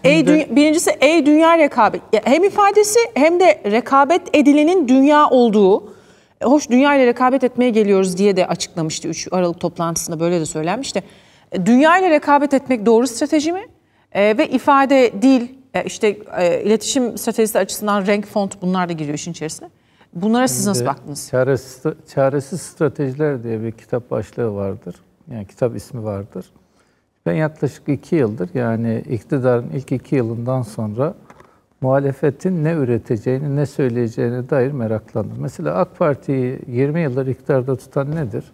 birincisi dünya rekabet. Hem ifadesi hem de rekabet edilenin dünya olduğu. Hoş, dünya ile rekabet etmeye geliyoruz diye de açıklamıştı 3 Aralık toplantısında, böyle de söylenmişti. Dünya ile rekabet etmek doğru strateji mi? Ve ifade, dil, işte iletişim stratejisi açısından renk, font, bunlar da giriyor işin içerisine. Bunlara siz nasıl baktınız? Çaresiz stratejiler diye bir kitap başlığı vardır. Yani kitap ismi vardır. Ben yaklaşık 2 yıldır, yani iktidarın ilk 2 yılından sonra muhalefetin ne üreteceğini, ne söyleyeceğine dair meraklandım. Mesela AK Parti'yi 20 yıldır iktidarda tutan nedir?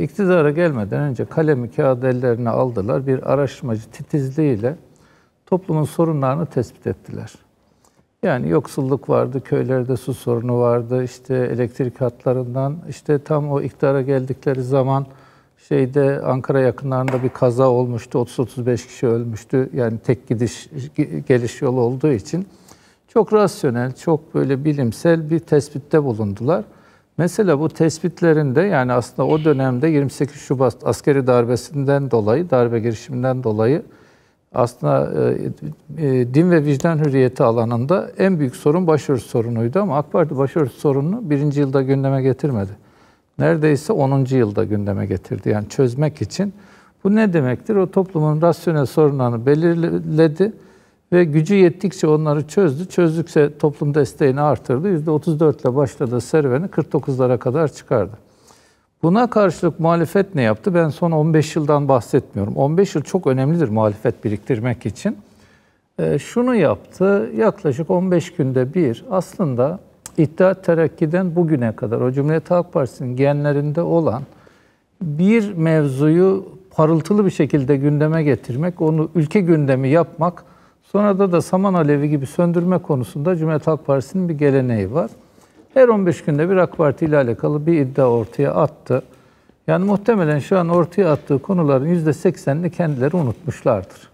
İktidara gelmeden önce kalemi kağıdı ellerine aldılar. Bir araştırmacı titizliğiyle toplumun sorunlarını tespit ettiler. Yani yoksulluk vardı, köylerde su sorunu vardı, işte elektrik hatlarından, işte tam o iktidara geldikleri zaman şeyde Ankara yakınlarında bir kaza olmuştu. 30-35 kişi ölmüştü. Yani tek geliş yolu olduğu için çok rasyonel, çok böyle bilimsel bir tespitte bulundular. Mesela bu tespitlerinde, yani aslında o dönemde 28 Şubat askeri darbesinden dolayı, darbe girişiminden dolayı aslında din ve vicdan hürriyeti alanında en büyük sorun başörtüsü sorunuydu ama AK Parti başörtüsü sorununu 1. yılda gündeme getirmedi. Neredeyse 10. yılda gündeme getirdi. Yani çözmek için. Bu ne demektir? O toplumun rasyonel sorunlarını belirledi ve gücü yettikçe onları çözdü. Çözdükçe toplum desteğini artırdı. %34 ile başladığı serüveni 49'lara kadar çıkardı. Buna karşılık muhalefet ne yaptı? Ben son 15 yıldan bahsetmiyorum. 15 yıl çok önemlidir muhalefet biriktirmek için. Şunu yaptı, yaklaşık 15 günde bir aslında İttihat Terakki'den bugüne kadar o Cumhuriyet Halk Partisi'nin genlerinde olan bir mevzuyu parıltılı bir şekilde gündeme getirmek, onu ülke gündemi yapmak, sonra da saman alevi gibi söndürme konusunda Cumhuriyet Halk Partisi'nin bir geleneği var. Her 15 günde bir AK Parti ile alakalı bir iddia ortaya attı. Yani muhtemelen şu an ortaya attığı konuların %80'ini kendileri unutmuşlardır.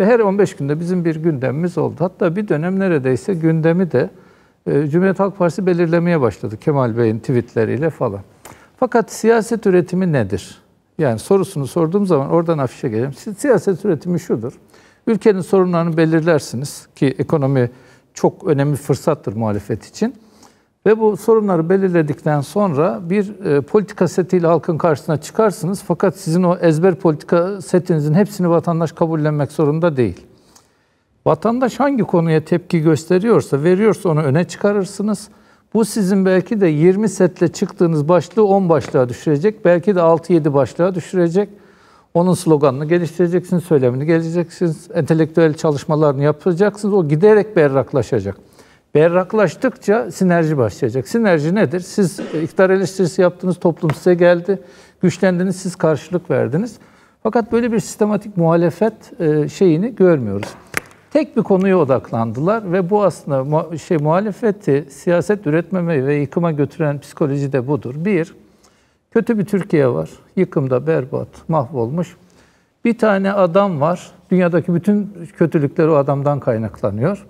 Ve her 15 günde bizim bir gündemimiz oldu. Hatta bir dönem neredeyse gündemi de Cumhuriyet Halk Partisi belirlemeye başladı Kemal Bey'in tweetleriyle falan. Fakat siyaset üretimi nedir? Yani sorusunu sorduğum zaman oradan afişe gelelim. Siyaset üretimi şudur. Ülkenin sorunlarını belirlersiniz ki ekonomi çok önemli fırsattır muhalefet için. Ve bu sorunları belirledikten sonra bir politika setiyle halkın karşısına çıkarsınız. Fakat sizin o ezber politika setinizin hepsini vatandaş kabullenmek zorunda değil. Vatandaş hangi konuya tepki gösteriyorsa, veriyorsa onu öne çıkarırsınız. Bu sizin belki de 20 setle çıktığınız başlığı 10 başlığa düşürecek. Belki de 6-7 başlığa düşürecek. Onun sloganını geliştireceksiniz, söylemini geliştireceksiniz, entelektüel çalışmalarını yapacaksınız. O giderek berraklaşacak. Berraklaştıkça sinerji başlayacak. Sinerji nedir? Siz iktidar eleştirisi yaptınız, toplum size geldi, güçlendiniz, siz karşılık verdiniz. Fakat böyle bir sistematik muhalefet şeyini görmüyoruz. Tek bir konuya odaklandılar ve bu aslında muhalefeti siyaset üretmeme ve yıkıma götüren psikoloji de budur. Bir, kötü bir Türkiye var. Yıkımda, berbat, mahvolmuş. Bir tane adam var. Dünyadaki bütün kötülükler o adamdan kaynaklanıyor.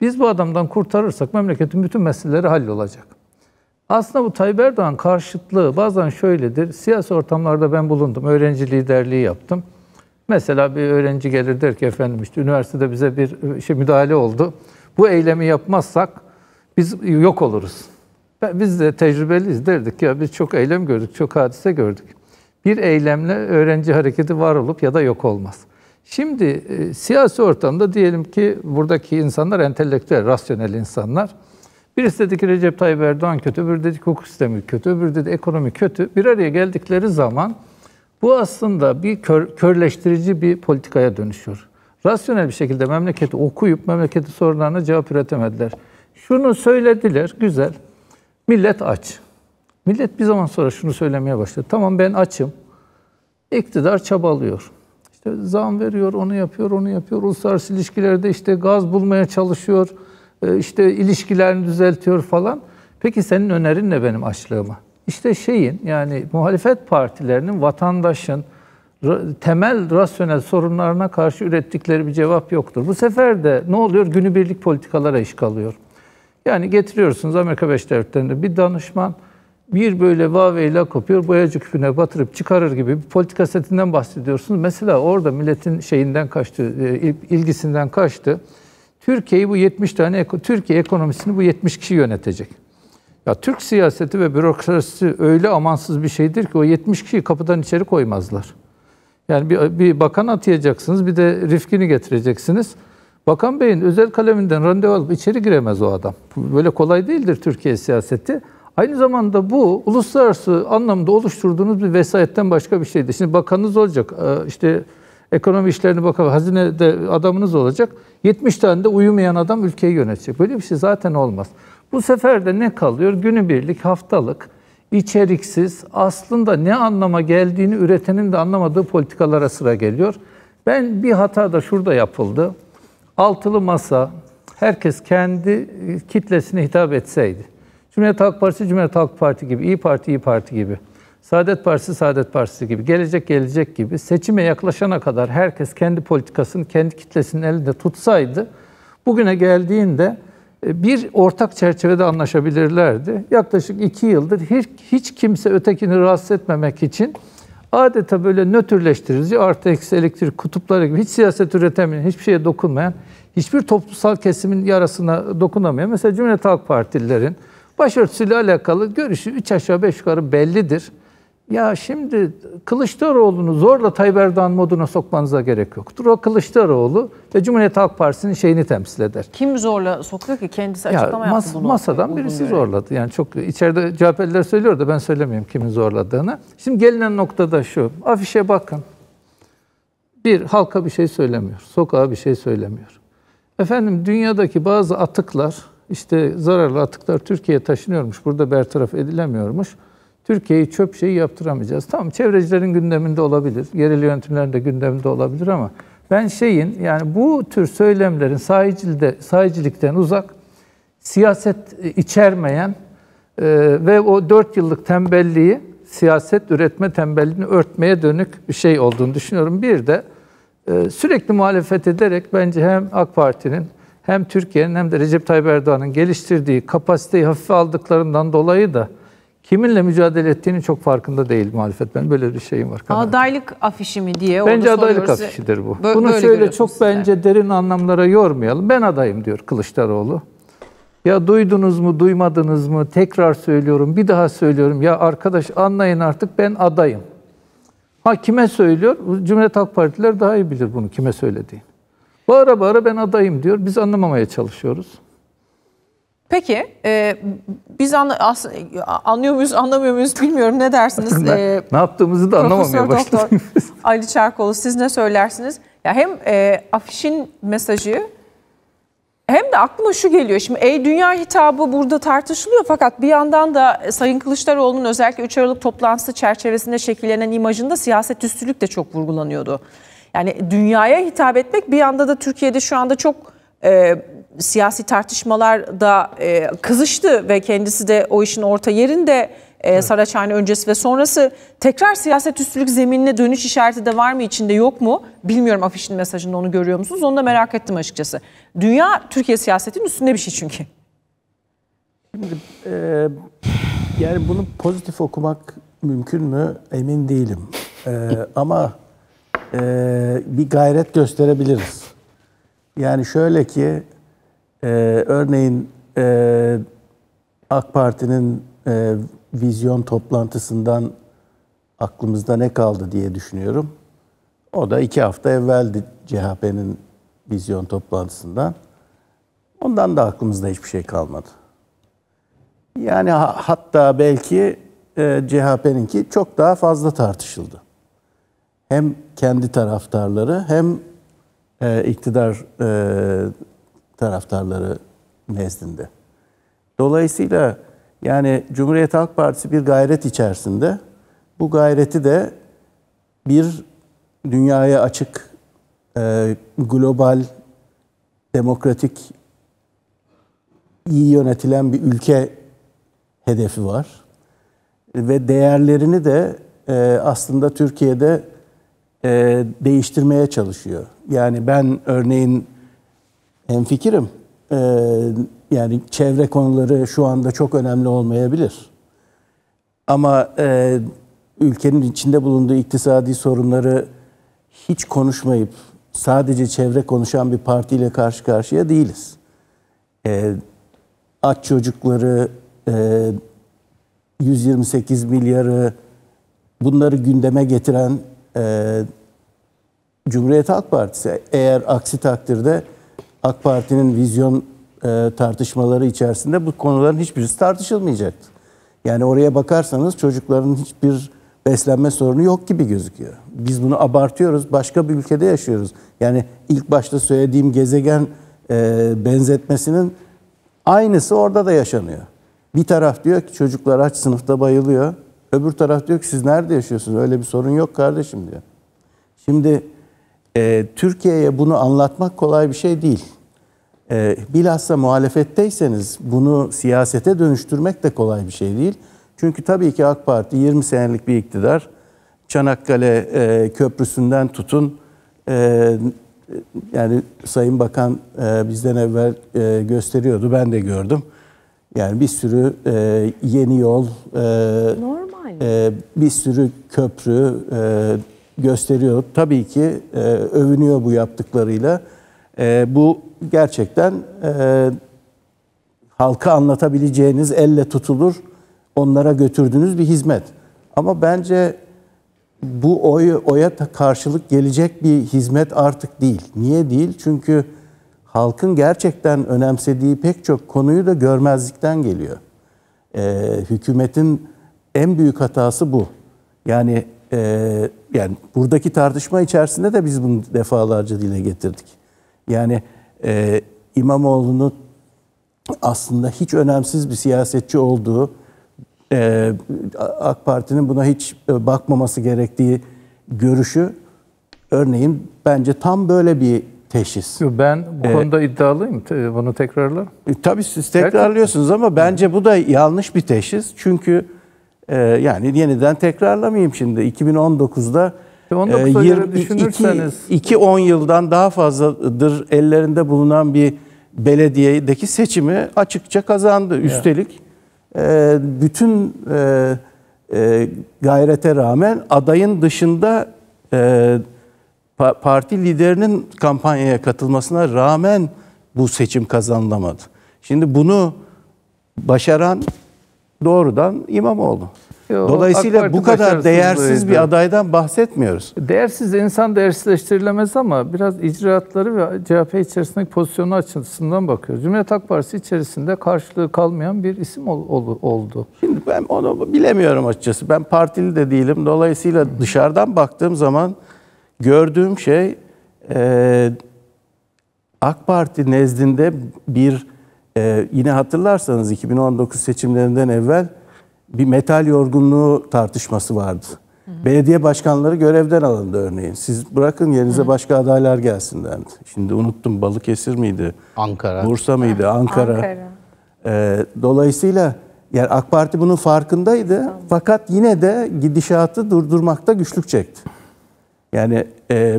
Biz bu adamdan kurtarırsak memleketin bütün meseleleri hallolacak. Aslında bu Tayyip Erdoğan karşıtlığı bazen şöyledir. Siyasi ortamlarda ben bulundum. Öğrenci liderliği yaptım. Mesela bir öğrenci gelir der ki efendim işte üniversitede bize bir müdahale oldu. Bu eylemi yapmazsak biz yok oluruz. Biz de tecrübeliyiz, derdik ya biz çok eylem gördük, çok hadise gördük. Bir eylemle öğrenci hareketi var olup ya da yok olmaz. Şimdi siyasi ortamda diyelim ki buradaki insanlar entelektüel, rasyonel insanlar. Birisi dedi ki Recep Tayyip Erdoğan kötü, öbürü dedi ki hukuk sistemi kötü, öbürü dedi ekonomi kötü. Bir araya geldikleri zaman bu aslında bir körleştirici bir politikaya dönüşüyor. Rasyonel bir şekilde memleketi okuyup memleketin sorunlarına cevap üretemediler. Şunu söylediler, güzel. Millet aç. Millet bir zaman sonra şunu söylemeye başladı. Tamam ben açım. İktidar çabalıyor. İşte zam veriyor, onu yapıyor, onu yapıyor. Uluslararası ilişkilerde işte gaz bulmaya çalışıyor. İşte ilişkilerini düzeltiyor falan. Peki senin önerin ne benim açlığıma? İşte şeyin yani muhalefet partilerinin vatandaşın temel rasyonel sorunlarına karşı ürettikleri bir cevap yoktur. Bu sefer de ne oluyor? Günübirlik politikalara iş kalıyor. Yani getiriyorsunuz Amerika Birleşik Devletleri'nde bir danışman bir böyle vaveyle kopuyor, boyacı küpüne batırıp çıkarır gibi bir politika setinden bahsediyorsunuz. Mesela orada milletin şeyinden kaçtı, ilgisinden kaçtı. Türkiye'yi bu 70 tane, Türkiye ekonomisini bu 70 kişi yönetecek. Ya Türk siyaseti ve bürokrasisi öyle amansız bir şeydir ki o 70 kişiyi kapıdan içeri koymazlar. Yani bir bakan atayacaksınız, bir de Rifkin'i getireceksiniz. Bakan Bey'in özel kaleminden randevu alıp içeri giremez o adam. Böyle kolay değildir Türkiye siyaseti. Aynı zamanda bu uluslararası anlamda oluşturduğunuz bir vesayetten başka bir şeydir. Şimdi bakanınız olacak, işte ekonomi işlerini bakan, hazinede adamınız olacak. 70 tane de uyumayan adam ülkeyi yönetecek. Böyle bir şey zaten olmaz. Bu sefer de ne kalıyor? Günübirlik, haftalık, içeriksiz, aslında ne anlama geldiğini üretenin de anlamadığı politikalara sıra geliyor. Ben bir hata da şurada yapıldı. Altılı Masa, herkes kendi kitlesine hitap etseydi. Cumhuriyet Halk Partisi, Cumhuriyet Halk Parti gibi, İyi Parti, İyi Parti gibi, Saadet Partisi, Saadet Partisi gibi, Gelecek gibi seçime yaklaşana kadar herkes kendi politikasını, kendi kitlesinin elinde tutsaydı, bugüne geldiğinde bir ortak çerçevede anlaşabilirlerdi. Yaklaşık 2 yıldır hiç kimse ötekini rahatsız etmemek için adeta böyle nötrleştirici, artı eksi elektrik kutupları gibi hiç siyaset üretemeyen, hiçbir şeye dokunmayan, hiçbir toplumsal kesimin yarasına dokunamayan, mesela Cumhuriyet Halk Partililerin başörtüsüyle alakalı görüşü 3 aşağı 5 yukarı bellidir. Ya şimdi Kılıçdaroğlu'nu zorla Tayyip Erdoğan moduna sokmanıza gerek yoktur. O Kılıçdaroğlu ve Cumhuriyet Halk Partisi'nin şeyini temsil eder. Kim zorla sokuyor ki? Kendisi açıklama ya, yaptı bunu. Masadan birisi zorladı. Yani çok içeride CHP'liler söylüyor da ben söylemiyorum kimin zorladığını. Şimdi gelinen noktada şu. Afişe bakın. Bir, halka bir şey söylemiyor. Sokağa bir şey söylemiyor. Efendim dünyadaki bazı atıklar, işte zararlı atıklar Türkiye'ye taşınıyormuş. Burada bertaraf edilemiyormuş. Türkiye'yi çöp şeyi yaptıramayacağız. Tamam çevrecilerin gündeminde olabilir, yerel yönetimlerin de gündeminde olabilir ama ben yani bu tür söylemlerin sahicilikten uzak, siyaset içermeyen ve o 4 yıllık tembelliği, siyaset üretme tembelliğini örtmeye dönük bir şey olduğunu düşünüyorum. Bir de sürekli muhalefet ederek bence hem AK Parti'nin hem Türkiye'nin hem de Recep Tayyip Erdoğan'ın geliştirdiği kapasiteyi hafife aldıklarından dolayı da kiminle mücadele ettiğinin çok farkında değil muhalefet. Ben böyle bir şeyim var. Adaylık afişi mi diye onu soruyoruz. Bence adaylık afişidir bu. Bunu şöyle çok bence derin anlamlara yormayalım. Ben adayım diyor Kılıçdaroğlu. Ya duydunuz mu, duymadınız mı? Tekrar söylüyorum, bir daha söylüyorum. Ya arkadaş anlayın artık ben adayım. Ha kime söylüyor? Cumhuriyet Halk Partiler daha iyi bilir bunu kime söylediğini. Bağıra bağıra ben adayım diyor. Biz anlamamaya çalışıyoruz. Peki, biz anlıyor muyuz, anlamıyor muyuz bilmiyorum. Ne dersiniz? Ne yaptığımızı da anlamamaya başladık. Ali Çarkoğlu, siz ne söylersiniz? Ya hem afişin mesajı hem de aklıma şu geliyor. Şimdi dünya hitabı burada tartışılıyor fakat bir yandan da Sayın Kılıçdaroğlu'nun özellikle 3 Aralık toplantısı çerçevesinde şekillenen imajında siyaset üstülük de çok vurgulanıyordu. Yani dünyaya hitap etmek bir yanda da Türkiye'de şu anda çok... siyasi tartışmalar da kızıştı ve kendisi de o işin orta yerinde Saraçhane öncesi ve sonrası tekrar siyaset üstülük zeminine dönüş işareti de var mı içinde yok mu? Bilmiyorum afişin mesajında onu görüyor musunuz? Onu da merak ettim açıkçası. Dünya Türkiye siyasetinin üstünde bir şey çünkü. Şimdi, yani bunu pozitif okumak mümkün mü? Emin değilim. Ama bir gayret gösterebiliriz. Yani şöyle ki örneğin AK Parti'nin vizyon toplantısından aklımızda ne kaldı diye düşünüyorum. O da 2 hafta evveldi CHP'nin vizyon toplantısından. Ondan da aklımızda hiçbir şey kalmadı. Yani hatta belki CHP'ninki çok daha fazla tartışıldı. Hem kendi taraftarları hem iktidar taraftarları nezdinde. Dolayısıyla yani Cumhuriyet Halk Partisi bir gayret içerisinde, bu gayreti de bir dünyaya açık, global, demokratik, iyi yönetilen bir ülke hedefi var. Ve değerlerini de aslında Türkiye'de değiştirmeye çalışıyor. Yani ben örneğin hemfikirim. Yani çevre konuları şu anda çok önemli olmayabilir. Ama ülkenin içinde bulunduğu iktisadi sorunları hiç konuşmayıp sadece çevre konuşan bir partiyle karşı karşıya değiliz. Aç çocukları, 128 milyarı, bunları gündeme getiren Cumhuriyet Halk Partisi. Eğer aksi takdirde AK Parti'nin vizyon tartışmaları içerisinde bu konuların hiçbirisi tartışılmayacaktı. Yani oraya bakarsanız çocukların hiçbir beslenme sorunu yok gibi gözüküyor. Biz bunu abartıyoruz. Başka bir ülkede yaşıyoruz. Yani ilk başta söylediğim gezegen benzetmesinin aynısı orada da yaşanıyor. Bir taraf diyor ki çocuklar aç, sınıfta bayılıyor. Öbür taraf diyor ki siz nerede yaşıyorsunuz? Öyle bir sorun yok kardeşim diyor. Şimdi Türkiye'ye bunu anlatmak kolay bir şey değil. Bilhassa muhalefetteyseniz bunu siyasete dönüştürmek de kolay bir şey değil. Çünkü tabii ki AK Parti 20 senelik bir iktidar. Çanakkale Köprüsü'nden tutun. Yani Sayın Bakan bizden evvel gösteriyordu. Ben de gördüm. Yani bir sürü yeni yol, bir sürü köprü gösteriyor. Tabii ki övünüyor bu yaptıklarıyla. Bu gerçekten halka anlatabileceğiniz, elle tutulur, onlara götürdüğünüz bir hizmet. Ama bence bu oya karşılık gelecek bir hizmet artık değil. Niye değil? Çünkü halkın gerçekten önemsediği pek çok konuyu da görmezlikten geliyor. Hükümetin en büyük hatası bu. Yani buradaki tartışma içerisinde de biz bunu defalarca dile getirdik. Yani İmamoğlu'nun aslında hiç önemsiz bir siyasetçi olduğu, AK Parti'nin buna hiç bakmaması gerektiği görüşü, örneğin bence tam böyle bir teşhis. Ben bu konuda iddialıyım. Bunu tekrarlar. Tabii siz tekrarlıyorsunuz ama bence bu da yanlış bir teşhis. Çünkü yani yeniden tekrarlamayayım şimdi. 2019'da 2-10 yıldan daha fazladır ellerinde bulunan bir belediyedeki seçimi açıkça kazandı. Evet. Üstelik bütün gayrete rağmen adayın dışında parti liderinin kampanyaya katılmasına rağmen bu seçim kazanılamadı. Şimdi bunu başaran doğrudan İmamoğlu. Dolayısıyla bu kadar değersiz bir adaydan bahsetmiyoruz. Değersiz, insan değersizleştirilemez ama biraz icraatları ve CHP içerisindeki pozisyonu açısından bakıyoruz. Cumhuriyet Halk Partisi içerisinde karşılığı kalmayan bir isim oldu. Şimdi ben onu bilemiyorum açıkçası. Ben partili de değilim. Dolayısıyla dışarıdan baktığım zaman gördüğüm şey AK Parti nezdinde bir, yine hatırlarsanız 2019 seçimlerinden evvel bir metal yorgunluğu tartışması vardı. Hı-hı. Belediye başkanları görevden alındı örneğin. Siz bırakın yerinize, hı-hı, başka adaylar gelsin dendi. Şimdi unuttum, Balıkesir miydi? Ankara. Bursa mıydı? Ankara. Dolayısıyla yani AK Parti bunun farkındaydı. Tamam. Fakat yine de gidişatı durdurmakta güçlük çekti. Yani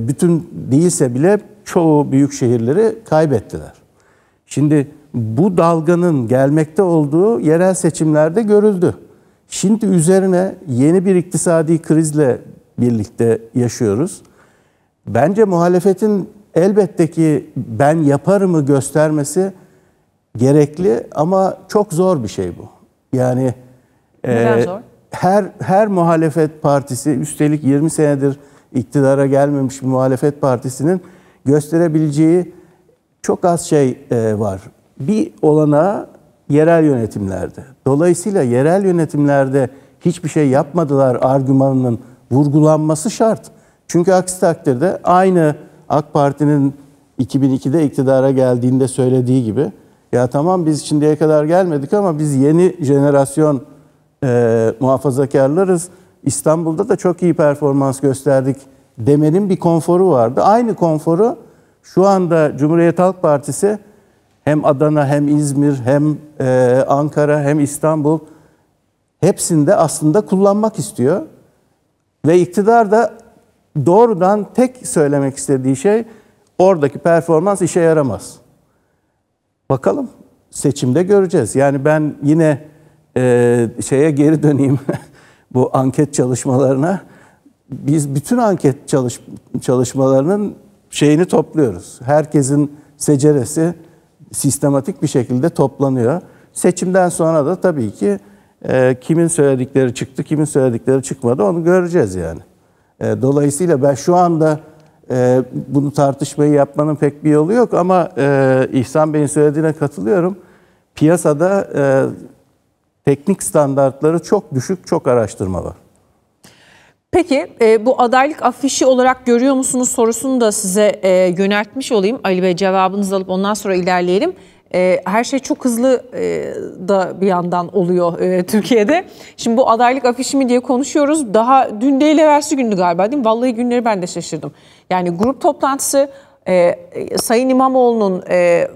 bütün değilse bile çoğu büyük şehirleri kaybettiler. Şimdi bu dalganın gelmekte olduğu yerel seçimlerde görüldü. Şimdi üzerine yeni bir iktisadi krizle birlikte yaşıyoruz. Bence muhalefetin elbette ki ben yaparımı göstermesi gerekli ama çok zor bir şey bu. Yani her muhalefet partisi, üstelik 20 senedir iktidara gelmemiş bir muhalefet partisinin gösterebileceği çok az şey var. Bir olanağı yerel yönetimlerde. Dolayısıyla yerel yönetimlerde hiçbir şey yapmadılar argümanının vurgulanması şart. Çünkü aksi takdirde aynı AK Parti'nin 2002'de iktidara geldiğinde söylediği gibi, ya tamam biz şimdiye kadar gelmedik ama biz yeni jenerasyon muhafazakarlarız. İstanbul'da da çok iyi performans gösterdik demenin bir konforu vardı. Aynı konforu şu anda Cumhuriyet Halk Partisi hem Adana hem İzmir hem Ankara hem İstanbul hepsinde aslında kullanmak istiyor. Ve iktidar da doğrudan tek söylemek istediği şey oradaki performans işe yaramaz. Bakalım seçimde göreceğiz. Yani ben yine şeye geri döneyim bu anket çalışmalarına. Biz bütün anket çalışmalarının şeyini topluyoruz. Herkesin seceresi sistematik bir şekilde toplanıyor. Seçimden sonra da tabii ki kimin söyledikleri çıktı, kimin söyledikleri çıkmadı onu göreceğiz yani. Dolayısıyla ben şu anda bunu tartışmayı yapmanın pek bir yolu yok ama İhsan Bey'in söylediğine katılıyorum. Piyasada teknik standartları çok düşük, çok araştırma var. Peki bu adaylık afişi olarak görüyor musunuz sorusunu da size yöneltmiş olayım. Ali Bey cevabınızı alıp ondan sonra ilerleyelim. Her şey çok hızlı da bir yandan oluyor Türkiye'de. Şimdi bu adaylık afişi mi diye konuşuyoruz. Daha dün değil evvelsi gündü galiba değil mi? Vallahi günleri ben de şaşırdım. Yani grup toplantısı Sayın İmamoğlu'nun,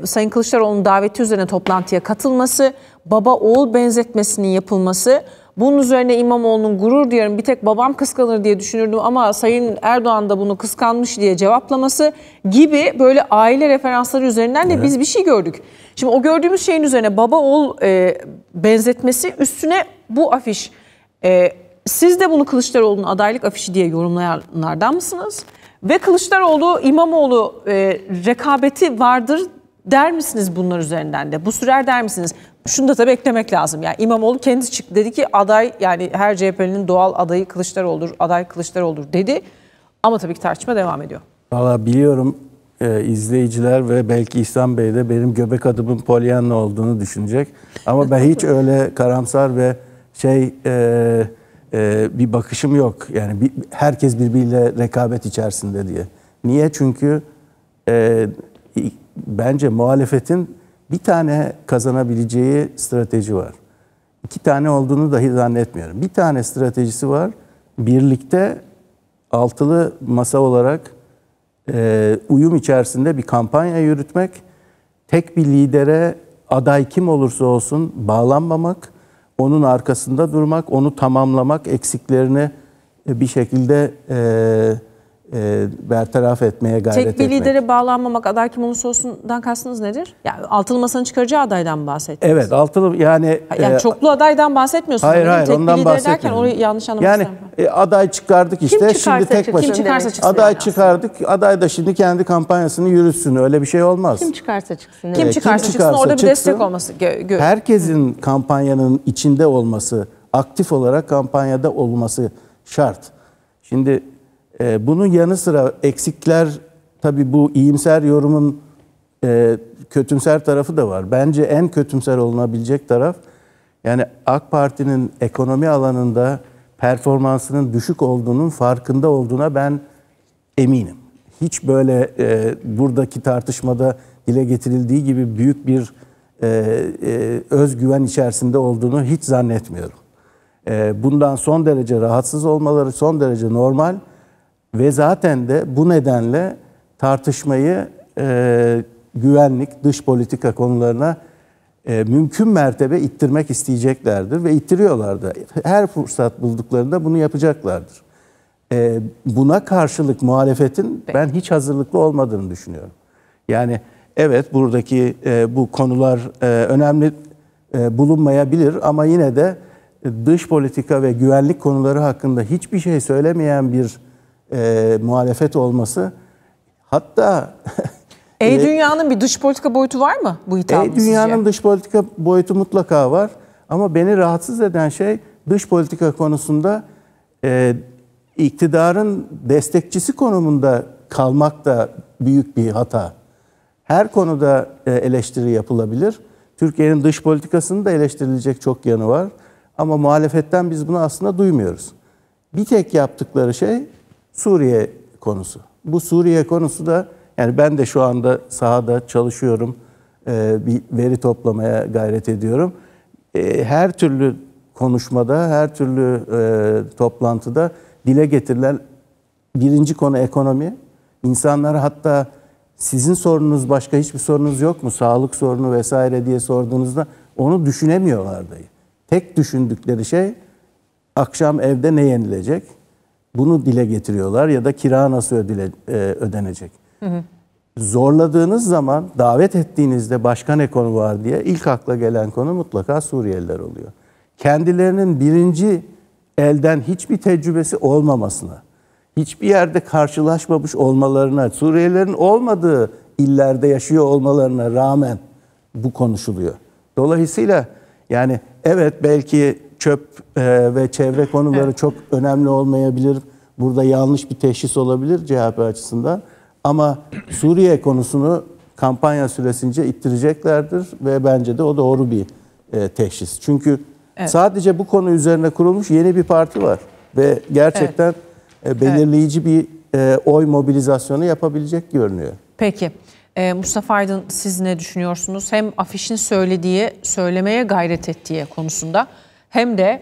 Sayın Kılıçdaroğlu'nun daveti üzerine toplantıya katılması, baba oğul benzetmesinin yapılması. Bunun üzerine İmamoğlu'nun gurur duyarım bir tek babam kıskanır diye düşünürdüm ama Sayın Erdoğan da bunu kıskanmış diye cevaplaması gibi böyle aile referansları üzerinden de evet, biz bir şey gördük. Şimdi o gördüğümüz şeyin üzerine baba oğul benzetmesi üstüne bu afiş. Siz de bunu Kılıçdaroğlu'nun adaylık afişi diye yorumlayanlardan mısınız? Ve Kılıçdaroğlu İmamoğlu rekabeti vardır der misiniz bunlar üzerinden de? Bu sürer der misiniz? Şunu da tabii eklemek lazım. Yani İmamoğlu kendisi çıktı dedi ki aday, yani her CHP'nin doğal adayı Kılıçdaroğlu'dur, aday Kılıçdaroğlu'dur dedi. Ama tabii ki tartışma devam ediyor. Valla biliyorum izleyiciler ve belki İhsan Bey de benim göbek adımın Pollyanna olduğunu düşünecek. Ama ben hiç öyle karamsar ve bir bakışım yok. Yani herkes birbiriyle rekabet içerisinde diye. Niye? Çünkü bence muhalefetin bir tane kazanabileceği strateji var. İki tane olduğunu dahi zannetmiyorum. Bir tane stratejisi var. Birlikte altılı masa olarak uyum içerisinde bir kampanya yürütmek, tek bir lidere aday kim olursa olsun bağlanmamak, onun arkasında durmak, onu tamamlamak, eksiklerini bir şekilde bertaraf etmeye gayret etmek. Tek bir lidere bağlanmamak, aday kim olursa olsundan kastınız nedir? Yani altılı masanın çıkaracağı adaydan bahsetmiyorsunuz. Evet, altılı yani çoklu adaydan bahsetmiyorsunuz. Hayır, tek ondan bahsetmiyorum. Orayı yanlış anlamışsam. Yani aday çıkardık işte, şimdi tek başına. Kim çıkarsa çıksın. Aday çıkardık, aday da şimdi kendi kampanyasını yürütsün, öyle bir şey olmaz. Kim çıkarsa çıksın. Kim çıkarsa çıksın, orada bir destek olması. Herkesin kampanyanın içinde olması, aktif olarak kampanyada olması şart. Şimdi bunun yanı sıra eksikler, tabii bu iyimser yorumun kötümser tarafı da var. Bence en kötümser olunabilecek taraf, yani AK Parti'nin ekonomi alanında performansının düşük olduğunun farkında olduğuna ben eminim. Hiç böyle buradaki tartışmada dile getirildiği gibi büyük bir özgüven içerisinde olduğunu hiç zannetmiyorum. Bundan son derece rahatsız olmaları son derece normal. Ve zaten de bu nedenle tartışmayı güvenlik, dış politika konularına mümkün mertebe ittirmek isteyeceklerdir ve ittiriyorlardı. Her fırsat bulduklarında bunu yapacaklardır. Buna karşılık muhalefetin ben hiç hazırlıklı olmadığını düşünüyorum. Yani evet buradaki bu konular önemli bulunmayabilir ama yine de dış politika ve güvenlik konuları hakkında hiçbir şey söylemeyen bir muhalefet olması, hatta dünyanın bir dış politika boyutu var mı bu hitabın? Dünyanın dış politika boyutu mutlaka var Ama beni rahatsız eden şey dış politika konusunda iktidarın destekçisi konumunda kalmak da büyük bir hata. Her konuda eleştiri yapılabilir. Türkiye'nin dış politikasını da eleştirilecek çok yanı var. Ama muhalefetten biz bunu aslında duymuyoruz. Bir tek yaptıkları şey Suriye konusu. Bu Suriye konusu da, yani ben de şu anda sahada çalışıyorum, bir veri toplamaya gayret ediyorum. Her türlü konuşmada, her türlü toplantıda dile getirilen birinci konu ekonomi. İnsanlar hatta sizin sorununuz başka hiçbir sorunuz yok mu? Sağlık sorunu vesaire diye sorduğunuzda onu düşünemiyorlar dahi. Tek düşündükleri şey akşam evde ne yenilecek? Bunu dile getiriyorlar ya da kira nasıl ödenecek? Hı hı. Zorladığınız zaman, davet ettiğinizde başka ne konu var diye ilk akla gelen konu mutlaka Suriyeliler oluyor. Kendilerinin birinci elden hiçbir tecrübesi olmamasına, hiçbir yerde karşılaşmamış olmalarına, Suriyelilerin olmadığı illerde yaşıyor olmalarına rağmen bu konuşuluyor. Dolayısıyla yani evet, belki çöp ve çevre konuları çok önemli olmayabilir. Burada yanlış bir teşhis olabilir CHP açısından. Ama Suriye konusunu kampanya süresince ittireceklerdir ve bence de o doğru bir teşhis. Çünkü evet, sadece bu konu üzerine kurulmuş yeni bir parti var ve gerçekten evet, belirleyici evet, bir oy mobilizasyonu yapabilecek görünüyor. Peki. Mustafa Aydın, siz ne düşünüyorsunuz? Hem afişin söylediği, söylemeye gayret ettiği konusunda, hem de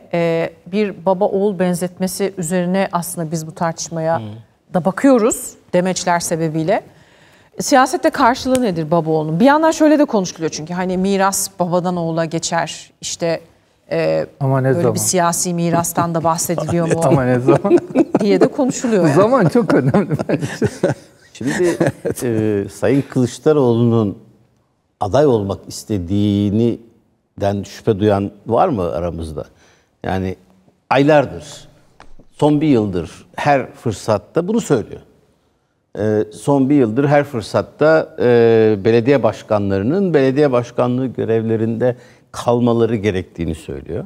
bir baba oğul benzetmesi üzerine aslında biz bu tartışmaya da bakıyoruz demeçler sebebiyle. Siyasette karşılığı nedir baba oğlunun? Bir yandan şöyle de konuşuluyor çünkü hani miras babadan oğula geçer işte. Ama ne böyle zaman? Bir siyasi mirastan da bahsediliyor mu? Ama ne zaman? diye de konuşuluyor. Yani. Zaman çok önemli bence. Şimdi Sayın Kılıçdaroğlu'nun aday olmak istediğinden şüphe duyan var mı aramızda? Yani aylardır, son bir yıldır her fırsatta bunu söylüyor. Son bir yıldır her fırsatta belediye başkanlarının belediye başkanlığı görevlerinde kalmaları gerektiğini söylüyor.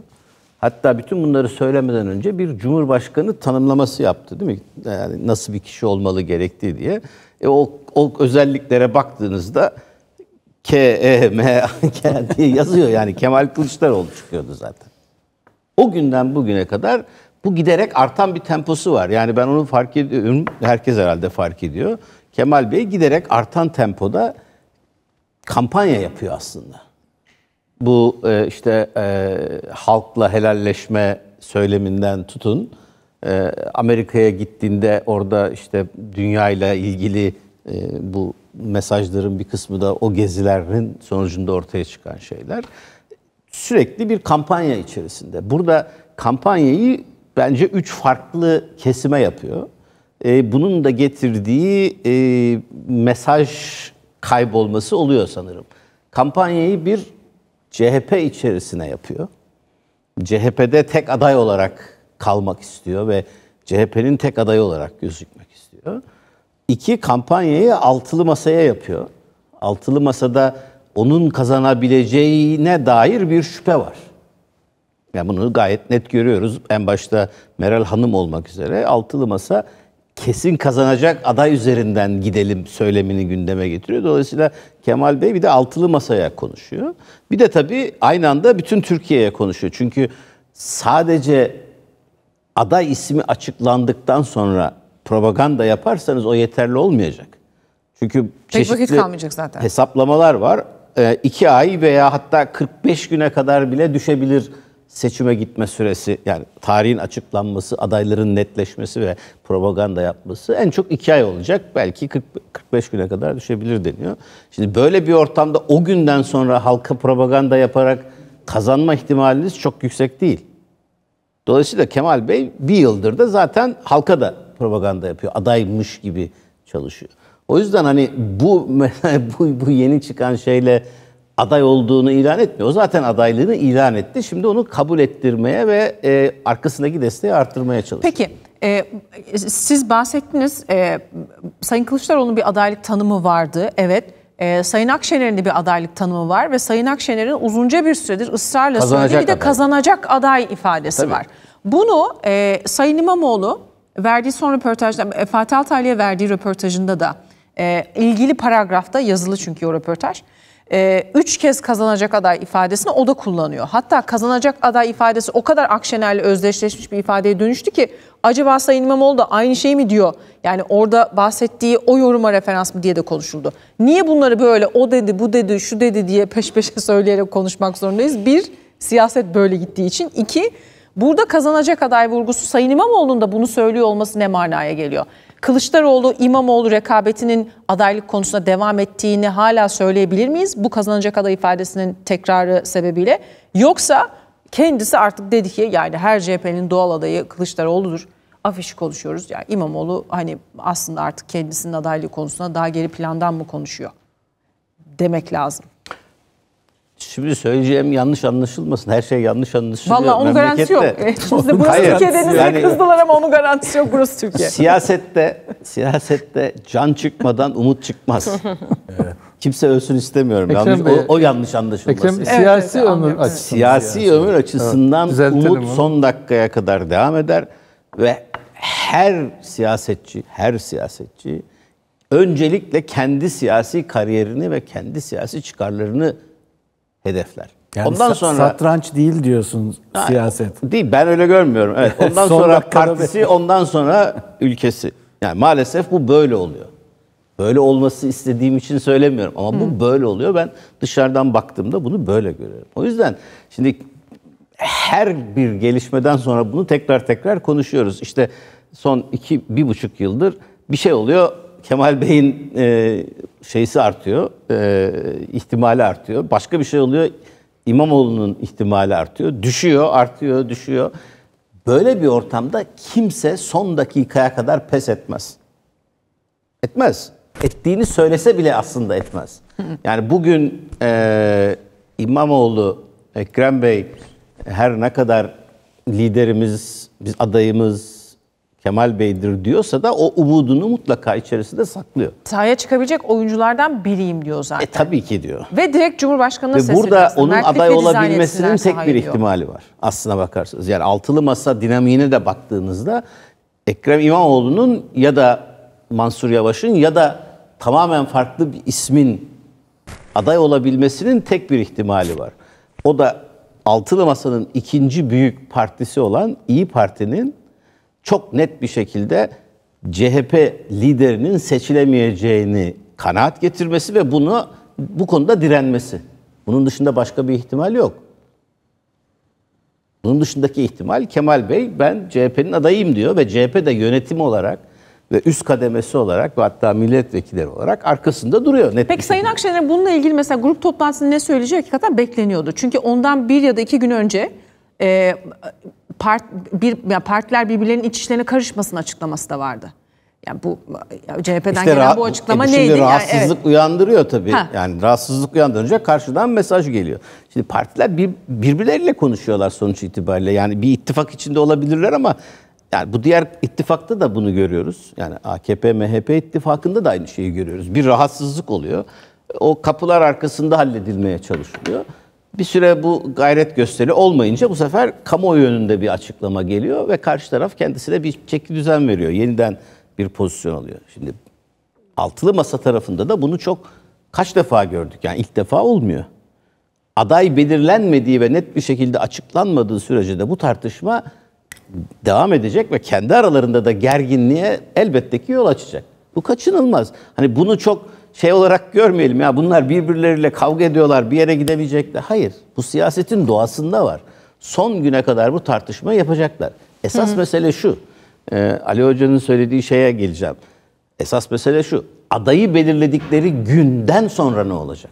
Hatta bütün bunları söylemeden önce bir cumhurbaşkanı tanımlaması yaptı, değil mi? Yani nasıl bir kişi olmalı gerektiği diye. O özelliklere baktığınızda K-E-M-A-K diye yazıyor. Yani Kemal Kılıçdaroğlu çıkıyordu zaten. O günden bugüne kadar bu giderek artan bir temposu var. Yani ben onu fark ediyorum. Herkes herhalde fark ediyor. Kemal Bey giderek artan tempoda kampanya yapıyor aslında. Bu işte halkla helalleşme söyleminden tutun, Amerika'ya gittiğinde orada işte dünyayla ilgili bu mesajların bir kısmı da o gezilerin sonucunda ortaya çıkan şeyler. Sürekli bir kampanya içerisinde. Burada kampanyayı bence 3 farklı kesime yapıyor. Bunun da getirdiği mesaj kaybolması oluyor sanırım. Kampanyayı bir CHP içerisine yapıyor. CHP'de tek aday olarak kalmak istiyor ve CHP'nin tek adayı olarak gözükmek istiyor. 2, kampanyayı altılı masaya yapıyor. Altılı masada onun kazanabileceğine dair bir şüphe var. Yani bunu gayet net görüyoruz. En başta Meral Hanım olmak üzere altılı masa kesin kazanacak aday üzerinden gidelim söylemini gündeme getiriyor. Dolayısıyla Kemal Bey bir de altılı masaya konuşuyor. Bir de tabii aynı anda bütün Türkiye'ye konuşuyor. Çünkü sadece aday ismi açıklandıktan sonra propaganda yaparsanız o yeterli olmayacak. Çünkü çeşitli zaten hesaplamalar var. 2 ay veya hatta 45 güne kadar bile düşebilir seçime gitme süresi, yani tarihin açıklanması, adayların netleşmesi ve propaganda yapması en çok 2 ay olacak. Belki 40-45 güne kadar düşebilir deniyor. Şimdi böyle bir ortamda o günden sonra halka propaganda yaparak kazanma ihtimaliniz çok yüksek değil. Dolayısıyla Kemal Bey bir yıldır da zaten halka da propaganda yapıyor. Adaymış gibi çalışıyor. O yüzden hani bu yeni çıkan şeyle aday olduğunu ilan etmiyor. O zaten adaylığını ilan etti. Şimdi onu kabul ettirmeye ve arkasındaki desteği artırmaya çalışıyor. Peki, siz bahsettiniz. Sayın Kılıçdaroğlu'nun bir adaylık tanımı vardı. Evet, Sayın Akşener'in de bir adaylık tanımı var ve Sayın Akşener'in uzunca bir süredir ısrarla söylediği bir de kazanacak aday ifadesi var. Bunu Sayın İmamoğlu verdiği son röportajda, Fatih Altaylı'ya verdiği röportajında da ilgili paragrafta yazılı çünkü o röportaj. 3 kez kazanacak aday ifadesini o da kullanıyor. Hatta kazanacak aday ifadesi o kadar Akşener'le özdeşleşmiş bir ifadeye dönüştü ki acaba Sayın İmamoğlu da aynı şey mi diyor? Yani orada bahsettiği o yoruma referans mı diye de konuşuldu. Niye bunları böyle o dedi, bu dedi, şu dedi diye peş peşe söyleyerek konuşmak zorundayız? Bir, siyaset böyle gittiği için. İki, burada kazanacak aday vurgusu Sayın İmamoğlu'nun da bunu söylüyor olması ne manaya geliyor? Kılıçdaroğlu, İmamoğlu rekabetinin adaylık konusunda devam ettiğini hala söyleyebilir miyiz? Bu kazanacak aday ifadesinin tekrarı sebebiyle. Yoksa kendisi artık dedi ki yani her CHP'nin doğal adayı Kılıçdaroğlu'dur. Afişi konuşuyoruz. Yani İmamoğlu hani aslında artık kendisinin adaylığı konusunda daha geri plandan mı konuşuyor demek lazım. Şimdi söyleyeceğim yanlış anlaşılmasın. Her şey yanlış anlaşılıyor. Valla onun garantisi yok. Burası Türkiye'denize yani, kızdılar ama onun garantisi yok. Burası Türkiye. Siyasette can çıkmadan umut çıkmaz. Evet. Kimse ölsün istemiyorum. Yanlış, o yanlış anlaşılmasın. Ekrem, siyasi ömür açısından. Siyasi ömür açısından evet, umut son dakikaya kadar devam eder. Ve her siyasetçi öncelikle kendi siyasi kariyerini ve kendi siyasi çıkarlarını hedefler. Yani ondan sonra satranç değil diyorsun siyaset. Değil, ben öyle görmüyorum. Evet. Ondan sonra partisi, ondan sonra ülkesi. Yani maalesef bu böyle oluyor. Böyle olması istediğim için söylemiyorum ama bu böyle oluyor. Ben dışarıdan baktığımda bunu böyle görüyorum. O yüzden şimdi her bir gelişmeden sonra bunu tekrar konuşuyoruz. İşte son 2,5 yıldır bir şey oluyor. Kemal Bey'in şeysi artıyor, ihtimali artıyor. Başka bir şey oluyor, İmamoğlu'nun ihtimali artıyor. Düşüyor. Böyle bir ortamda kimse son dakikaya kadar pes etmez. Ettiğini söylese bile aslında etmez. Yani bugün İmamoğlu, Ekrem Bey her ne kadar liderimiz, biz adayımız, Kemal Bey'dir diyorsa da o umudunu mutlaka içerisinde saklıyor. Sahaya çıkabilecek oyunculardan biriyim diyor zaten. Tabii ki diyor. Ve direkt Cumhurbaşkanı'na sesleniyor. Burada onun aday olabilmesinin tek bir ihtimali var. Aslına bakarsanız. Yani altılı masa dinamiğine de baktığınızda Ekrem İmamoğlu'nun ya da Mansur Yavaş'ın ya da tamamen farklı bir ismin aday olabilmesinin tek bir ihtimali var. O da altılı masanın ikinci büyük partisi olan İyi Parti'nin çok net bir şekilde CHP liderinin seçilemeyeceğini kanaat getirmesi ve bu konuda direnmesi. Bunun dışında başka bir ihtimal yok. Bunun dışındaki ihtimal Kemal Bey ben CHP'nin adayıyım diyor ve CHP de yönetim olarak ve üst kademesi olarak ve hatta milletvekilleri olarak arkasında duruyor. Peki Sayın Akşener bununla ilgili mesela grup toplantısında ne söyleyeceği hakikaten bekleniyordu. Çünkü ondan 1 ya da 2 gün önce partiler birbirlerinin iç işlerine karışmasının açıklaması da vardı. Yani bu ya CHP'den işte gelen bu açıklama neydi? Şimdi rahatsızlık yani, evet, uyandırıyor tabii. Ha. Yani rahatsızlık uyandırınca karşıdan mesaj geliyor. Şimdi partiler birbirleriyle konuşuyorlar sonuç itibariyle. Yani bir ittifak içinde olabilirler ama yani bu diğer ittifakta da bunu görüyoruz. Yani AKP-MHP ittifakında da aynı şeyi görüyoruz. Bir rahatsızlık oluyor. O kapılar arkasında halledilmeye çalışılıyor. Bir süre bu gayret gösteri olmayınca bu sefer kamuoyu önünde bir açıklama geliyor ve karşı taraf kendisine bir çeki düzen veriyor. Yeniden bir pozisyon alıyor. Şimdi altılı masa tarafında da bunu çok kaç defa gördük. Yani ilk defa olmuyor. Aday belirlenmediği ve net bir şekilde açıklanmadığı sürece de bu tartışma devam edecek ve kendi aralarında da gerginliğe elbette ki yol açacak. Bu kaçınılmaz. Hani bunu çok şey olarak görmeyelim ya bunlar birbirleriyle kavga ediyorlar bir yere gidemeyecekler. Hayır, bu siyasetin doğasında var. Son güne kadar bu tartışmayı yapacaklar. Esas mesele şu, Ali Hoca'nın söylediği şeye geleceğim. Esas mesele şu, adayı belirledikleri günden sonra ne olacak?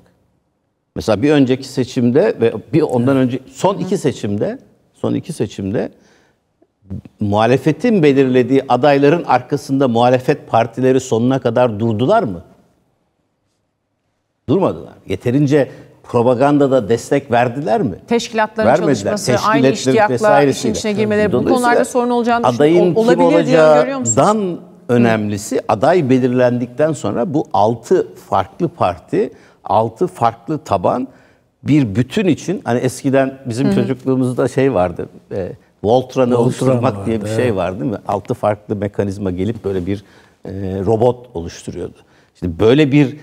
Mesela bir önceki seçimde ve bir ondan önce son iki seçimde muhalefetin belirlediği adayların arkasında muhalefet partileri sonuna kadar durdular mı? Durmadılar. Yeterince propagandada destek verdiler mi? Teşkilatların çalışması, aynı iştiyakla işin içine girmeleri, bu konularda sorun olacağını düşünüyorum. Adayın kim olacağından önemlisi aday belirlendikten sonra bu 6 farklı parti, 6 farklı taban bir bütün için, hani eskiden bizim çocukluğumuzda şey vardı, Voltran'ı oluşturmak diye bir şey vardı değil mi? 6 farklı mekanizma gelip böyle bir robot oluşturuyordu. Şimdi böyle bir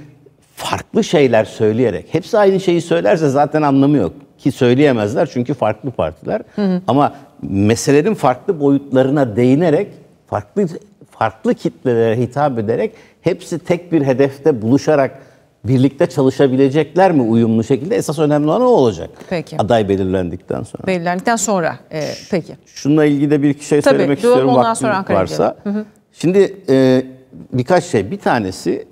farklı şeyler söyleyerek, hepsi aynı şeyi söylerse zaten anlamı yok. Ki söyleyemezler çünkü farklı partiler. Ama meselelerin farklı boyutlarına değinerek, farklı kitlelere hitap ederek, hepsi tek bir hedefte buluşarak birlikte çalışabilecekler mi uyumlu şekilde? Esas önemli olan o olacak. Peki. Aday belirlendikten sonra. Belirlendikten sonra, peki. Şununla ilgili de bir iki şey söylemek istiyorum vaktim varsa. Şimdi birkaç şey. Bir tanesi,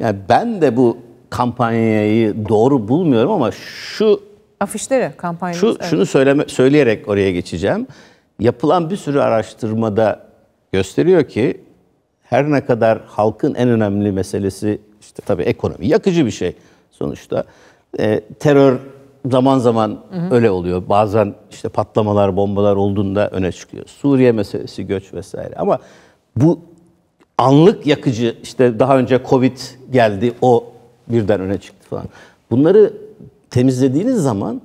yani ben de bu kampanyayı doğru bulmuyorum ama şu afişleri, kampanyayı, şunu söyleyerek oraya geçeceğim. Yapılan bir sürü araştırmada gösteriyor ki her ne kadar halkın en önemli meselesi işte tabii ekonomi, yakıcı bir şey sonuçta. Terör zaman zaman öyle oluyor. Bazen işte patlamalar, bombalar olduğunda öne çıkıyor. Suriye meselesi, göç vesaire. Ama bu anlık yakıcı, işte daha önce Covid geldi, o birden öne çıktı falan. Bunları temizlediğiniz zaman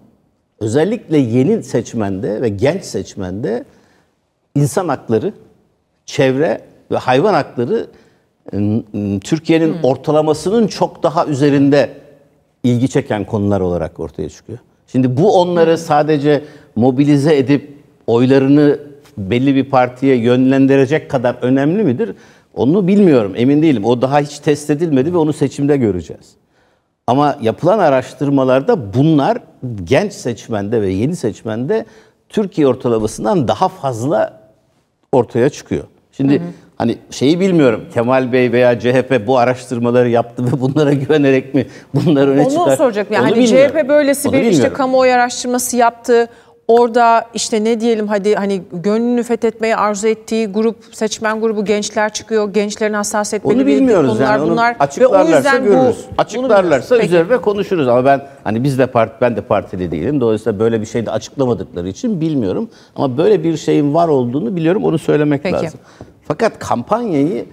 özellikle yeni seçmende ve genç seçmende insan hakları, çevre ve hayvan hakları Türkiye'nin ortalamasının çok daha üzerinde ilgi çeken konular olarak ortaya çıkıyor. Şimdi bu onları sadece mobilize edip oylarını belli bir partiye yönlendirecek kadar önemli midir? Onu bilmiyorum, emin değilim. O daha hiç test edilmedi ve onu seçimde göreceğiz. Ama yapılan araştırmalarda bunlar genç seçmende ve yeni seçmende Türkiye ortalamasından daha fazla ortaya çıkıyor. Şimdi hani şeyi bilmiyorum, Kemal Bey veya CHP bu araştırmaları yaptı ve bunlara güvenerek mi bunlar öne çıkar? Onu soracak. Yani hani CHP böylesi bir işte kamuoyu araştırması yaptı. Orada işte ne diyelim, hadi hani gönlünü fethetmeyi arzu ettiği grup, seçmen grubu gençler çıkıyor. Gençlerin hassasiyetlerini bilmiyoruz konular yani, bunlar. Açıklarlarsa ve o yüzden görürüz. Açıklarlarsa üzerine konuşuruz ama ben hani ben de partili değilim. Dolayısıyla böyle bir şey de açıklamadıkları için bilmiyorum. Ama böyle bir şeyin var olduğunu biliyorum. Onu söylemek lazım. Fakat kampanyayı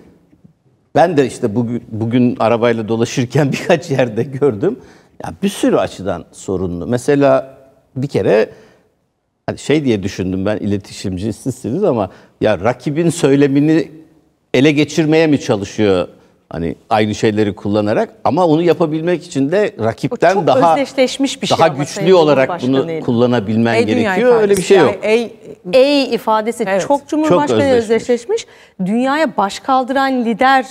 ben de işte bugün arabayla dolaşırken birkaç yerde gördüm. Ya bir sürü açıdan sorunlu. Mesela bir kere şey diye düşündüm ben, iletişimci sizsiniz ama ya rakibin söylemini ele geçirmeye mi çalışıyor? Hani aynı şeyleri kullanarak, ama onu yapabilmek için de rakipten daha özdeşleşmiş bir şey, daha güçlü olarak bunu kullanabilmen gerekiyor. Öyle bir şey yok. Ey ifadesi çok Cumhurbaşkanı özdeşleşmiş. Dünyaya baş kaldıran lider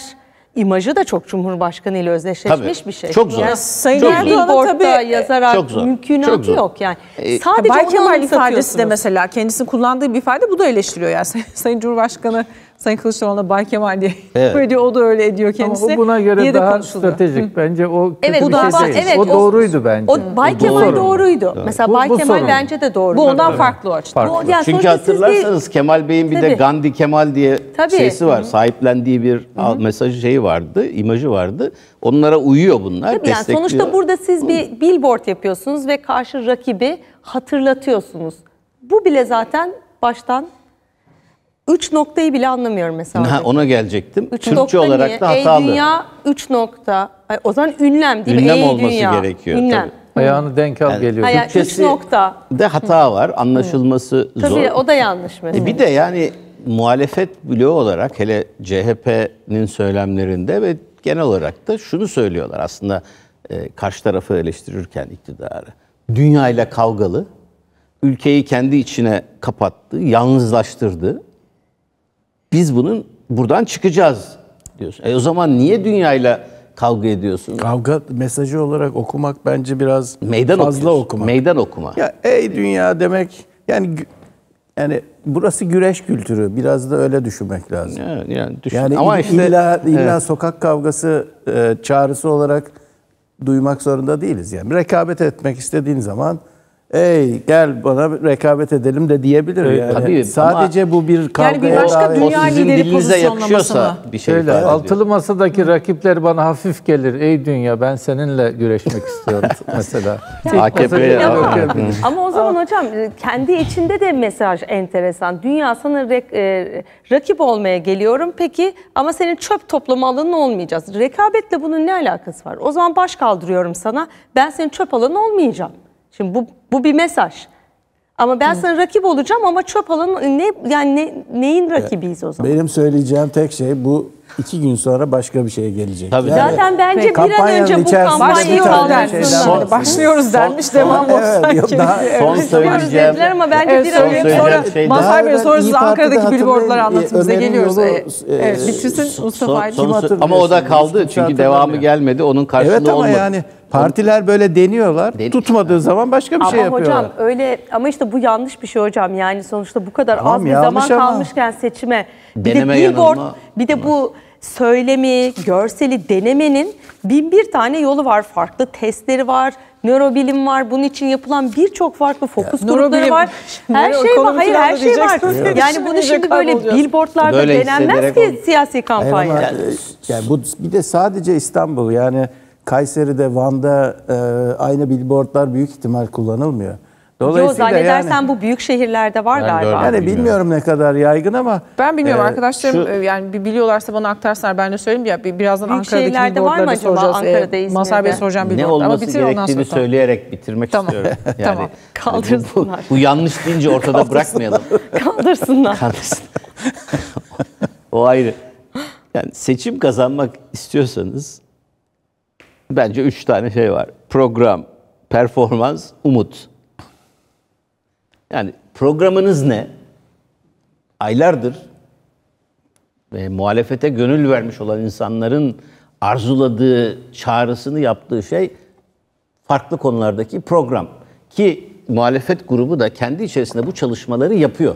imajı da çok Cumhurbaşkanı ile özdeşleşmiş bir şey. Çok zor. Yani Sayın Erdoğan'ın tabii yazarak mümkünatı yok yani. Sadece Kemal ifadesi de mesela, kendisinin kullandığı bir ifade, bu da eleştiriyor yani. Sayın Cumhurbaşkanı, Sayın Kılıçdaroğlu'na Bay Kemal diye böyle diyor, o da öyle diyor kendisi. Ama buna göre daha stratejik bence, o kötü bir şey değil. O doğruydu bence. O Bay Kemal doğruydu. Mesela Bay Kemal bence de doğru. Bu ondan farklı o açıdan. Çünkü hatırlarsanız Kemal Bey'in bir de Gandhi Kemal diye şeysi var. Sahiplendiği bir mesajı, şeyi vardı, imajı vardı. Onlara uyuyor bunlar. Sonuçta burada siz bir billboard yapıyorsunuz ve karşı rakibi hatırlatıyorsunuz. Bu bile zaten baştan... 3 noktayı bile anlamıyorum mesela. Ona gelecektim. Türkçe olarak da hatalı. Ey dünya 3 nokta. O zaman ünlem değil mi? Ünlem olması gerekiyor. Ünlem. Ayağını denk al geliyor. Türkçesi de hata var. Anlaşılması zor. Tabii o da yanlış mesela. Bir de yani muhalefet bloğu olarak, hele CHP'nin söylemlerinde ve genel olarak da şunu söylüyorlar aslında karşı tarafı eleştirirken, iktidarı. Dünyayla kavgalı, ülkeyi kendi içine kapattı, yalnızlaştırdı. Biz buradan çıkacağız diyorsun. O zaman niye dünyayla kavga ediyorsun? Kavga mesajı olarak okumak bence biraz meydan okuma. Ya ey dünya demek yani burası güreş kültürü. Biraz da öyle düşünmek lazım. Yani ama illa sokak kavgası çağrısı olarak duymak zorunda değiliz yani. Rekabet etmek istediğin zaman ey gel bana rekabet edelim de diyebilir yani. Tabii, sadece bu bir kavga. Yani bir başka dünya lideri pozisyonlaması mı? Bir şey öyle, altılı masadaki rakipler bana hafif gelir. Ey dünya, ben seninle güreşmek istiyorum mesela. AKP'ye. Ama o zaman hocam kendi içinde de mesaj enteresan. Dünya sana rakip olmaya geliyorum peki, ama senin çöp toplama alanın olmayacağız. Rekabetle bunun ne alakası var? O zaman baş kaldırıyorum sana. Ben senin çöp alanı olmayacağım. Şimdi bu bir mesaj. Ama ben sana rakip olacağım, ama çöp alanın neyin rakibiyiz o zaman? Benim söyleyeceğim tek şey bu. 2 gün sonra başka bir şey gelecek. Tabii. Yani zaten bence bir an önce bu kampanyayı başlıyoruz dermiş, devam olsun. Son söyleyeceğim. Ama bence bir an önce sonra Mazhar Bey sonrasında Ankara'daki billboardları anlatımıza geliyoruz. Bitirsin Mustafa Aydın. Ama o da kaldı çünkü devamı gelmedi. Onun karşılığı olmadı. Evet ama yani partiler böyle deniyorlar. Tutmadığı zaman başka bir şey yapıyorlar. Ama hocam öyle, ama işte bu yanlış bir şey hocam. Yani sonuçta bu kadar az bir zaman kalmışken seçime bir de bu söylemi, görseli denemenin bin bir tane yolu var. Farklı testleri var, nörobilim var. Bunun için yapılan birçok farklı fokus grupları var. Her şey var. Hayır, her şey var. Yani bunu şimdi böyle billboardlarda denenmez ki siyasi kampanya. Yani bu bir de sadece İstanbul, yani Kayseri'de, Van'da aynı billboardlar büyük ihtimal kullanılmıyor. Dolayısıyla zannedersen yani, bu büyük şehirlerde var galiba. Yani bilmiyorum ne kadar yaygın ama. Ben bilmiyorum arkadaşlarım yani biliyorlarsa bana aktarsınlar, ben de söyleyeyim ya, birazdan Ankara'daki billboardları soracağız. Mazhar Bey soracağım billboardları ama bitir, ondan sonra söyleyerek bitirmek istiyorum. Yani, tamam. Kaldırsınlar. Bu yanlış deyince ortada bırakmayalım. Kaldırsınlar. O ayrı. Yani seçim kazanmak istiyorsanız bence 3 tane şey var. Program, performans, umut. Yani programınız ne? Aylardır muhalefete gönül vermiş olan insanların arzuladığı, çağrısını yaptığı şey farklı konulardaki program. Ki muhalefet grubu da kendi içerisinde bu çalışmaları yapıyor.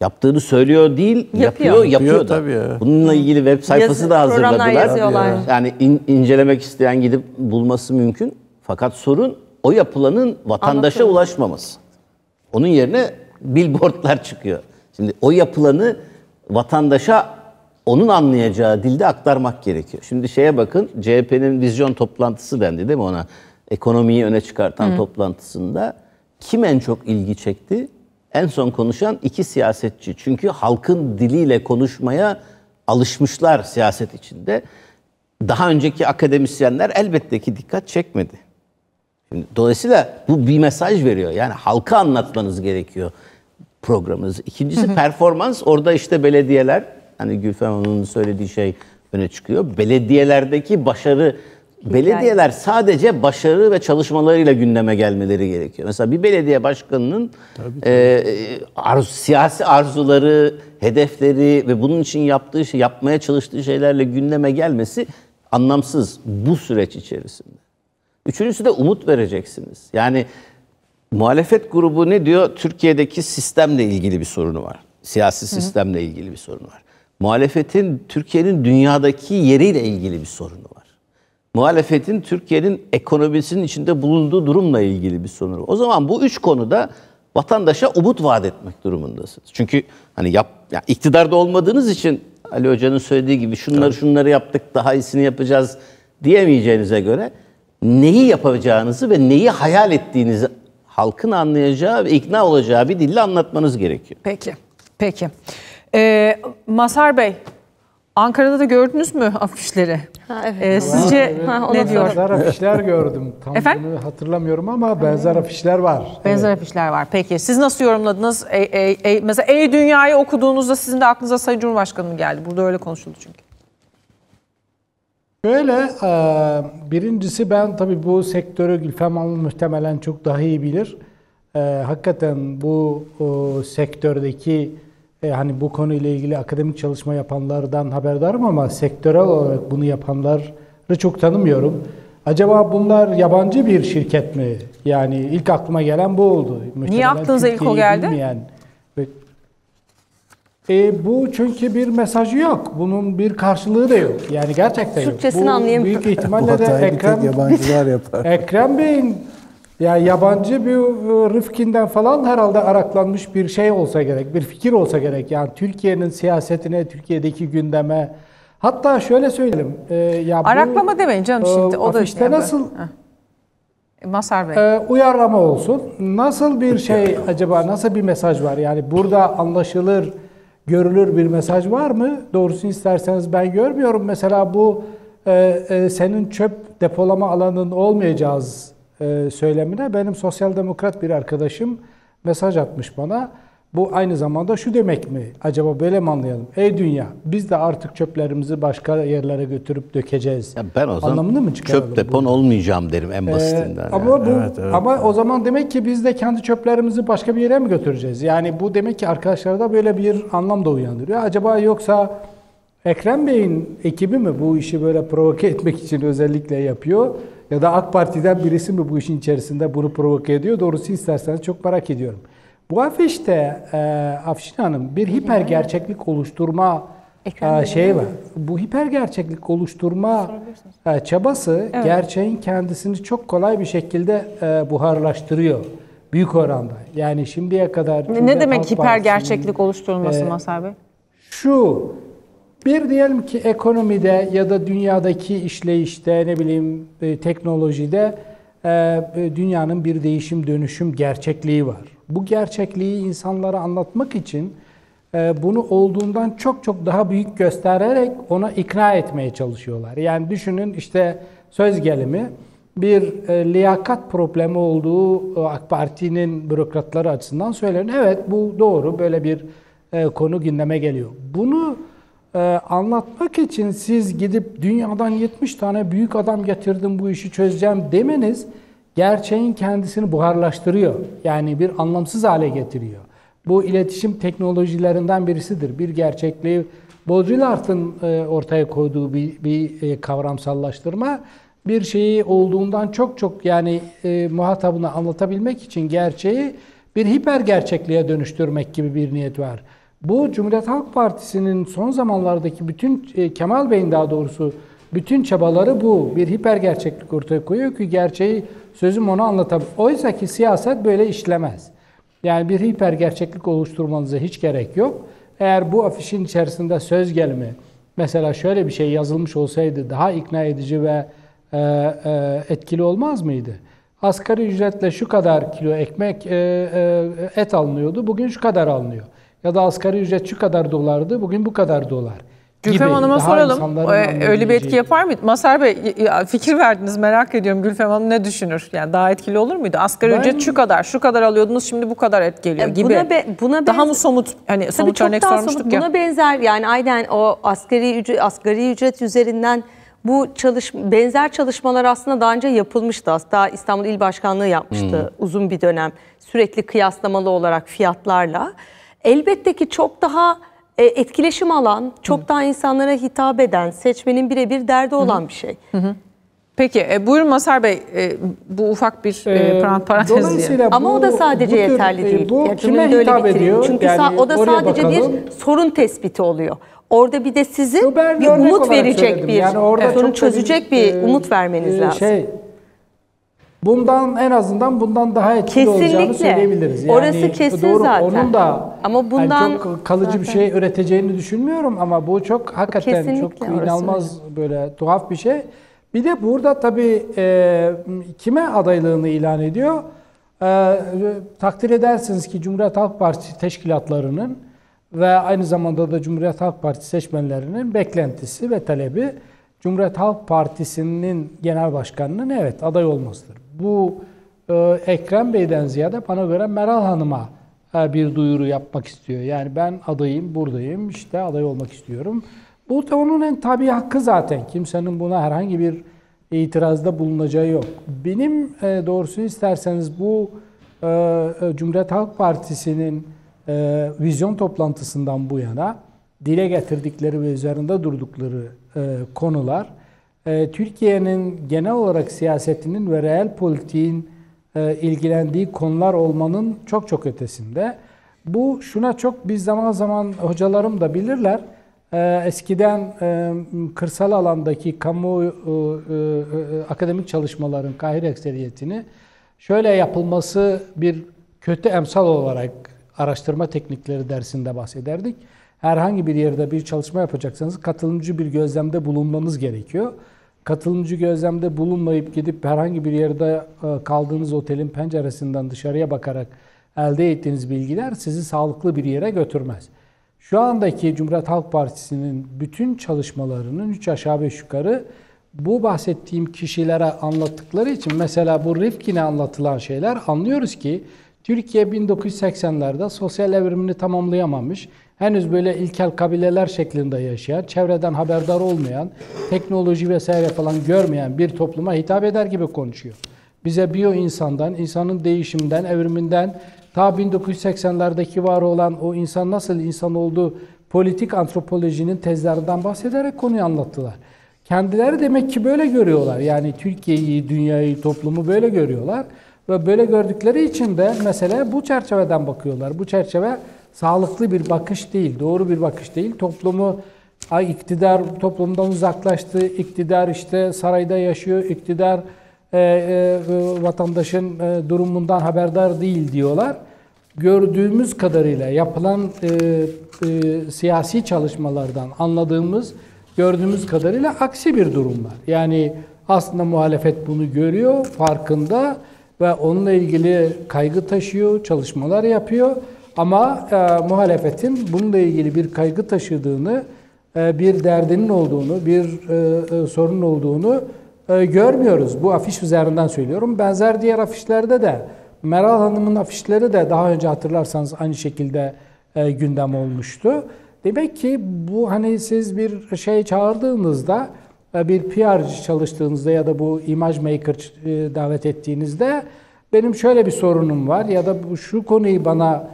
Yaptığını söylüyor değil, yapıyor da. Tabii. Bununla ilgili web sayfası da hazırladılar. Yani incelemek isteyen gidip bulması mümkün. Fakat sorun o yapılanın vatandaşa ulaşmaması. Onun yerine billboardlar çıkıyor. Şimdi o yapılanı vatandaşa onun anlayacağı dilde aktarmak gerekiyor. Şimdi şeye bakın, CHP'nin vizyon toplantısı dendi değil mi ona? Ekonomiyi öne çıkartan toplantısında kim en çok ilgi çekti? En son konuşan 2 siyasetçi. Çünkü halkın diliyle konuşmaya alışmışlar siyaset içinde. Daha önceki akademisyenler elbette ki dikkat çekmedi. Şimdi, dolayısıyla bu bir mesaj veriyor. Yani halka anlatmanız gerekiyor programınızı. İkincisi performans. Orada işte belediyeler, hani Gülfem Hanım'ın söylediği şey öne çıkıyor. Belediyelerdeki başarı, belediyeler sadece başarı ve çalışmalarıyla gündeme gelmeleri gerekiyor. Mesela bir belediye başkanının siyasi arzuları, hedefleri ve bunun için yaptığı şey, yapmaya çalıştığı şeylerle gündeme gelmesi anlamsız bu süreç içerisinde. 3.'sü de umut vereceksiniz. Yani muhalefet grubu ne diyor? Türkiye'deki sistemle ilgili bir sorunu var. Siyasi sistemle ilgili bir sorunu var. Muhalefetin Türkiye'nin dünyadaki yeriyle ilgili bir sorunu var. Muhalefetin Türkiye'nin ekonomisinin içinde bulunduğu durumla ilgili bir sorunu var. O zaman bu 3 konuda vatandaşa umut vaat etmek durumundasınız. Çünkü hani yani iktidarda olmadığınız için Ali Hoca'nın söylediği gibi şunları yaptık, daha iyisini yapacağız diyemeyeceğinize göre neyi yapacağınızı ve neyi hayal ettiğinizi halkın anlayacağı ve ikna olacağı bir dille anlatmanız gerekiyor. Peki, peki. Mazhar Bey, Ankara'da da gördünüz mü afişleri? Ha, evet. Sizce ne diyor? Benzer afişler gördüm. Tam bunu hatırlamıyorum ama benzer afişler var. Benzer afişler var. Peki siz nasıl yorumladınız? Mesela Ey Dünya'yı okuduğunuzda sizin de aklınıza Sayın Cumhurbaşkanı geldi. Burada öyle konuşuldu çünkü. Şöyle, birincisi ben tabii bu sektörü Gülfem Hanım muhtemelen çok daha iyi bilir. Hakikaten bu sektördeki hani bu konuyla ilgili akademik çalışma yapanlardan haberdarım ama sektörel olarak bunu yapanları çok tanımıyorum. Acaba bunlar yabancı bir şirket mi? Yani ilk aklıma gelen bu oldu. Niye aklınıza ilk o geldi? Bu çünkü bir mesajı yok. Bunun bir karşılığı da yok. Yani gerçekten yok. Türkçesini anlayamıyorum. Büyük ihtimalle de Ekrem Bey'in Yani yabancı bir Rifkin'den falan herhalde araklanmış bir şey olsa gerek, bir fikir olsa gerek. Yani Türkiye'nin siyasetine, Türkiye'deki gündeme, hatta şöyle söyleyelim. Araklama demeyin canım şimdi. O da işte nasıl... Mazhar Bey. Uyarlama olsun. Nasıl bir şey acaba, nasıl bir mesaj var? Yani burada anlaşılır, görülür bir mesaj var mı? Doğrusu isterseniz ben görmüyorum. Mesela bu senin çöp depolama alanının olmayacağız söylemine benim sosyal demokrat bir arkadaşım mesaj atmış bana. Bu aynı zamanda şu demek mi? Acaba böyle mi anlayalım? Ey dünya, biz de artık çöplerimizi başka yerlere götürüp dökeceğiz. Ya ben o zaman çöp depon bunu olmayacağım derim en basitinden. Ama, bu, evet, evet, ama o zaman demek ki biz de kendi çöplerimizi başka bir yere mi götüreceğiz? Yani bu demek ki arkadaşlar da böyle bir anlam da uyandırıyor. Acaba yoksa Ekrem Bey'in ekibi mi bu işi böyle provoke etmek için özellikle yapıyor? Ya da AK Parti'den birisi mi bu işin içerisinde bunu provoke ediyor? Doğrusu isterseniz çok merak ediyorum. Bu afişte Afşin Hanım bir hiper gerçeklik oluşturma şeyi var. Bu hiper gerçeklik oluşturma çabası gerçeğin kendisini çok kolay bir şekilde buharlaştırıyor büyük oranda. Yani şimdiye kadar... Ne demek hiper gerçeklik oluşturulması Mazhar Bey? Şu, bir diyelim ki ekonomide ya da dünyadaki işleyişte, ne bileyim teknolojide dünyanın bir değişim dönüşüm gerçekliği var. Bu gerçekliği insanlara anlatmak için bunu olduğundan çok çok daha büyük göstererek ona ikna etmeye çalışıyorlar. Yani düşünün işte söz gelimi bir liyakat problemi olduğu AK Parti'nin bürokratları açısından söylenir. Evet bu doğru, böyle bir konu gündeme geliyor. Bunu anlatmak için siz gidip dünyadan 70 tane büyük adam getirdim bu işi çözeceğim demeniz... Gerçeğin kendisini buharlaştırıyor. Yani bir anlamsız hale getiriyor. Bu iletişim teknolojilerinden birisidir. Bir gerçekliği Baudrillard'ın ortaya koyduğu bir kavramsallaştırma. Bir şeyi olduğundan çok çok yani muhatabına anlatabilmek için gerçeği bir hiper gerçekliğe dönüştürmek gibi bir niyet var. Bu Cumhuriyet Halk Partisi'nin son zamanlardaki bütün Kemal Bey'in daha doğrusu bütün çabaları bu. Bir hiper gerçeklik ortaya koyuyor ki gerçeği sözüm onu anlatabilir. Oysa ki siyaset böyle işlemez. Yani bir hiper gerçeklik oluşturmanıza hiç gerek yok. Eğer bu afişin içerisinde söz gelimi, mesela şöyle bir şey yazılmış olsaydı daha ikna edici ve etkili olmaz mıydı? Asgari ücretle şu kadar kilo ekmek, et alınıyordu, bugün şu kadar alınıyor. Ya da asgari ücret şu kadar dolardı, bugün bu kadar dolar. Gülfem Hanım'a soralım. Öyle bir etki yapar mıydı? Mazhar Bey fikir verdiniz, merak ediyorum. Gülfem Hanım ne düşünür? Yani daha etkili olur muydu? Asgari ücret şu kadar alıyordunuz, şimdi bu kadar et geliyor gibi. Buna daha mı somut? Hani somut örnek sormuştuk ya. Buna benzer yani aynen o asgari ücret üzerinden bu benzer çalışmalar aslında daha önce yapılmıştı. Hatta İstanbul İl Başkanlığı yapmıştı uzun bir dönem. Sürekli kıyaslamalı olarak fiyatlarla. Elbette ki çok daha etkileşim alan, çok daha insanlara hitap eden, seçmenin birebir derdi olan bir şey. Peki, buyurun Mazhar Bey, bu ufak bir parantez diye. Ama o da sadece yeterli değil. Bu ya, kime hitap ediyor? Çünkü yani, o da sadece bir sorun tespiti oluyor. Orada bir de sizin bir umut verecek bir, yani orada sorun çözecek bir umut vermeniz lazım. Bundan en azından bundan daha etkili olacağını söyleyebiliriz. Yani orası kesin doğru, zaten. Onun da ama bundan yani çok kalıcı zaten bir şey üreteceğini düşünmüyorum ama bu çok hakikaten çok inanılmaz böyle tuhaf bir şey. Bir de burada tabii kime adaylığını ilan ediyor? Takdir edersiniz ki Cumhuriyet Halk Partisi teşkilatlarının ve aynı zamanda da Cumhuriyet Halk Partisi seçmenlerinin beklentisi ve talebi Cumhuriyet Halk Partisi'nin genel başkanının evet aday olmasıdır. Bu Ekrem Bey'den ziyade bana göre Meral Hanım'a bir duyuru yapmak istiyor. Yani ben adayım, buradayım, işte aday olmak istiyorum. Bu da onun en tabii hakkı zaten. Kimsenin buna herhangi bir itirazda bulunacağı yok. Benim doğrusu isterseniz bu Cumhuriyet Halk Partisi'nin vizyon toplantısından bu yana dile getirdikleri ve üzerinde durdukları konular, Türkiye'nin genel olarak siyasetinin ve reel politiğin ilgilendiği konular olmanın çok çok ötesinde. Bu şuna çok, biz zaman zaman hocalarım da bilirler, eskiden kırsal alandaki kamu akademik çalışmaların kahir ekseriyetini Şöyle yapılması bir kötü emsal olarak araştırma teknikleri dersinde bahsederdik. Herhangi bir yerde bir çalışma yapacaksanız katılımcı bir gözlemde bulunmanız gerekiyor. Katılımcı gözlemde bulunmayıp gidip herhangi bir yerde kaldığınız otelin penceresinden dışarıya bakarak elde ettiğiniz bilgiler sizi sağlıklı bir yere götürmez. Şu andaki Cumhuriyet Halk Partisi'nin bütün çalışmalarının 3 aşağı 5 yukarı bu bahsettiğim kişilere anlattıkları için, mesela bu Rifkin'e anlatılan şeyler, anlıyoruz ki Türkiye 1980'lerde sosyal evrimini tamamlayamamış, henüz böyle ilkel kabileler şeklinde yaşayan, çevreden haberdar olmayan, teknoloji vesaire falan görmeyen bir topluma hitap eder gibi konuşuyor. Bize biyo insandan, insanın değişimden, evriminden, ta 1980'lerdeki var olan o insan nasıl insan olduğu politik antropolojinin tezlerinden bahsederek konuyu anlattılar. Kendileri demek ki böyle görüyorlar. Yani Türkiye'yi, dünyayı, toplumu böyle görüyorlar. Ve böyle gördükleri için de meseleye bu çerçeveden bakıyorlar. Bu çerçeve sağlıklı bir bakış değil, doğru bir bakış değil. Toplumu, iktidar toplumdan uzaklaştı, iktidar işte sarayda yaşıyor, iktidar vatandaşın durumundan haberdar değil diyorlar. Gördüğümüz kadarıyla yapılan siyasi çalışmalardan anladığımız, gördüğümüz kadarıyla aksi bir durum var. Yani aslında muhalefet bunu görüyor, farkında ve onunla ilgili kaygı taşıyor, çalışmalar yapıyor. Ama muhalefetin bununla ilgili bir kaygı taşıdığını, bir derdinin olduğunu, bir sorunun olduğunu görmüyoruz. Bu afiş üzerinden söylüyorum. Benzer diğer afişlerde de, Meral Hanım'ın afişleri de daha önce hatırlarsanız aynı şekilde gündem olmuştu. Demek ki bu, hani siz bir şey çağırdığınızda, bir PR'cı çalıştığınızda ya da bu imaj maker davet ettiğinizde benim şöyle bir sorunum var ya da şu konuyu bana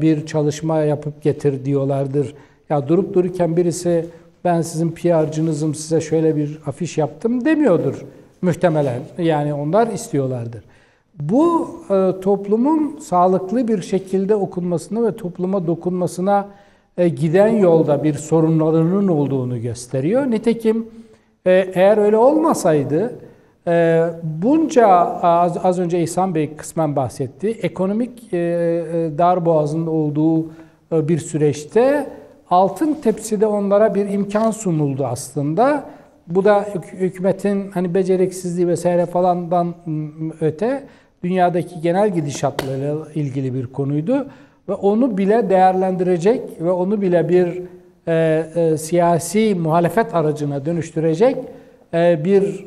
bir çalışma yapıp getir diyorlardır. Ya durup dururken birisi ben sizin PR'cınızım, size şöyle bir afiş yaptım demiyordur muhtemelen. Yani onlar istiyorlardır. Bu toplumun sağlıklı bir şekilde okunmasını ve topluma dokunmasına giden yolda bir sorunlarının olduğunu gösteriyor. Nitekim eğer öyle olmasaydı bunca, az önce İhsan Bey kısmen bahsetti, ekonomik darboğazın olduğu bir süreçte altın tepside onlara bir imkan sunuldu aslında. Bu da hükümetin hani beceriksizliği vesaire falandan öte dünyadaki genel gidişatlarla ilgili bir konuydu. Ve onu bile değerlendirecek ve onu bile bir siyasi muhalefet aracına dönüştürecek bir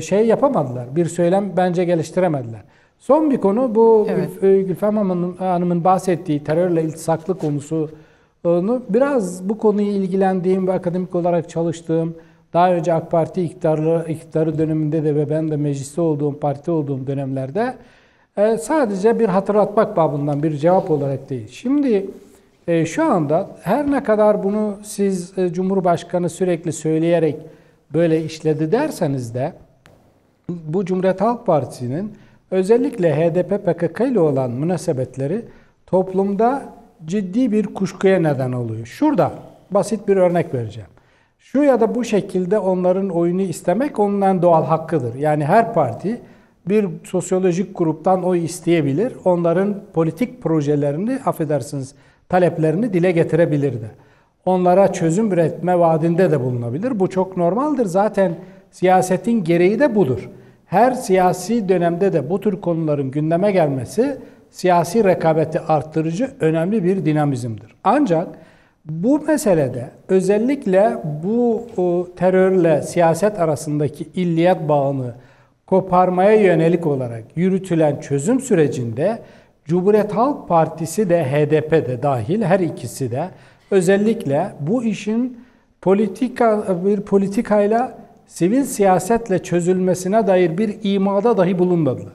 şey yapamadılar. Bir söylem bence geliştiremediler. Son bir konu bu, evet. Gülfem Hanım'ın bahsettiği terörle iltisaklı konusunu biraz bu konuyu ilgilendiğim ve akademik olarak çalıştığım, daha önce AK Parti iktidarı döneminde de ve ben de mecliste olduğum, parti olduğum dönemlerde sadece bir hatırlatmak babından, bir cevap olarak değil. Şimdi şu anda her ne kadar bunu siz Cumhurbaşkanı sürekli söyleyerek böyle işledi derseniz de bu Cumhuriyet Halk Partisi'nin özellikle HDP-PKK ile olan münasebetleri toplumda ciddi bir kuşkuya neden oluyor. Şurada basit bir örnek vereceğim. Şu ya da bu şekilde onların oyunu istemek onların doğal hakkıdır. Yani her parti bir sosyolojik gruptan oy isteyebilir. Onların politik projelerini, affedersiniz, taleplerini dile getirebilirdi. Onlara çözüm üretme vaadinde de bulunabilir. Bu çok normaldir. Zaten siyasetin gereği de budur. Her siyasi dönemde de bu tür konuların gündeme gelmesi siyasi rekabeti arttırıcı önemli bir dinamizmdir. Ancak bu meselede özellikle bu terörle siyaset arasındaki illiyat bağını koparmaya yönelik olarak yürütülen çözüm sürecinde Cumhuriyet Halk Partisi de HDP de dahil her ikisi de özellikle bu işin politikayla sivil siyasetle çözülmesine dair bir imada dahi bulunmadılar.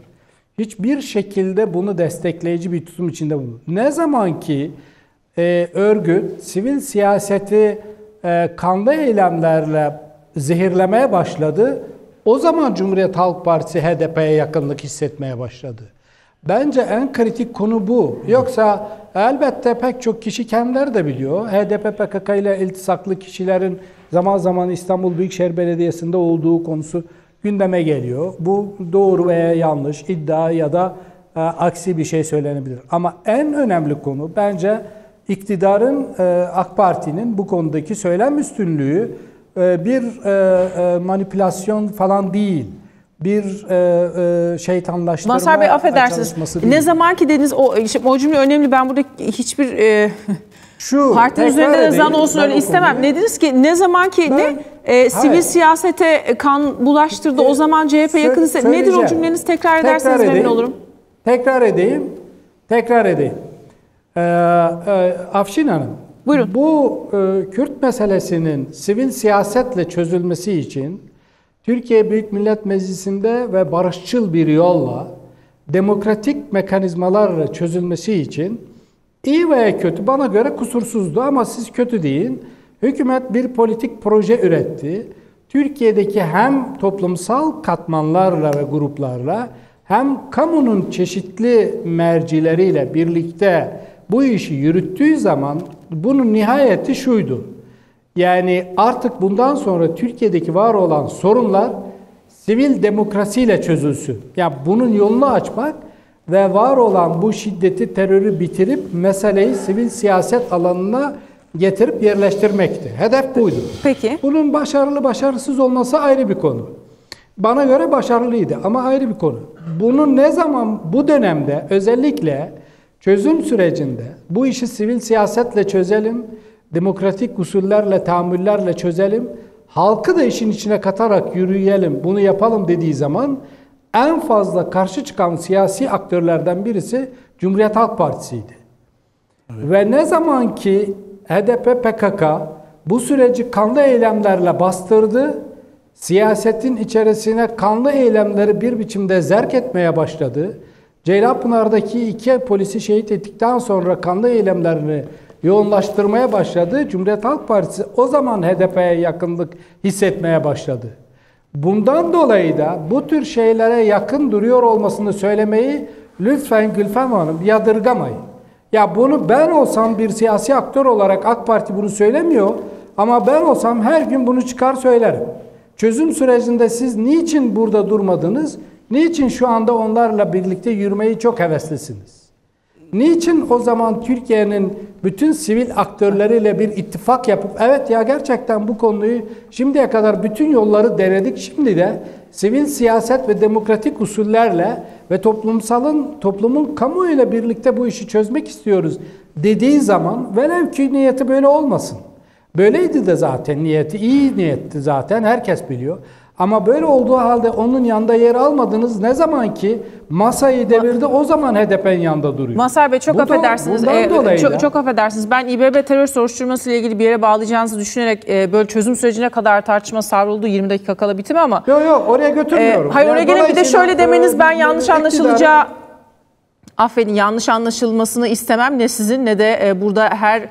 Hiçbir şekilde bunu destekleyici bir tutum içinde bulunmadılar. Ne zaman ki örgüt sivil siyaseti kanlı eylemlerle zehirlemeye başladı, o zaman Cumhuriyet Halk Partisi HDP'ye yakınlık hissetmeye başladı. Bence en kritik konu bu. Yoksa elbette pek çok kişi kendileri de biliyor. HDP-PKK ile iltisaklı kişilerin zaman zaman İstanbul Büyükşehir Belediyesi'nde olduğu konusu gündeme geliyor. Bu doğru veya yanlış, iddia ya da aksi bir şey söylenebilir. Ama en önemli konu bence iktidarın, AK Parti'nin bu konudaki söylem üstünlüğü bir manipülasyon falan değil. Bir şeytanlaştırma çalışması değil. Mazhar Bey affedersiniz. Ne zaman ki dediniz o cümle önemli. Ben burada hiçbir... Partinin üzerinde de zan olsun öyle istemem. Konuyu. Ne dediniz ki ne zaman ki sivil siyasete kan bulaştırdı o zaman CHP yakın ise nedir o cümleniz tekrar ederseniz memnun olurum. Tekrar edeyim. Afşin Hanım. Buyurun. Bu Kürt meselesinin sivil siyasetle çözülmesi için Türkiye Büyük Millet Meclisi'nde ve barışçıl bir yolla demokratik mekanizmalarla çözülmesi için İyi veya kötü, bana göre kusursuzdu ama siz kötü deyin. Hükümet bir politik proje üretti. Türkiye'deki hem toplumsal katmanlarla ve gruplarla hem kamunun çeşitli mercileriyle birlikte bu işi yürüttüğü zaman bunun nihayeti şuydu. Yani artık bundan sonra Türkiye'deki var olan sorunlar sivil demokrasiyle çözülsün. Ya bunun yolunu açmak ve var olan bu şiddeti, terörü bitirip meseleyi sivil siyaset alanına getirip yerleştirmekti. Hedef buydu. Peki. Bunun başarılı başarısız olması ayrı bir konu. Bana göre başarılıydı ama ayrı bir konu. Bunu ne zaman bu dönemde özellikle çözüm sürecinde bu işi sivil siyasetle çözelim, demokratik usullerle, tahammüllerle çözelim, halkı da işin içine katarak yürüyelim, bunu yapalım dediği zaman en fazla karşı çıkan siyasi aktörlerden birisi Cumhuriyet Halk Partisi'ydi. Evet. Ve ne zaman ki HDP, PKK bu süreci kanlı eylemlerle bastırdı, siyasetin içerisine kanlı eylemleri bir biçimde zerk etmeye başladı. Ceylanpınar'daki iki polisi şehit ettikten sonra kanlı eylemlerini yoğunlaştırmaya başladı. Cumhuriyet Halk Partisi o zaman HDP'ye yakınlık hissetmeye başladı. Bundan dolayı da bu tür şeylere yakın duruyor olmasını söylemeyi lütfen Gülfem Hanım yadırgamayın. Ya bunu ben olsam bir siyasi aktör olarak AK Parti bunu söylemiyor ama ben olsam her gün bunu çıkar söylerim. Çözüm sürecinde siz niçin burada durmadınız? Niçin şu anda onlarla birlikte yürümeyi çok heveslisiniz? Niçin o zaman Türkiye'nin bütün sivil aktörleriyle bir ittifak yapıp evet ya gerçekten bu konuyu şimdiye kadar bütün yolları denedik. Şimdi de sivil siyaset ve demokratik usullerle ve toplumun kamuoyuyla birlikte bu işi çözmek istiyoruz dediği zaman velev ki niyeti böyle olmasın. Böyleydi de zaten niyeti, iyi niyetti zaten herkes biliyor. Ama böyle olduğu halde onun yanında yer almadınız. Ne zaman ki masayı devirdi o zaman HDP'nin yanında duruyor. Mazhar Bey çok affedersiniz. Çok affedersiniz. Ben İBB terör soruşturması ile ilgili bir yere bağlayacağınızı düşünerek böyle çözüm sürecine kadar tartışma savruldu. 20 dakika kala bitim ama. Yok oraya götürmüyorum. Hayır oraya gelin bir de şöyle demeniz ben yanlış anlaşılacağı affedin yanlış anlaşılmasını istemem ne sizin ne de burada her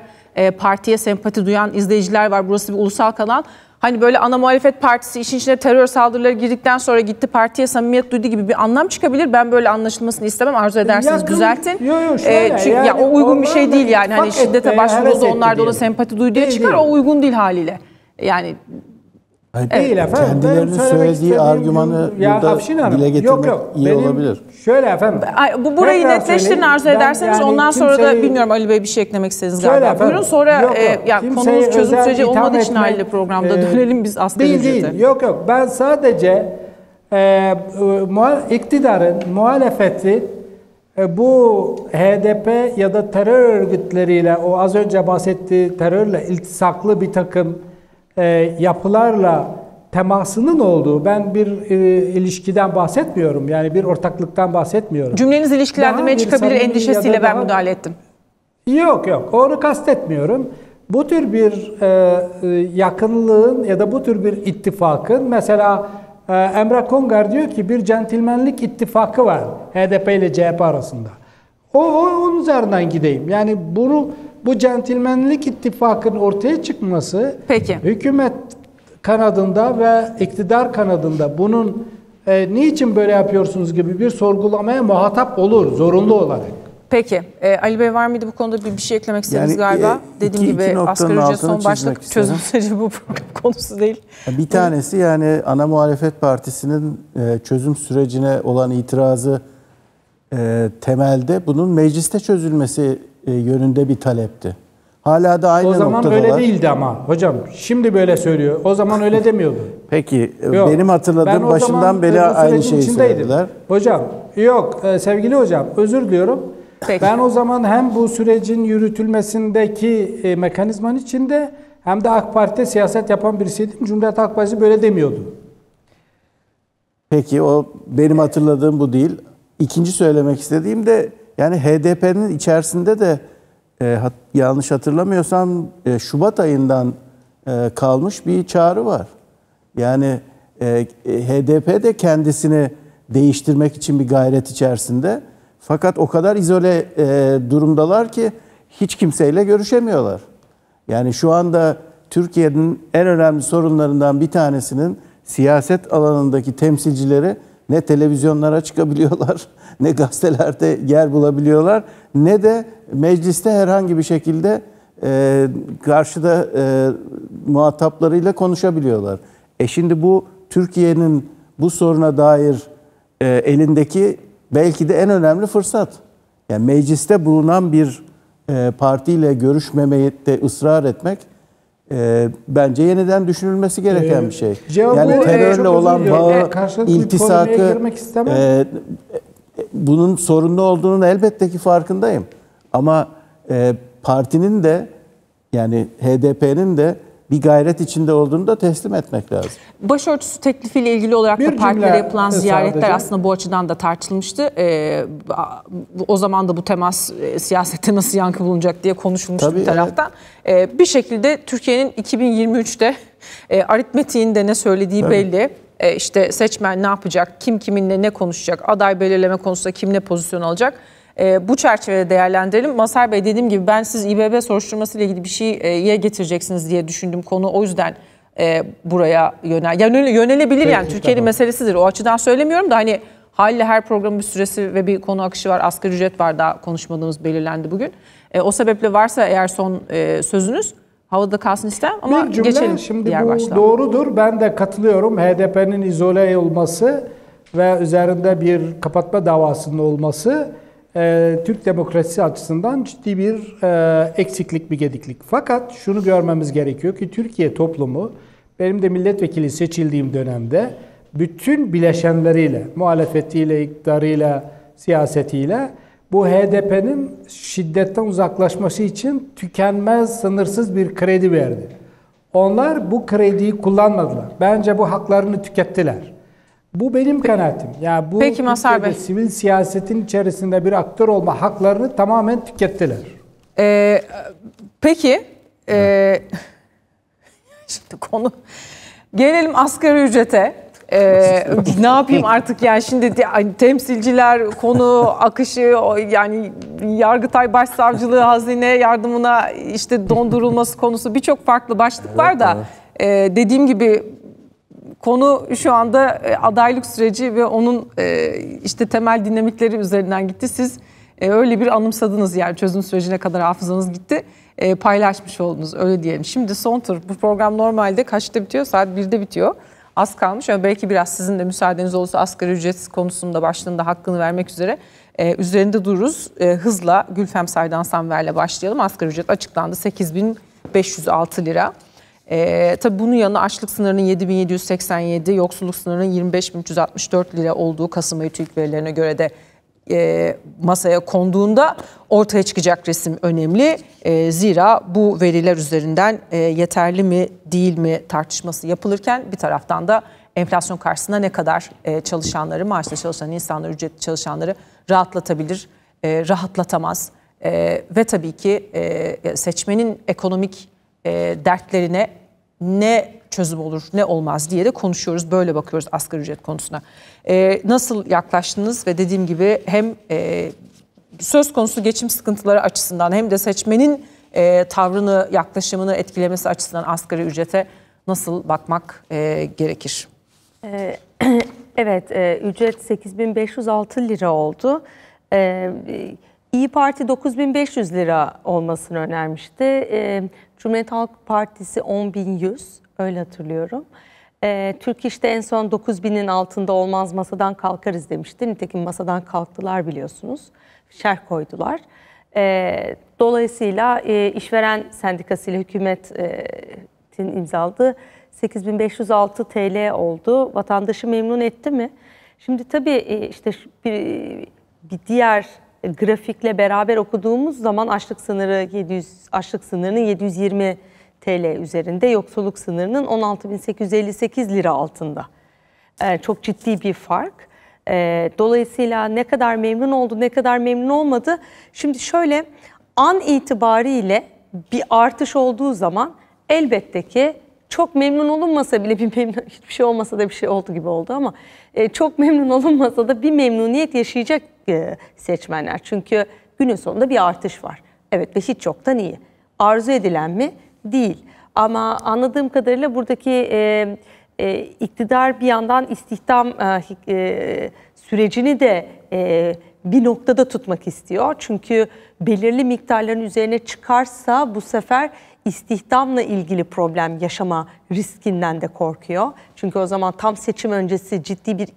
partiye sempati duyan izleyiciler var. Burası bir ulusal kanal. Hani böyle ana muhalefet partisi işin içine terör saldırıları girdikten sonra gitti partiye samimiyet duydu gibi bir anlam çıkabilir. Ben böyle anlaşılmasını istemem. Arzu ederseniz düzeltin. Çünkü yani ya, o uygun bir şey değil yani. Hani şiddete başvuruldu onlar da ona sempati duyduğu diye çıkar. Değil. O uygun değil haliyle. Yani değil efendim. Kendilerinin söylediği argümanı burada dile getirmek iyi olabilir. Şöyle efendim. Burayı netleştirin arzu ederseniz yani ondan sonra da bilmiyorum Ali Bey bir şey eklemek istediniz galiba. Efendim, buyurun sonra yani konumuz çözüm süreci olmadığı için aile programda dönelim biz aslında. Değil. Yok ben sadece iktidarın muhalefeti bu HDP ya da terör örgütleriyle o az önce bahsettiği terörle iltisaklı bir takım yapılarla temasının olduğu, ben bir ilişkiden bahsetmiyorum. Yani bir ortaklıktan bahsetmiyorum. Cümleniz ilişkilendirmeye çıkabilir endişesiyle ben müdahale ettim. Yok. Onu kastetmiyorum. Bu tür bir yakınlığın ya da bu tür bir ittifakın mesela Emre Kongar diyor ki bir centilmenlik ittifakı var HDP ile CHP arasında. Onun üzerinden gideyim. Yani bunu bu centilmenlik ittifakının ortaya çıkması hükümet kanadında ve iktidar kanadında bunun niçin böyle yapıyorsunuz gibi bir sorgulamaya muhatap olur zorunlu olarak. Peki. Ali Bey, var mıydı bu konuda bir şey eklemek istediğiniz galiba? Dediğim gibi asgari ücret son başlık çözüm süreci bu konusu değil. Bir tanesi yani ana muhalefet partisinin çözüm sürecine olan itirazı temelde bunun mecliste çözülmesi yönünde bir talepti. Hala da aynı noktadalar. O zaman öyle değildi ama hocam. Şimdi böyle söylüyor. O zaman öyle demiyordu. Peki. Yok, benim hatırladığım başından beri aynı şeyi söylediler. Hocam yok sevgili hocam, özür diliyorum. Peki. Ben o zaman hem bu sürecin yürütülmesindeki mekanizmanın içinde hem de AK Parti'de siyaset yapan birisiydim. Cumhuriyet Halk Partisi böyle demiyordu. Peki, o benim hatırladığım bu değil. İkinci söylemek istediğim de yani HDP'nin içerisinde de yanlış hatırlamıyorsam Şubat ayından kalmış bir çağrı var. Yani HDP de kendisini değiştirmek için bir gayret içerisinde. Fakat o kadar izole durumdalar ki hiç kimseyle görüşemiyorlar. Yani şu anda Türkiye'nin en önemli sorunlarından bir tanesinin siyaset alanındaki temsilcileri ne televizyonlara çıkabiliyorlar, ne gazetelerde yer bulabiliyorlar, ne de mecliste herhangi bir şekilde karşıda muhataplarıyla konuşabiliyorlar. Şimdi bu Türkiye'nin bu soruna dair elindeki belki de en önemli fırsat. Yani mecliste bulunan bir partiyle görüşmemeyi de ısrar etmek bence yeniden düşünülmesi gereken bir şey. Yani terörle olan bağı, iltisakı, bunun sorunlu olduğunun elbette ki farkındayım. Ama partinin de yani HDP'nin de bir gayret içinde olduğunu da teslim etmek lazım. Başörtüsü teklifiyle ilgili olarak da partilere yapılan ziyaretler aslında bu açıdan da tartışılmıştı. O zaman da bu temas siyasette nasıl yankı bulunacak diye konuşulmuştu bir taraftan. Evet. Bir şekilde Türkiye'nin 2023'te aritmetiğinde ne söylediği belli. İşte seçmen ne yapacak, kim kiminle ne konuşacak, aday belirleme konusunda kim ne pozisyon alacak. Bu çerçevede değerlendirelim. Mazhar Bey, dediğim gibi ben siz İBB soruşturması ile ilgili bir şeye getireceksiniz diye düşündüm konu. O yüzden buraya yönelebilir yani. Peki, Türkiye'nin meselesidir. O açıdan söylemiyorum da hani haliyle her programın bir süresi ve bir konu akışı var. Asgari ücret var, daha konuşmadığımız belirlendi bugün. O sebeple varsa eğer son sözünüz havada kalsın istemem ama geçelim. Şimdi diğer bu başlığa. Doğrudur. Ben de katılıyorum. HDP'nin izole olması ve üzerinde bir kapatma davasının olması Türk demokrasisi açısından ciddi bir eksiklik, bir gediklik. Fakat şunu görmemiz gerekiyor ki Türkiye toplumu, benim de milletvekili seçildiğim dönemde bütün bileşenleriyle, muhalefetiyle, iktidarıyla, siyasetiyle bu HDP'nin şiddetten uzaklaşması için tükenmez, sınırsız bir kredi verdi. Onlar bu krediyi kullanmadılar. Bence bu haklarını tükettiler. Bu benim kanaatim. Yani bu Peki, Mazhar Bey, sivil siyasetin içerisinde bir aktör olma haklarını tamamen tükettiler. Peki, evet. Şimdi konu gelelim asgari ücrete. Ne yapayım artık yani şimdi temsilciler, konu akışı, yani Yargıtay Başsavcılığı hazine yardımına işte dondurulması konusu, birçok farklı başlık var da dediğim gibi konu şu anda adaylık süreci ve onun işte temel dinamikleri üzerinden gitti. Siz öyle bir anımsadınız yani çözüm sürecine kadar hafızanız gitti. Paylaşmış oldunuz öyle diyelim. Şimdi son tur. Bu program normalde kaçta bitiyor? Saat 1'de bitiyor. Az kalmış ama belki biraz sizin de müsaadeniz olursa asgari ücret konusunda başlığında hakkını vermek üzere üzerinde dururuz. Hızla Gülfem Saydan Sanver'le başlayalım. Asgari ücret açıklandı. 8.506 lira. Tabii bunun yanına açlık sınırının 7.787, yoksulluk sınırının 25.364 lira olduğu Kasım ayı TÜİK verilerine göre de masaya konduğunda ortaya çıkacak resim önemli. Zira bu veriler üzerinden yeterli mi değil mi tartışması yapılırken bir taraftan da enflasyon karşısında ne kadar çalışanları, maaşla çalışan insanları, ücretli çalışanları rahatlatabilir, rahatlatamaz ve tabii ki seçmenin ekonomik dertlerine ne çözüm olur ne olmaz diye de konuşuyoruz. Böyle bakıyoruz asgari ücret konusuna. Nasıl yaklaştınız ve dediğim gibi hem söz konusu geçim sıkıntıları açısından hem de seçmenin tavrını, yaklaşımını etkilemesi açısından asgari ücrete nasıl bakmak gerekir? Evet, ücret 8.506 lira oldu. İyi Parti 9.500 lira olmasını önermişti. Cumhuriyet Halk Partisi 10.100, öyle hatırlıyorum. Türk İş'te en son 9.000'in altında olmaz, masadan kalkarız demişti. Nitekim masadan kalktılar, biliyorsunuz. Şerh koydular. Dolayısıyla işveren sendikası ile hükümetin imzaladığı 8.506 TL oldu. Vatandaşı memnun etti mi? Şimdi tabii işte bir diğer grafikle beraber okuduğumuz zaman açlık sınırı 700, açlık sınırının 720 TL üzerinde, yoksulluk sınırının 16.858 lira altında. Çok ciddi bir fark. Dolayısıyla ne kadar memnun oldu, ne kadar memnun olmadı. Şimdi şöyle, an itibariyle bir artış olduğu zaman elbette ki çok memnun olunmasa bile, hiçbir şey olmasa da bir şey oldu gibi oldu ama çok memnun olunmasa da bir memnuniyet yaşayacak seçmenler. Çünkü günün sonunda bir artış var. Evet ve hiç yoktan iyi. Arzu edilen mi? Değil. Ama anladığım kadarıyla buradaki iktidar bir yandan istihdam sürecini de bir noktada tutmak istiyor. Çünkü belirli miktarların üzerine çıkarsa bu sefer istihdamla ilgili problem yaşama riskinden de korkuyor. Çünkü o zaman tam seçim öncesi ciddi bir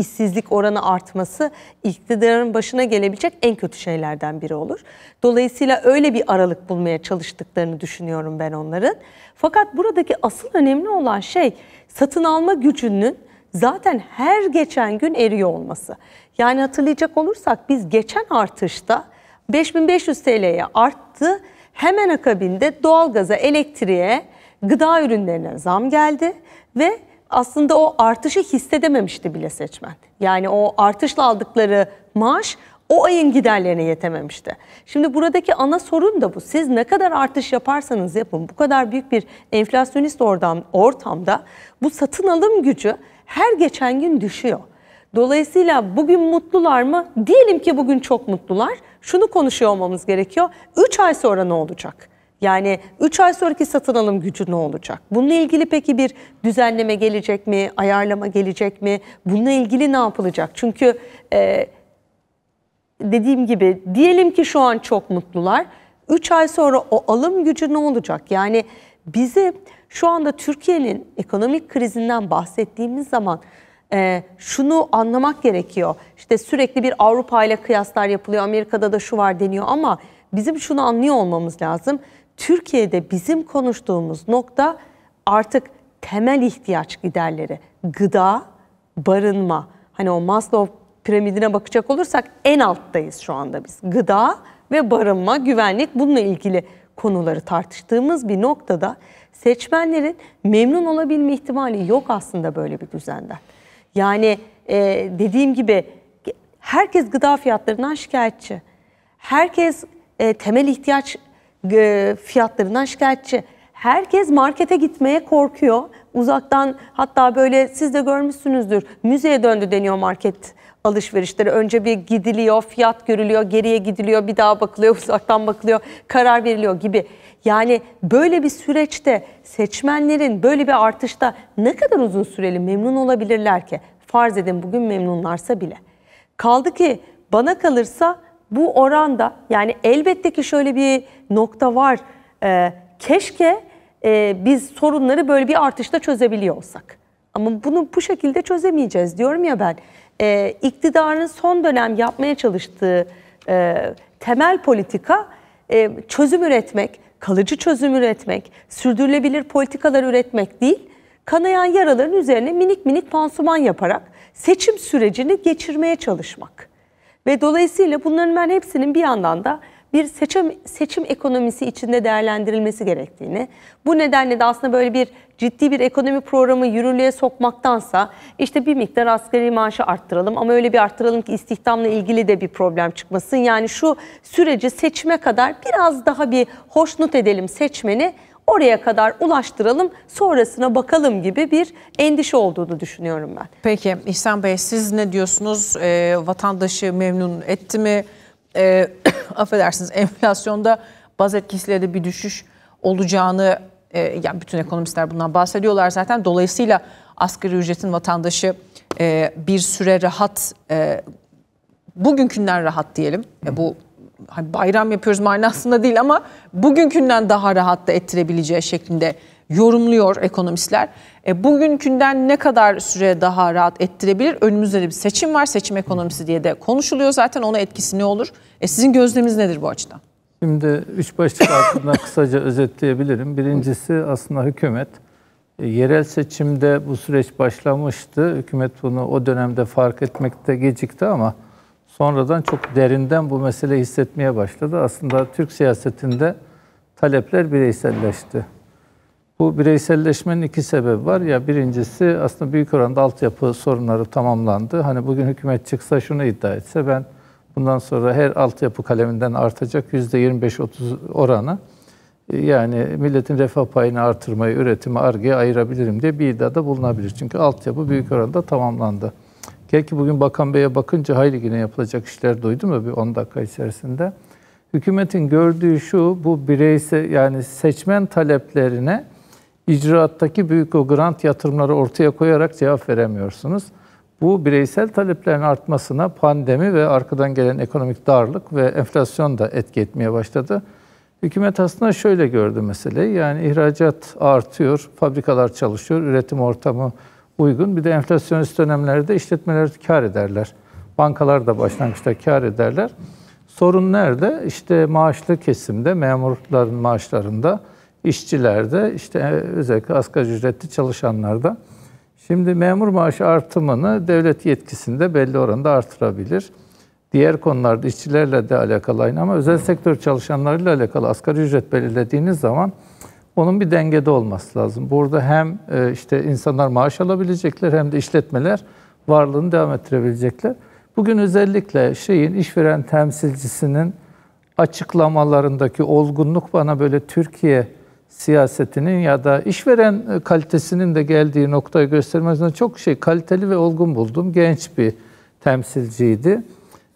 işsizlik oranı artması iktidarın başına gelebilecek en kötü şeylerden biri olur. Dolayısıyla öyle bir aralık bulmaya çalıştıklarını düşünüyorum ben onların. Fakat buradaki asıl önemli olan şey satın alma gücünün zaten her geçen gün eriyor olması. Yani hatırlayacak olursak biz geçen artışta 5.500 TL'ye arttı. Hemen akabinde doğalgaza, elektriğe, gıda ürünlerine zam geldi ve aslında o artışı hissedememişti bile seçmen. Yani o artışla aldıkları maaş o ayın giderlerine yetememişti. Şimdi buradaki ana sorun da bu. Siz ne kadar artış yaparsanız yapın, bu kadar büyük bir enflasyonist ortamda bu satın alım gücü her geçen gün düşüyor. Dolayısıyla bugün mutlular mı? Diyelim ki bugün çok mutlular. Şunu konuşuyor olmamız gerekiyor. 3 ay sonra ne olacak? Yani 3 ay sonraki satın alım gücü ne olacak? Bununla ilgili peki bir düzenleme gelecek mi? Ayarlama gelecek mi? Bununla ilgili ne yapılacak? Çünkü dediğim gibi diyelim ki şu an çok mutlular. 3 ay sonra o alım gücü ne olacak? Yani bizi şu anda Türkiye'nin ekonomik krizinden bahsettiğimiz zaman şunu anlamak gerekiyor. İşte sürekli bir Avrupa ile kıyaslar yapılıyor. Amerika'da da şu var deniyor ama bizim şunu anlıyor olmamız lazım. Türkiye'de bizim konuştuğumuz nokta artık temel ihtiyaç giderleri. Gıda, barınma. Hani o Maslow piramidine bakacak olursak en alttayız şu anda biz. Gıda ve barınma, güvenlik, bununla ilgili konuları tartıştığımız bir noktada seçmenlerin memnun olabilme ihtimali yok aslında böyle bir düzenden. Yani dediğim gibi herkes gıda fiyatlarından şikayetçi. Herkes temel ihtiyaç fiyatlarından şikayetçi. Herkes markete gitmeye korkuyor. Uzaktan, hatta böyle siz de görmüşsünüzdür. Müzeye döndü deniyor market alışverişleri. Önce bir gidiliyor, fiyat görülüyor, geriye gidiliyor, bir daha bakılıyor, uzaktan bakılıyor, karar veriliyor gibi. Yani böyle bir süreçte seçmenlerin böyle bir artışta ne kadar uzun süreli memnun olabilirler ki? Farz edin bugün memnunlarsa bile. Kaldı ki bana kalırsa bu oranda, yani elbette ki şöyle bir nokta var. Keşke biz sorunları böyle bir artışta çözebiliyor olsak. Ama bunu bu şekilde çözemeyeceğiz diyorum ya ben. İktidarın son dönem yapmaya çalıştığı temel politika çözüm üretmek, kalıcı çözüm üretmek, sürdürülebilir politikalar üretmek değil, kanayan yaraların üzerine minik minik pansuman yaparak seçim sürecini geçirmeye çalışmak. Ve dolayısıyla bunların ben hepsinin bir yandan da bir seçim ekonomisi içinde değerlendirilmesi gerektiğini, bu nedenle de aslında böyle bir ciddi bir ekonomi programı yürürlüğe sokmaktansa işte bir miktar asgari maaşı arttıralım ama öyle bir arttıralım ki istihdamla ilgili de bir problem çıkmasın. Yani şu süreci seçime kadar biraz daha bir hoşnut edelim seçmeni, oraya kadar ulaştıralım, sonrasına bakalım gibi bir endişe olduğunu düşünüyorum ben. Peki İhsan Bey, siz ne diyorsunuz? Vatandaşı memnun etti mi? Affedersiniz, enflasyonda baz etkisiyle de bir düşüş olacağını, yani bütün ekonomistler bundan bahsediyorlar zaten. Dolayısıyla asgari ücretin vatandaşı bir süre rahat, bugünkünden rahat diyelim. Bu bayram yapıyoruz manasında değil ama bugünkünden daha rahat da ettirebileceği şeklinde yorumluyor ekonomistler. Bugünkünden ne kadar süre daha rahat ettirebilir? Önümüzde de bir seçim var. Seçim ekonomisi diye de konuşuluyor zaten. Ona etkisi ne olur? Sizin gözleminiz nedir bu açıdan? Şimdi üç başlık altında kısaca özetleyebilirim. Birincisi aslında hükümet. Yerel seçimde bu süreç başlamıştı. Hükümet bunu o dönemde fark etmekte gecikti ama sonradan çok derinden bu meseleyi hissetmeye başladı. Aslında Türk siyasetinde talepler bireyselleşti. Bu bireyselleşmenin iki sebebi var. Ya birincisi aslında büyük oranda altyapı sorunları tamamlandı. Hani bugün hükümet çıksa şunu iddia etse ben bundan sonra her altyapı kaleminden artacak %25-30 oranı yani milletin refah payını artırmayı, üretimi, Ar-Ge'ye ayırabilirim diye bir iddiada bulunabilir. Çünkü altyapı büyük oranda tamamlandı. Belki bugün Bakan Bey'e bakınca hayli yine yapılacak işler duydum mu bir 10 dakika içerisinde. Hükümetin gördüğü şu, bu bireysel yani seçmen taleplerine icraattaki büyük o grant yatırımları ortaya koyarak cevap veremiyorsunuz. Bu bireysel taleplerin artmasına pandemi ve arkadan gelen ekonomik darlık ve enflasyon da etki etmeye başladı. Hükümet aslında şöyle gördü meseleyi, yani ihracat artıyor, fabrikalar çalışıyor, üretim ortamı uygun. Bir de enflasyonist dönemlerde işletmeler kar ederler. Bankalar da başlangıçta kar ederler. Sorun nerede? İşte maaşlı kesimde, memurların maaşlarında, işçilerde, işte özellikle asgari ücretli çalışanlarda. Şimdi memur maaşı artımını devlet yetkisinde belli oranda artırabilir. Diğer konularda işçilerle de alakalı aynı ama özel sektör çalışanlarıyla alakalı asgari ücret belirlediğiniz zaman onun bir dengede olması lazım. Burada hem işte insanlar maaş alabilecekler hem de işletmeler varlığını devam ettirebilecekler. Bugün özellikle işveren temsilcisinin açıklamalarındaki olgunluk bana böyle Türkiye siyasetinin ya da işveren kalitesinin de geldiği noktayı göstermesinden çok kaliteli ve olgun buldum. Genç bir temsilciydi.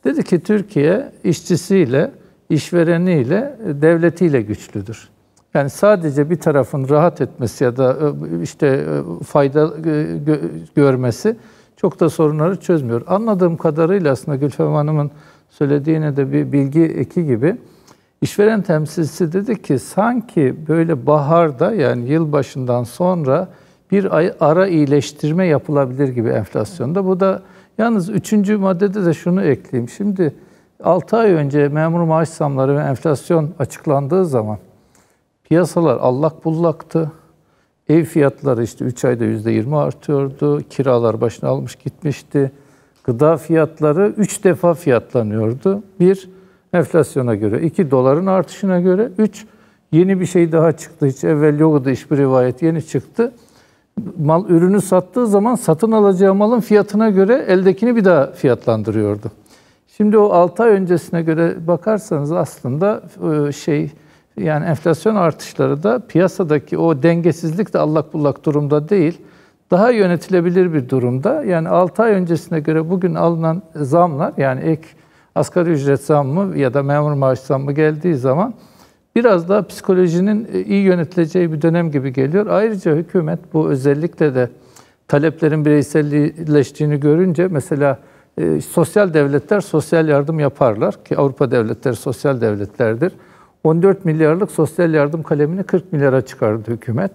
Dedi ki Türkiye işçisiyle, işvereniyle, devletiyle güçlüdür. Yani sadece bir tarafın rahat etmesi ya da işte fayda görmesi çok da sorunları çözmüyor. Anladığım kadarıyla aslında Gülfem Hanım'ın söylediğine de bir bilgi eki gibi işveren temsilcisi dedi ki sanki böyle baharda yani yılbaşından sonra bir ara iyileştirme yapılabilir gibi enflasyonda. Bu da yalnız 3. maddede de şunu ekleyeyim. Şimdi 6 ay önce memur maaş zamları ve enflasyon açıklandığı zaman piyasalar allak bullaktı. Ev fiyatları işte 3 ayda %20 artıyordu. Kiralar başına almış gitmişti. Gıda fiyatları 3 defa fiyatlanıyordu. 1. Enflasyona göre, 2. Doların artışına göre, 3. Yeni bir şey daha çıktı. Hiç evvel yoktu bir rivayet yeni çıktı. Mal ürünü sattığı zaman satın alacağı malın fiyatına göre eldekini bir daha fiyatlandırıyordu. Şimdi o 6 ay öncesine göre bakarsanız aslında yani enflasyon artışları da piyasadaki o dengesizlik de allak bullak durumda değil. Daha yönetilebilir bir durumda. Yani 6 ay öncesine göre bugün alınan zamlar yani ek asgari ücret zammı ya da memur maaş zammı geldiği zaman biraz daha psikolojinin iyi yönetileceği bir dönem gibi geliyor. Ayrıca hükümet bu özellikle de taleplerin bireyselleştiğini görünce mesela sosyal devletler sosyal yardım yaparlar ki Avrupa devletleri sosyal devletlerdir. 14 milyarlık sosyal yardım kalemini 40 milyara çıkardı hükümet.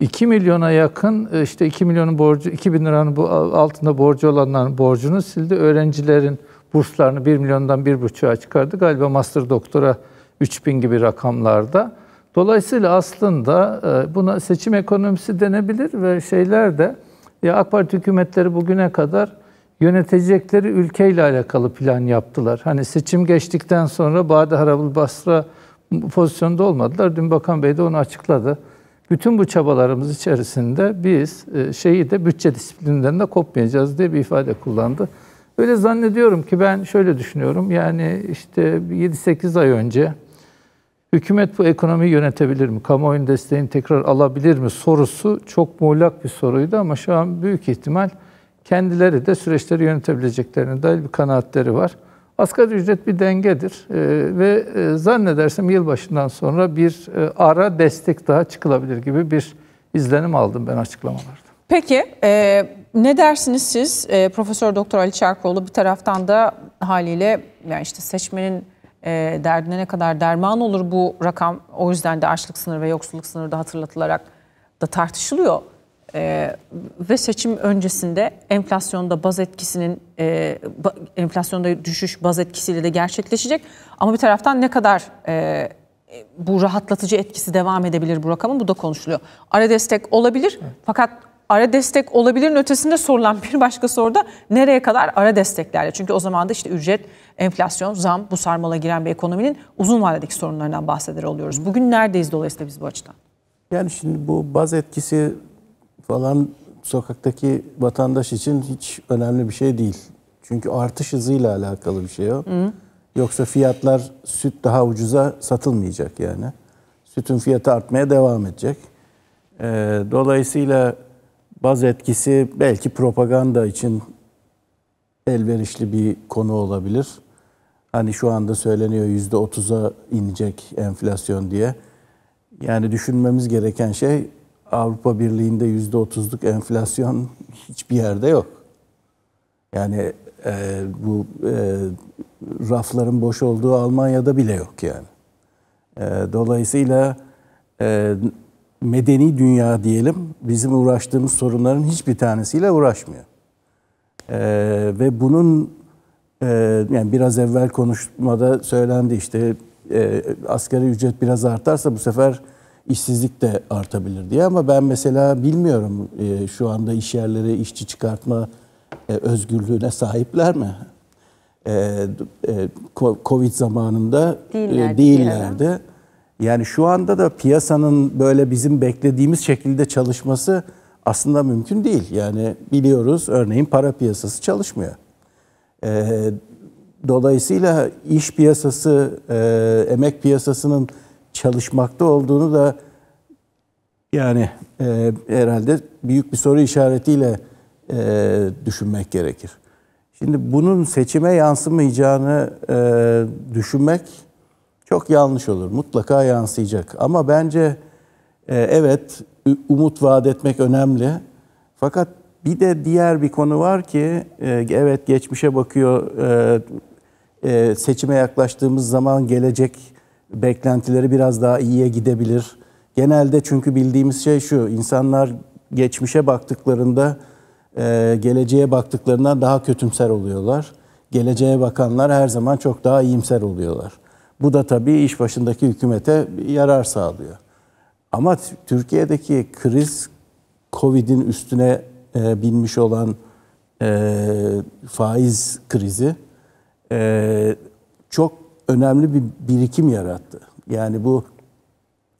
2 milyona yakın işte 2 milyonun borcu, 2 bin liranın altında borcu olanların borcunu sildi. Öğrencilerin burslarını 1 milyondan 1,5'a çıkardı. Galiba master doktora 3.000 gibi rakamlarda. Dolayısıyla aslında buna seçim ekonomisi denebilir ve şeyler de ya AK Parti hükümetleri bugüne kadar yönetecekleri ülkeyle alakalı plan yaptılar. Hani seçim geçtikten sonra Bade Harabul Basra pozisyonda olmadılar. Dün Bakan Bey de onu açıkladı. Bütün bu çabalarımız içerisinde biz bütçe disiplininden de kopmayacağız diye bir ifade kullandı. Öyle zannediyorum ki ben şöyle düşünüyorum. Yani işte 7-8 ay önce hükümet bu ekonomiyi yönetebilir mi? Kamuoyunun desteğini tekrar alabilir mi? Sorusu çok muğlak bir soruydu ama şu an büyük ihtimal kendileri de süreçleri yönetebileceklerine dair bir kanaatleri var. Asgari ücret bir dengedir ve zannedersem yılbaşından sonra bir ara destek daha çıkılabilir gibi bir izlenim aldım ben açıklamalarda. Peki ne dersiniz siz? Profesör Doktor Ali Çarkoğlu bir taraftan da haliyle yani işte seçmenin derdine ne kadar derman olur bu rakam. O yüzden de açlık sınırı ve yoksulluk sınırı da hatırlatılarak da tartışılıyor. Ve seçim öncesinde enflasyonda baz etkisinin enflasyonda düşüş baz etkisiyle de gerçekleşecek. Ama bir taraftan ne kadar bu rahatlatıcı etkisi devam edebilir bu rakamın, bu da konuşuluyor. Ara destek olabilir, evet. Fakat ara destek olabilirin ötesinde sorulan bir başka soru da nereye kadar ara desteklerle? Çünkü o zaman da işte ücret, enflasyon, zam, bu sarmala giren bir ekonominin uzun vadedeki sorunlarından bahseder oluyoruz. Bugün neredeyiz dolayısıyla biz bu açıdan? Yani şimdi bu baz etkisi falan sokaktaki vatandaş için hiç önemli bir şey değil. Çünkü artış hızıyla alakalı bir şey o. Hı. Yoksa fiyatlar, süt daha ucuza satılmayacak yani. Sütün fiyatı artmaya devam edecek. Dolayısıyla baz etkisi belki propaganda için elverişli bir konu olabilir. Hani şu anda söyleniyor %30'a inecek enflasyon diye. Yani düşünmemiz gereken şey, Avrupa Birliği'nde %30'luk enflasyon hiçbir yerde yok. Yani bu rafların boş olduğu Almanya'da bile yok yani. Dolayısıyla medeni dünya diyelim, bizim uğraştığımız sorunların hiçbir tanesiyle uğraşmıyor. Ve bunun yani biraz evvel konuşmada söylendi işte, asgari ücret biraz artarsa bu sefer işsizlik de artabilir diye, ama ben mesela bilmiyorum şu anda iş yerleri işçi çıkartma özgürlüğüne sahipler mi? Covid zamanında değillerdi. Yani şu anda da piyasanın böyle bizim beklediğimiz şekilde çalışması aslında mümkün değil. Yani biliyoruz, örneğin para piyasası çalışmıyor. Dolayısıyla iş piyasası, emek piyasasının çalışmakta olduğunu da yani herhalde büyük bir soru işaretiyle düşünmek gerekir. Şimdi bunun seçime yansımayacağını düşünmek çok yanlış olur. Mutlaka yansıyacak. Ama bence evet, umut vaat etmek önemli. Fakat bir de diğer bir konu var ki evet, geçmişe bakıyor, seçime yaklaştığımız zaman gelecek beklentileri biraz daha iyiye gidebilir. Genelde çünkü bildiğimiz şey şu, insanlar geçmişe baktıklarında geleceğe baktıklarından daha kötümser oluyorlar. Geleceğe bakanlar her zaman çok daha iyimser oluyorlar. Bu da tabii iş başındaki hükümete yarar sağlıyor. Ama Türkiye'deki kriz, Covid'in üstüne binmiş olan faiz krizi çok önemli bir birikim yarattı. Yani bu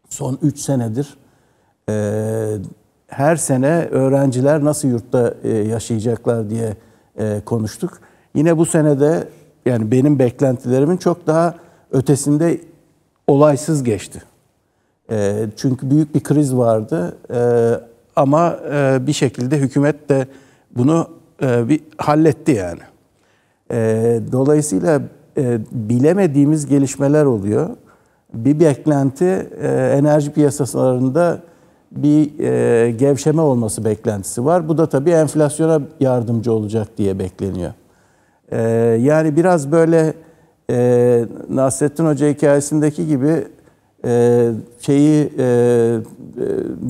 son 3 senedir her sene öğrenciler nasıl yurtta yaşayacaklar diye konuştuk. Yine bu senede yani benim beklentilerimin çok daha ötesinde olaysız geçti. Çünkü büyük bir kriz vardı ama bir şekilde hükümet de bunu bir halletti yani. Dolayısıyla bilemediğimiz gelişmeler oluyor. Bir beklenti, enerji piyasalarında bir gevşeme olması beklentisi var. Bu da tabii enflasyona yardımcı olacak diye bekleniyor. Yani biraz böyle Nasrettin Hoca hikayesindeki gibi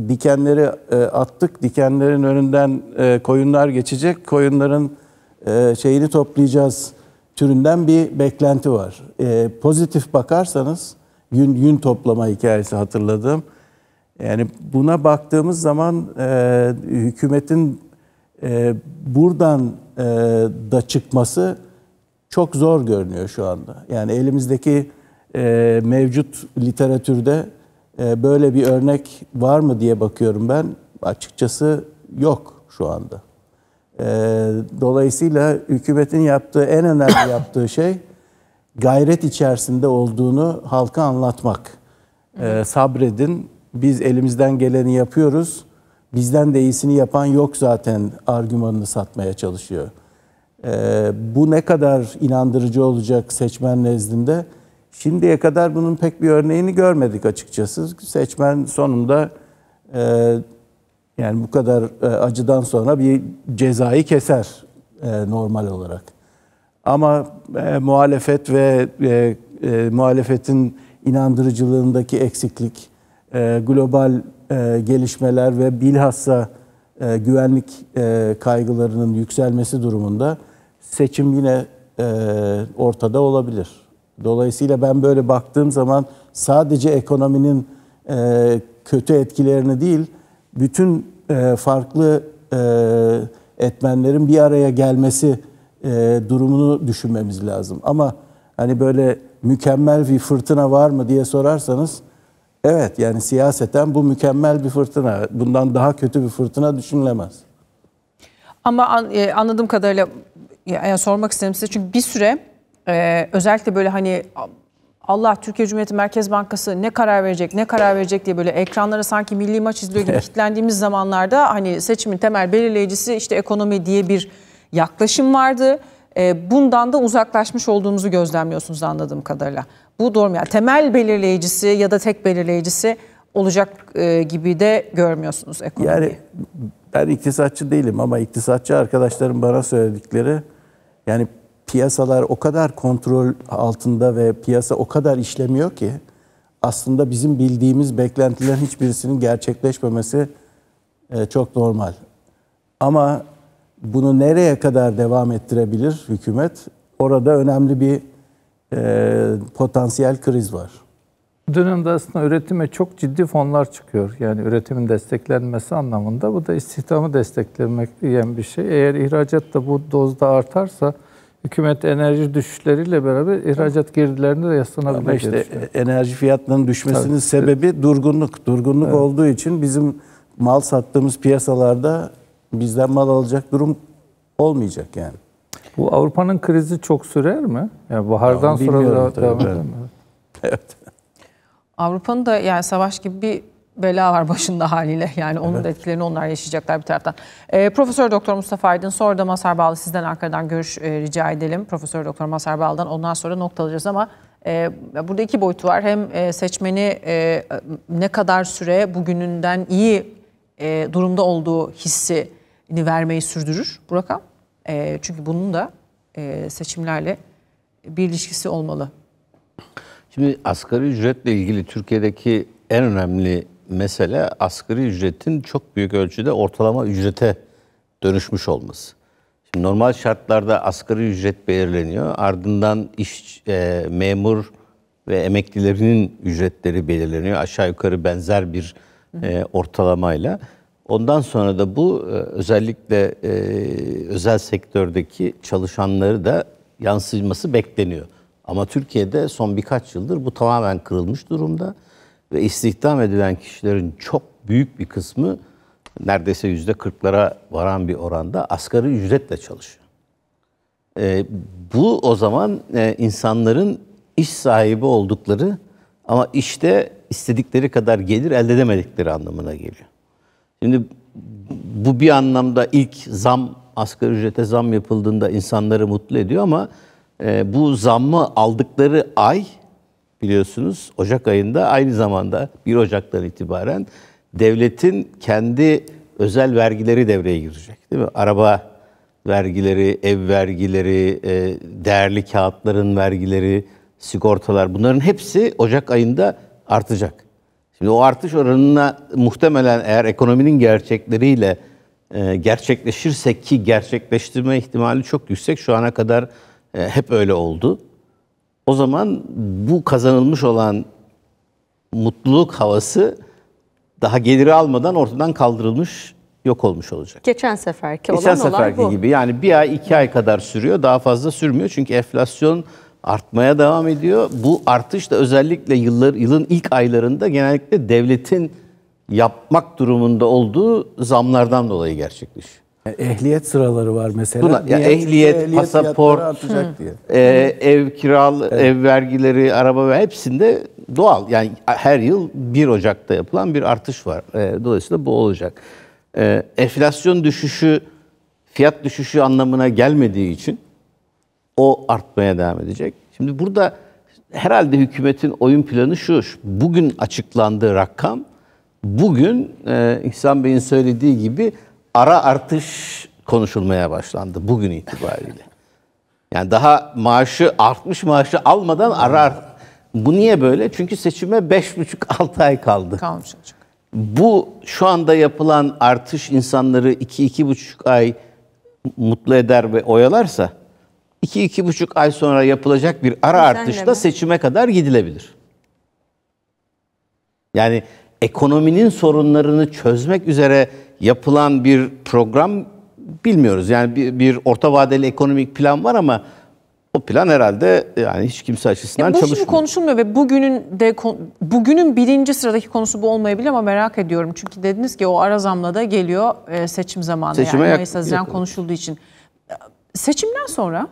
dikenleri attık, dikenlerin önünden koyunlar geçecek, koyunların şeyini toplayacağız türünden bir beklenti var. Pozitif bakarsanız, yün toplama hikayesi hatırladım. Yani buna baktığımız zaman hükümetin buradan da çıkması çok zor görünüyor şu anda. Yani elimizdeki mevcut literatürde böyle bir örnek var mı diye bakıyorum ben. Açıkçası yok şu anda. Dolayısıyla hükümetin yaptığı en önemli yaptığı şey, gayret içerisinde olduğunu halka anlatmak. Sabredin, biz elimizden geleni yapıyoruz, bizden de iyisini yapan yok zaten argümanını satmaya çalışıyor. Bu ne kadar inandırıcı olacak seçmen nezdinde? Şimdiye kadar bunun pek bir örneğini görmedik açıkçası. Seçmen sonunda yani bu kadar acıdan sonra bir cezayı keser normal olarak. Ama muhalefet ve muhalefetin inandırıcılığındaki eksiklik, global gelişmeler ve bilhassa güvenlik kaygılarının yükselmesi durumunda seçim yine ortada olabilir. Dolayısıyla ben böyle baktığım zaman sadece ekonominin kötü etkilerini değil, bütün farklı etmenlerin bir araya gelmesi durumunu düşünmemiz lazım. Ama hani böyle mükemmel bir fırtına var mı diye sorarsanız, evet, yani siyaseten bu mükemmel bir fırtına. Bundan daha kötü bir fırtına düşünülemez. Ama anladığım kadarıyla yani sormak istedim size. Çünkü bir süre özellikle böyle hani Allah, Türkiye Cumhuriyeti Merkez Bankası ne karar verecek, ne karar verecek diye böyle ekranlara sanki milli maç izliyor gibi kilitlendiğimiz zamanlarda hani seçimin temel belirleyicisi işte ekonomi diye bir yaklaşım vardı. Bundan da uzaklaşmış olduğumuzu gözlemliyorsunuz anladığım kadarıyla. Bu doğru mu? Yani temel belirleyicisi ya da tek belirleyicisi olacak gibi de görmüyorsunuz ekonomiyi. Yani ben iktisatçı değilim ama iktisatçı arkadaşlarım bana söyledikleri, yani piyasalar o kadar kontrol altında ve piyasa o kadar işlemiyor ki aslında bizim bildiğimiz beklentilerin hiçbirisinin gerçekleşmemesi çok normal. Ama bunu nereye kadar devam ettirebilir hükümet? Orada önemli bir potansiyel kriz var. Bu dönemde aslında üretime çok ciddi fonlar çıkıyor. Yani üretimin desteklenmesi anlamında. Bu da istihdamı desteklemek diyen bir şey. Eğer ihracat da bu dozda artarsa hükümet enerji düşüşleriyle beraber ihracat girdilerine de yaslanabilir. İşte enerji fiyatlarının düşmesinin tabii sebebi durgunluk. Durgunluk evet, olduğu için bizim mal sattığımız piyasalarda bizden mal alacak durum olmayacak yani. Bu Avrupa'nın krizi çok sürer mi? Yani bahardan sonra devam eder mi? Evet. Avrupa'nın da yani savaş gibi bir bela var başında haliyle. Yani onun evet, da etkilerini onlar yaşayacaklar bir taraftan. Profesör Doktor Mustafa Aydın, sonra da Mazhar Bağlı, sizden Ankara'dan görüş rica edelim. Profesör Doktor Mazhar Bağlı'dan ondan sonra noktalayacağız ama burada iki boyutu var. Hem seçmeni ne kadar süre bugününden iyi durumda olduğu hissini vermeyi sürdürür bu rakam. Çünkü bunun da seçimlerle bir ilişkisi olmalı. Şimdi asgari ücretle ilgili Türkiye'deki en önemli mesele asgari ücretin çok büyük ölçüde ortalama ücrete dönüşmüş olması. Şimdi normal şartlarda asgari ücret belirleniyor. Ardından iş, memur ve emeklilerinin ücretleri belirleniyor. Aşağı yukarı benzer bir ortalamayla. Ondan sonra da bu özellikle özel sektördeki çalışanları da yansıması bekleniyor. Ama Türkiye'de son birkaç yıldır bu tamamen kırılmış durumda ve istihdam edilen kişilerin çok büyük bir kısmı, neredeyse %40'lara varan bir oranda asgari ücretle çalışıyor. Bu o zaman insanların iş sahibi oldukları ama işte istedikleri kadar gelir elde edemedikleri anlamına geliyor. Şimdi bu bir anlamda ilk zam, asgari ücrete zam yapıldığında insanları mutlu ediyor ama bu zammı aldıkları ay, biliyorsunuz Ocak ayında, aynı zamanda 1 Ocak'tan itibaren devletin kendi özel vergileri devreye girecek, değil mi? Araba vergileri, ev vergileri, değerli kağıtların vergileri, sigortalar, bunların hepsi Ocak ayında artacak. Şimdi o artış oranına muhtemelen eğer ekonominin gerçekleriyle gerçekleşirse, ki gerçekleştirme ihtimali çok yüksek, şu ana kadar hep öyle oldu. O zaman bu kazanılmış olan mutluluk havası daha geliri almadan ortadan kaldırılmış, yok olmuş olacak. Geçen seferki olay bu. Gibi yani bir ay, iki ay kadar sürüyor, daha fazla sürmüyor çünkü enflasyon artmaya devam ediyor. Bu artış da özellikle yılın ilk aylarında genellikle devletin yapmak durumunda olduğu zamlardan dolayı gerçekleşiyor. Yani ehliyet sıraları var mesela. Ehliyet, pasaport, artacak diye. Ev vergileri, araba ve hepsinde doğal. Yani her yıl 1 Ocak'ta yapılan bir artış var. Dolayısıyla bu olacak. Enflasyon düşüşü, fiyat düşüşü anlamına gelmediği için o artmaya devam edecek. Şimdi burada herhalde hükümetin oyun planı şu: bugün açıklandığı rakam, bugün İhsan Bey'in söylediği gibi ara artış konuşulmaya başlandı bugün itibariyle. Yani daha maaşı artmış, maaşı almadan ara Bu niye böyle? Çünkü seçime 5,5-6 ay kaldı. Kalmış olacak. Bu şu anda yapılan artış insanları 2-2,5 ay mutlu eder ve oyalarsa 2-2,5 ay sonra yapılacak bir ara artışla seçime kadar gidilebilir. Yani ekonominin sorunlarını çözmek üzere yapılan bir program bilmiyoruz. Yani bir orta vadeli ekonomik plan var ama o plan herhalde yani hiç kimse açısından çalışmıyor. Bu şimdi konuşulmuyor ve bugünün birinci sıradaki konusu bu olmayabilir ama merak ediyorum. Çünkü dediniz ki o ara zamla da geliyor seçim zamanı. Seçime yani Mayıs-Haziran konuşulduğu için. Seçimden sonra?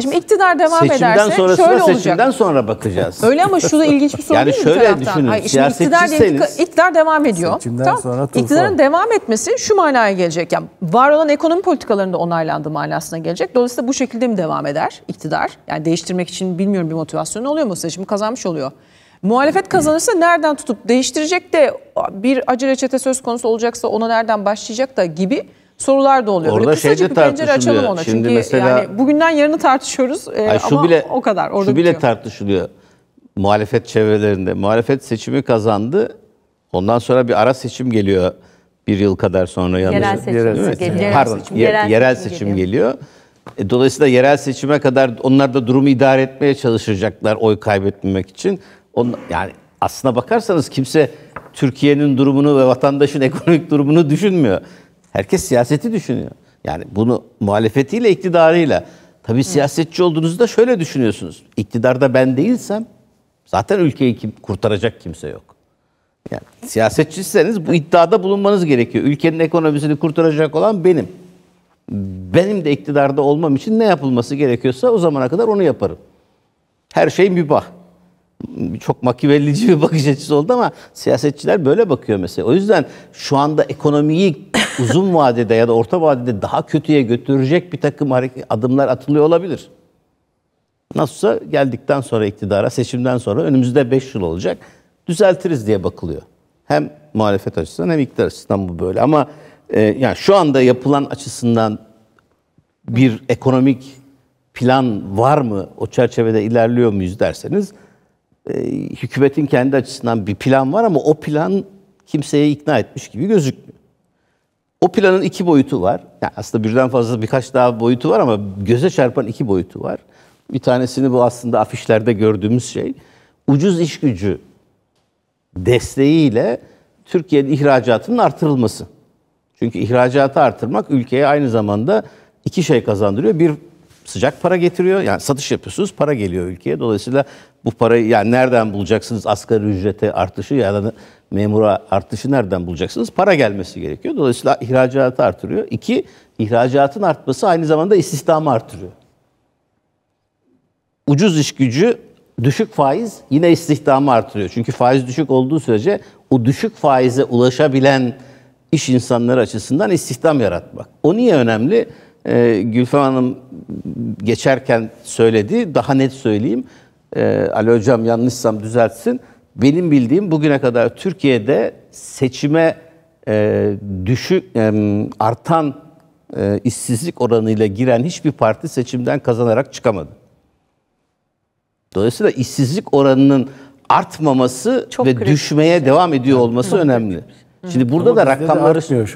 Şimdi iktidar devam ederse şöyle olacak. Seçimden sonra bakacağız. Öyle ama şu da ilginç bir soru yani değil mi? Yani şöyle düşünün. İktidar devam ediyor. Seçimden sonra İktidarın devam etmesi şu manaya gelecek. Yani var olan ekonomi politikalarında onaylandığı manasına gelecek. Dolayısıyla bu şekilde mi devam eder iktidar? Yani değiştirmek için bilmiyorum bir motivasyonu oluyor mu? Seçimi kazanmış oluyor. Muhalefet kazanırsa nereden tutup değiştirecek de bir acı reçete söz konusu olacaksa ona nereden başlayacak da gibi sorular da oluyor. Orada şey de tartışılıyor. Ona. Şimdi çünkü mesela, yani bugünden yarını tartışıyoruz ama bile, o kadar. Orada şu bile bitiyor. Tartışılıyor muhalefet çevrelerinde. Muhalefet seçimi kazandı. Ondan sonra bir ara seçim geliyor bir yıl kadar sonra. Yerel seçim geliyor. Pardon, yerel seçim geliyor. Dolayısıyla yerel seçime kadar onlar da durumu idare etmeye çalışacaklar oy kaybetmemek için. Yani aslına bakarsanız kimse Türkiye'nin durumunu ve vatandaşın ekonomik durumunu düşünmüyor. Herkes siyaseti düşünüyor. Yani bunu muhalefetiyle, iktidarıyla. Tabii siyasetçi olduğunuzda şöyle düşünüyorsunuz. İktidarda ben değilsem zaten ülkeyi kurtaracak kimse yok. Yani siyasetçiseniz bu iddiada bulunmanız gerekiyor. Ülkenin ekonomisini kurtaracak olan benim. Benim de iktidarda olmam için ne yapılması gerekiyorsa o zamana kadar onu yaparım. Her şey mübah. Çok makivellici bir bakış açısı oldu ama siyasetçiler böyle bakıyor mesela. O yüzden şu anda ekonomiyi uzun vadede ya da orta vadede daha kötüye götürecek bir takım adımlar atılıyor olabilir. Nasılsa geldikten sonra iktidara, seçimden sonra önümüzde 5 yıl olacak. Düzeltiriz diye bakılıyor. Hem muhalefet açısından hem iktidar açısından bu böyle. Ama yani şu anda yapılan açısından bir ekonomik plan var mı? O çerçevede ilerliyor muyuz derseniz hükümetin kendi açısından bir plan var ama o plan kimseyi ikna etmiş gibi gözükmüyor. O planın iki boyutu var. Yani aslında birden fazla birkaç daha boyutu var ama göze çarpan iki boyutu var. Bir tanesini bu aslında afişlerde gördüğümüz şey. Ucuz iş gücü desteğiyle Türkiye'nin ihracatının artırılması. Çünkü ihracatı artırmak ülkeye aynı zamanda iki şey kazandırıyor. Bir, sıcak para getiriyor. Yani satış yapıyorsunuz, para geliyor ülkeye. Dolayısıyla bu parayı yani nereden bulacaksınız? Asgari ücrete artışı ya da memura artışı nereden bulacaksınız? Para gelmesi gerekiyor. Dolayısıyla ihracatı artırıyor. İki, ihracatın artması aynı zamanda istihdamı artırıyor. Ucuz iş gücü, düşük faiz yine istihdamı artırıyor. Çünkü faiz düşük olduğu sürece o düşük faize ulaşabilen iş insanları açısından istihdam yaratmak. O niye önemli? Gülfem Hanım geçerken söyledi, daha net söyleyeyim. Ali Hocam yanlışsam düzeltsin. Benim bildiğim bugüne kadar Türkiye'de seçime artan işsizlik oranıyla giren hiçbir parti seçimden kazanarak çıkamadı. Dolayısıyla işsizlik oranının artmaması çok ve düşmeye şey. Devam ediyor olması çok önemli. Şimdi burada ama da rakamları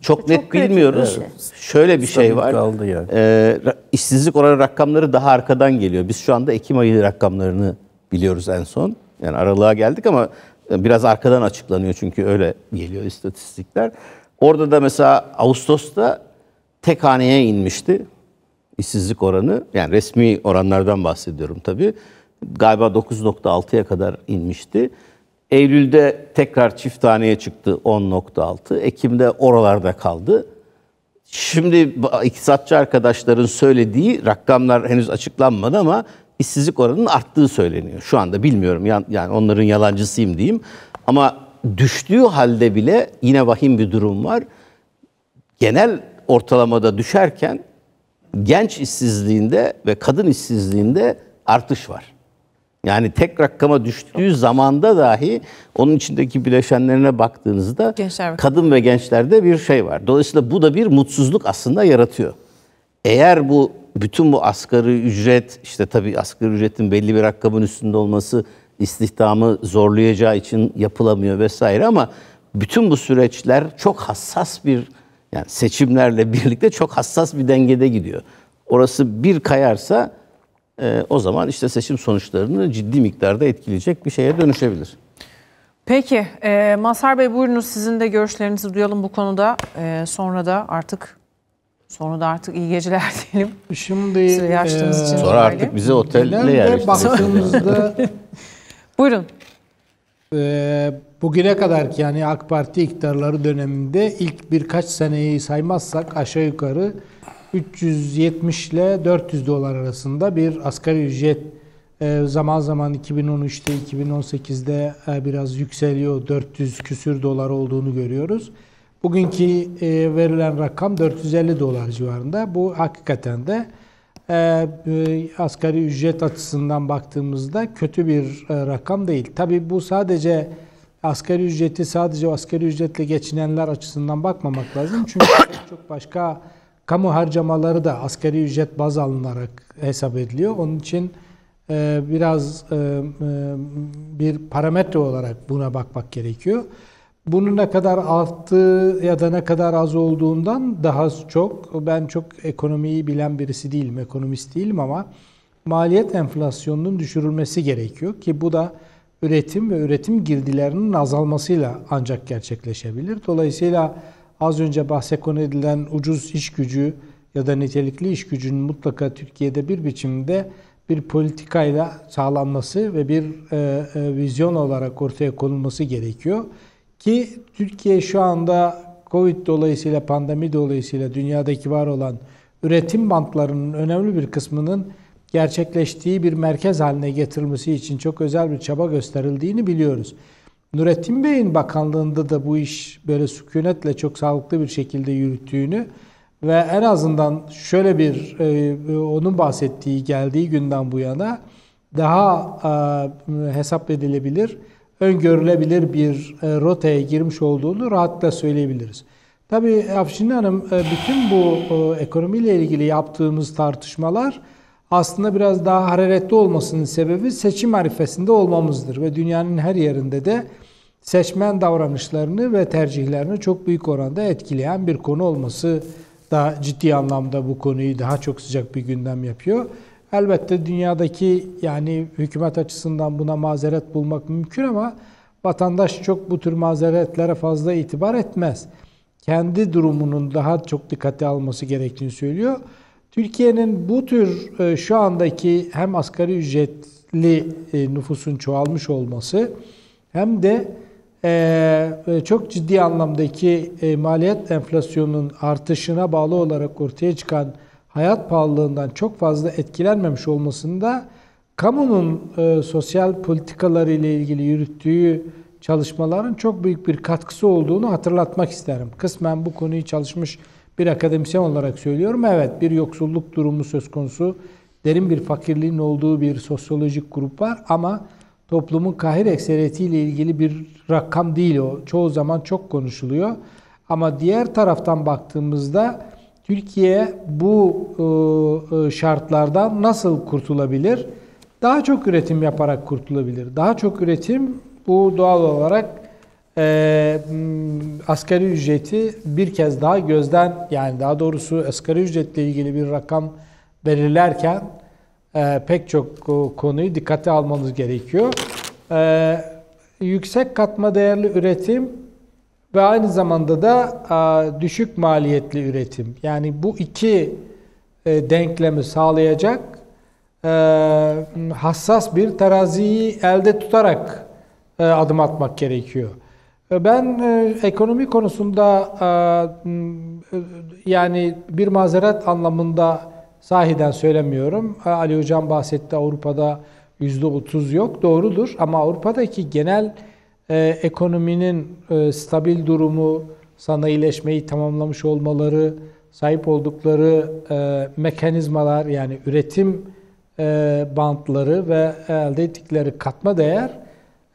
çok net bilmiyoruz. Evet. Şöyle bir şey var. Yani. İşsizlik oranı rakamları daha arkadan geliyor. Biz şu anda Ekim ayı rakamlarını biliyoruz en son. Yani aralığa geldik ama biraz arkadan açıklanıyor çünkü öyle geliyor istatistikler. Orada da mesela Ağustos'ta tek haneye inmişti işsizlik oranı. Yani resmi oranlardan bahsediyorum tabii. Galiba 9.6'ya kadar inmişti. Eylül'de tekrar çift haneye çıktı 10.6. Ekim'de oralarda kaldı. Şimdi iktisatçı arkadaşların söylediği rakamlar henüz açıklanmadı ama işsizlik oranının arttığı söyleniyor. Şu anda bilmiyorum yani onların yalancısıyım diyeyim. Ama düştüğü halde bile yine vahim bir durum var. Genel ortalamada düşerken genç işsizliğinde ve kadın işsizliğinde artış var. Yani tek rakama düştüğü zamanda dahi onun içindeki bileşenlerine baktığınızda kadın ve gençlerde bir şey var. Dolayısıyla bu da bir mutsuzluk aslında yaratıyor. Eğer bu bütün bu asgari ücret, işte tabii asgari ücretin belli bir rakamın üstünde olması istihdamı zorlayacağı için yapılamıyor vesaire, ama bütün bu süreçler çok hassas bir, yani seçimlerle birlikte çok hassas bir dengede gidiyor. Orası bir kayarsa o zaman işte seçim sonuçlarını ciddi miktarda etkileyecek bir şeye dönüşebilir. Peki, Mazhar Bey buyurunuz, sizin de görüşlerinizi duyalım bu konuda. Sonra da artık iyi geceler diyelim. Şimdi sizi açtığımız için sonra artık bize otelle yerleştirelim. Buyurun. Bugüne kadarki, yani AK Parti iktidarları döneminde ilk birkaç seneyi saymazsak aşağı yukarı 370 ile 400 dolar arasında bir asgari ücret, zaman zaman 2013'te 2018'de biraz yükseliyor, 400 küsür dolar olduğunu görüyoruz. Bugünkü verilen rakam 450 dolar civarında. Bu hakikaten de asgari ücret açısından baktığımızda kötü bir rakam değil. Tabii bu sadece asgari ücreti, sadece asgari ücretle geçinenler açısından bakmamak lazım. Çünkü çok başka kamu harcamaları da asgari ücret baz alınarak hesap ediliyor. Onun için biraz bir parametre olarak buna bakmak gerekiyor. Bunun ne kadar arttığı ya da ne kadar az olduğundan daha çok, ben çok ekonomiyi bilen birisi değilim, ekonomist değilim, ama maliyet enflasyonunun düşürülmesi gerekiyor ki bu da üretim ve üretim girdilerinin azalmasıyla ancak gerçekleşebilir. Dolayısıyla az önce bahsedilen ucuz iş gücü ya da nitelikli iş gücünün mutlaka Türkiye'de bir biçimde bir politikayla sağlanması ve bir vizyon olarak ortaya konulması gerekiyor. Ki Türkiye şu anda Covid dolayısıyla, pandemi dolayısıyla dünyadaki var olan üretim bantlarının önemli bir kısmının gerçekleştiği bir merkez haline getirilmesi için çok özel bir çaba gösterildiğini biliyoruz. Nurettin Bey'in bakanlığında da bu iş böyle sükunetle çok sağlıklı bir şekilde yürüttüğünü ve en azından şöyle bir, onun bahsettiği, geldiği günden bu yana daha hesap edilebilir, öngörülebilir bir rotaya girmiş olduğunu rahatla söyleyebiliriz. Tabii Afşin Hanım, bütün bu ekonomiyle ilgili yaptığımız tartışmalar aslında biraz daha hararetli olmasının sebebi seçim arifesinde olmamızdır. Ve dünyanın her yerinde de seçmen davranışlarını ve tercihlerini çok büyük oranda etkileyen bir konu olması da ciddi anlamda bu konuyu daha çok sıcak bir gündem yapıyor. Elbette dünyadaki, yani hükümet açısından buna mazeret bulmak mümkün, ama vatandaş çok bu tür mazeretlere fazla itibar etmez. Kendi durumunun daha çok dikkate alması gerektiğini söylüyor. Türkiye'nin bu tür şu andaki hem asgari ücretli nüfusun çoğalmış olması hem de çok ciddi anlamdaki maliyet enflasyonunun artışına bağlı olarak ortaya çıkan hayat pahalılığından çok fazla etkilenmemiş olmasında kamunun sosyal politikaları ile ilgili yürüttüğü çalışmaların çok büyük bir katkısı olduğunu hatırlatmak isterim. Kısmen bu konuyu çalışmış bir akademisyen olarak söylüyorum. Evet, bir yoksulluk durumu söz konusu, derin bir fakirliğin olduğu bir sosyolojik grup var, ama toplumun kahir ekseriyetiyle ilgili bir rakam değil o. Çoğu zaman çok konuşuluyor. Ama diğer taraftan baktığımızda Türkiye bu şartlardan nasıl kurtulabilir? Daha çok üretim yaparak kurtulabilir. Daha çok üretim, bu doğal olarak asgari ücreti bir kez daha gözden, yani daha doğrusu asgari ücretle ilgili bir rakam belirlerken pek çok konuyu dikkate almamız gerekiyor. Yüksek katma değerli üretim ve aynı zamanda da düşük maliyetli üretim. Yani bu iki denklemi sağlayacak hassas bir teraziyi elde tutarak adım atmak gerekiyor. Ben ekonomi konusunda yani bir mazeret anlamında sahiden söylemiyorum. Ali Hocam bahsetti, Avrupa'da %30 yok. Doğrudur, ama Avrupa'daki genel ekonominin stabil durumu, sanayileşmeyi tamamlamış olmaları, sahip oldukları mekanizmalar, yani üretim bantları ve elde ettikleri katma değer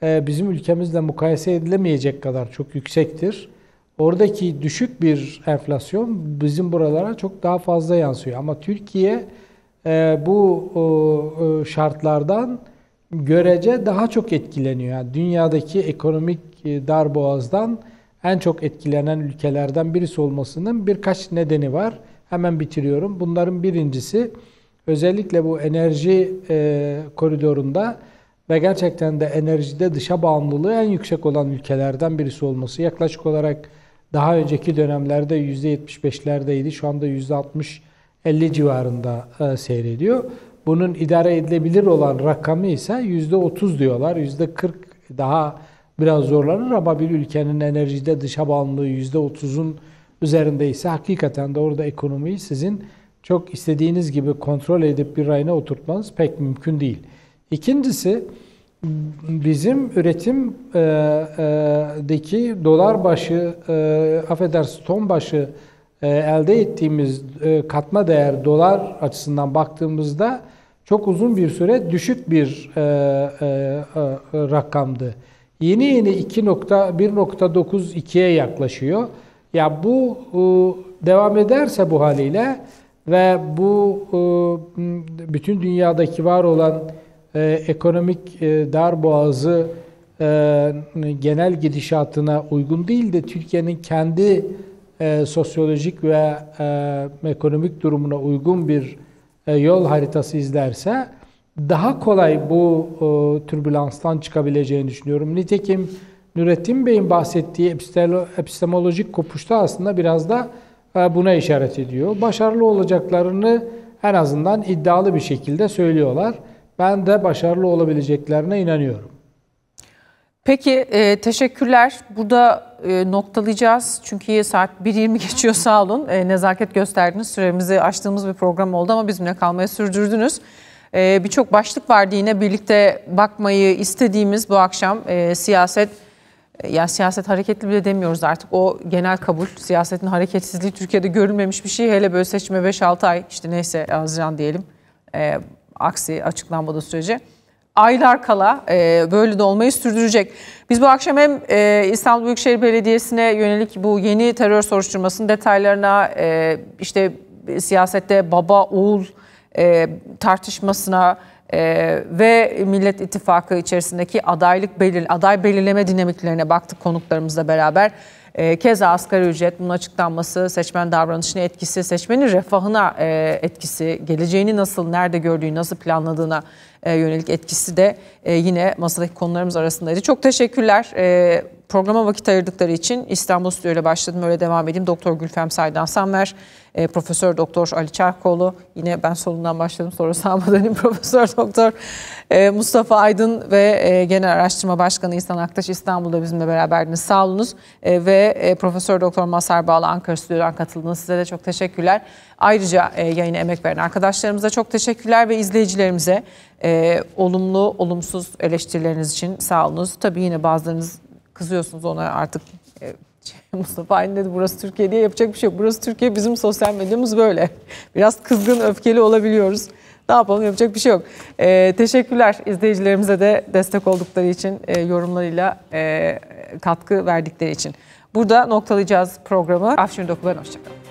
bizim ülkemizle mukayese edilemeyecek kadar çok yüksektir. Oradaki düşük bir enflasyon bizim buralara çok daha fazla yansıyor. Ama Türkiye bu şartlardan görece daha çok etkileniyor. Yani dünyadaki ekonomik darboğazdan en çok etkilenen ülkelerden birisi olmasının birkaç nedeni var. Hemen bitiriyorum. Bunların birincisi özellikle bu enerji koridorunda ve gerçekten de enerjide dışa bağımlılığı en yüksek olan ülkelerden birisi olması. Yaklaşık olarak daha önceki dönemlerde %75'lerdeydi. Şu anda %60-50 civarında seyrediyor. Bunun idare edilebilir olan rakamı ise %30 diyorlar. %40 daha biraz zorlanır ama bir ülkenin enerjide dışa bağımlılığı %30'un üzerindeyse hakikaten de orada ekonomiyi sizin çok istediğiniz gibi kontrol edip bir rayına oturtmanız pek mümkün değil. İkincisi bizim üretimdeki dolar başı, affedersiniz ton başı elde ettiğimiz katma değer dolar açısından baktığımızda çok uzun bir süre düşük bir rakamdı. Yeni yeni 1.9-2'ye yaklaşıyor. Ya bu devam ederse bu haliyle ve bu bütün dünyadaki var olan ekonomik darboğazı genel gidişatına uygun değil de Türkiye'nin kendi sosyolojik ve ekonomik durumuna uygun bir yol haritası izlerse daha kolay bu türbülanstan çıkabileceğini düşünüyorum. Nitekim Nurettin Bey'in bahsettiği epistemolojik kopuşta aslında biraz da buna işaret ediyor. Başarılı olacaklarını en azından iddialı bir şekilde söylüyorlar. Ben de başarılı olabileceklerine inanıyorum. Peki, teşekkürler. Burada noktalayacağız. Çünkü saat 1.20 geçiyor, sağ olun. Nezaket gösterdiniz. Süremizi aştığımız bir program oldu ama bizimle kalmaya sürdürdünüz. Birçok başlık vardı yine birlikte bakmayı istediğimiz bu akşam. Siyaset, ya siyaset hareketli bile demiyoruz artık. O genel kabul. Siyasetin hareketsizliği Türkiye'de görülmemiş bir şey. Hele böyle seçime 5-6 ay, işte neyse Haziran diyelim. Aksi açıklanmadığı sürece aylar kala böyle de olmayı sürdürecek. Biz bu akşam hem İstanbul Büyükşehir Belediyesi'ne yönelik bu yeni terör soruşturmasının detaylarına, işte siyasette baba oğul tartışmasına ve Millet İttifakı içerisindeki aday belirleme dinamiklerine baktık konuklarımızla beraber. Keza asgari ücret, bunun açıklanması, seçmen davranışına etkisi, seçmenin refahına etkisi, geleceğini nasıl, nerede gördüğü, nasıl planladığına yönelik etkisi de yine masadaki konularımız arasındaydı. Çok teşekkürler programa vakit ayırdıkları için. İstanbul Stüdyo'yla başladım, öyle devam edeyim. Doktor Gülfem Saydan Sanver, Profesör Doktor Ali Çarkoğlu, yine ben solundan başladım sonra sağıma döneyim. Profesör Doktor Mustafa Aydın ve Genel Araştırma Başkanı İhsan Aktaş İstanbul'da bizimle beraberdiniz, sağ olunuz. Ve Profesör Doktor Mazhar Bağlı Ankara Stüdyo'dan katıldınız, size de çok teşekkürler. Ayrıca yayına emek veren arkadaşlarımıza çok teşekkürler ve izleyicilerimize olumlu, olumsuz eleştirileriniz için sağ olunuz. Tabii yine bazılarınız kızıyorsunuz ona artık. Mustafa Aydın dedi burası Türkiye diye, yapacak bir şey yok. Burası Türkiye, bizim sosyal medyamız böyle. Biraz kızgın, öfkeli olabiliyoruz. Ne yapalım, yapacak bir şey yok. Teşekkürler izleyicilerimize de destek oldukları için, yorumlarıyla katkı verdikleri için. Burada noktalayacağız programı. Afşin Yurdakul'dan hoşçakalın.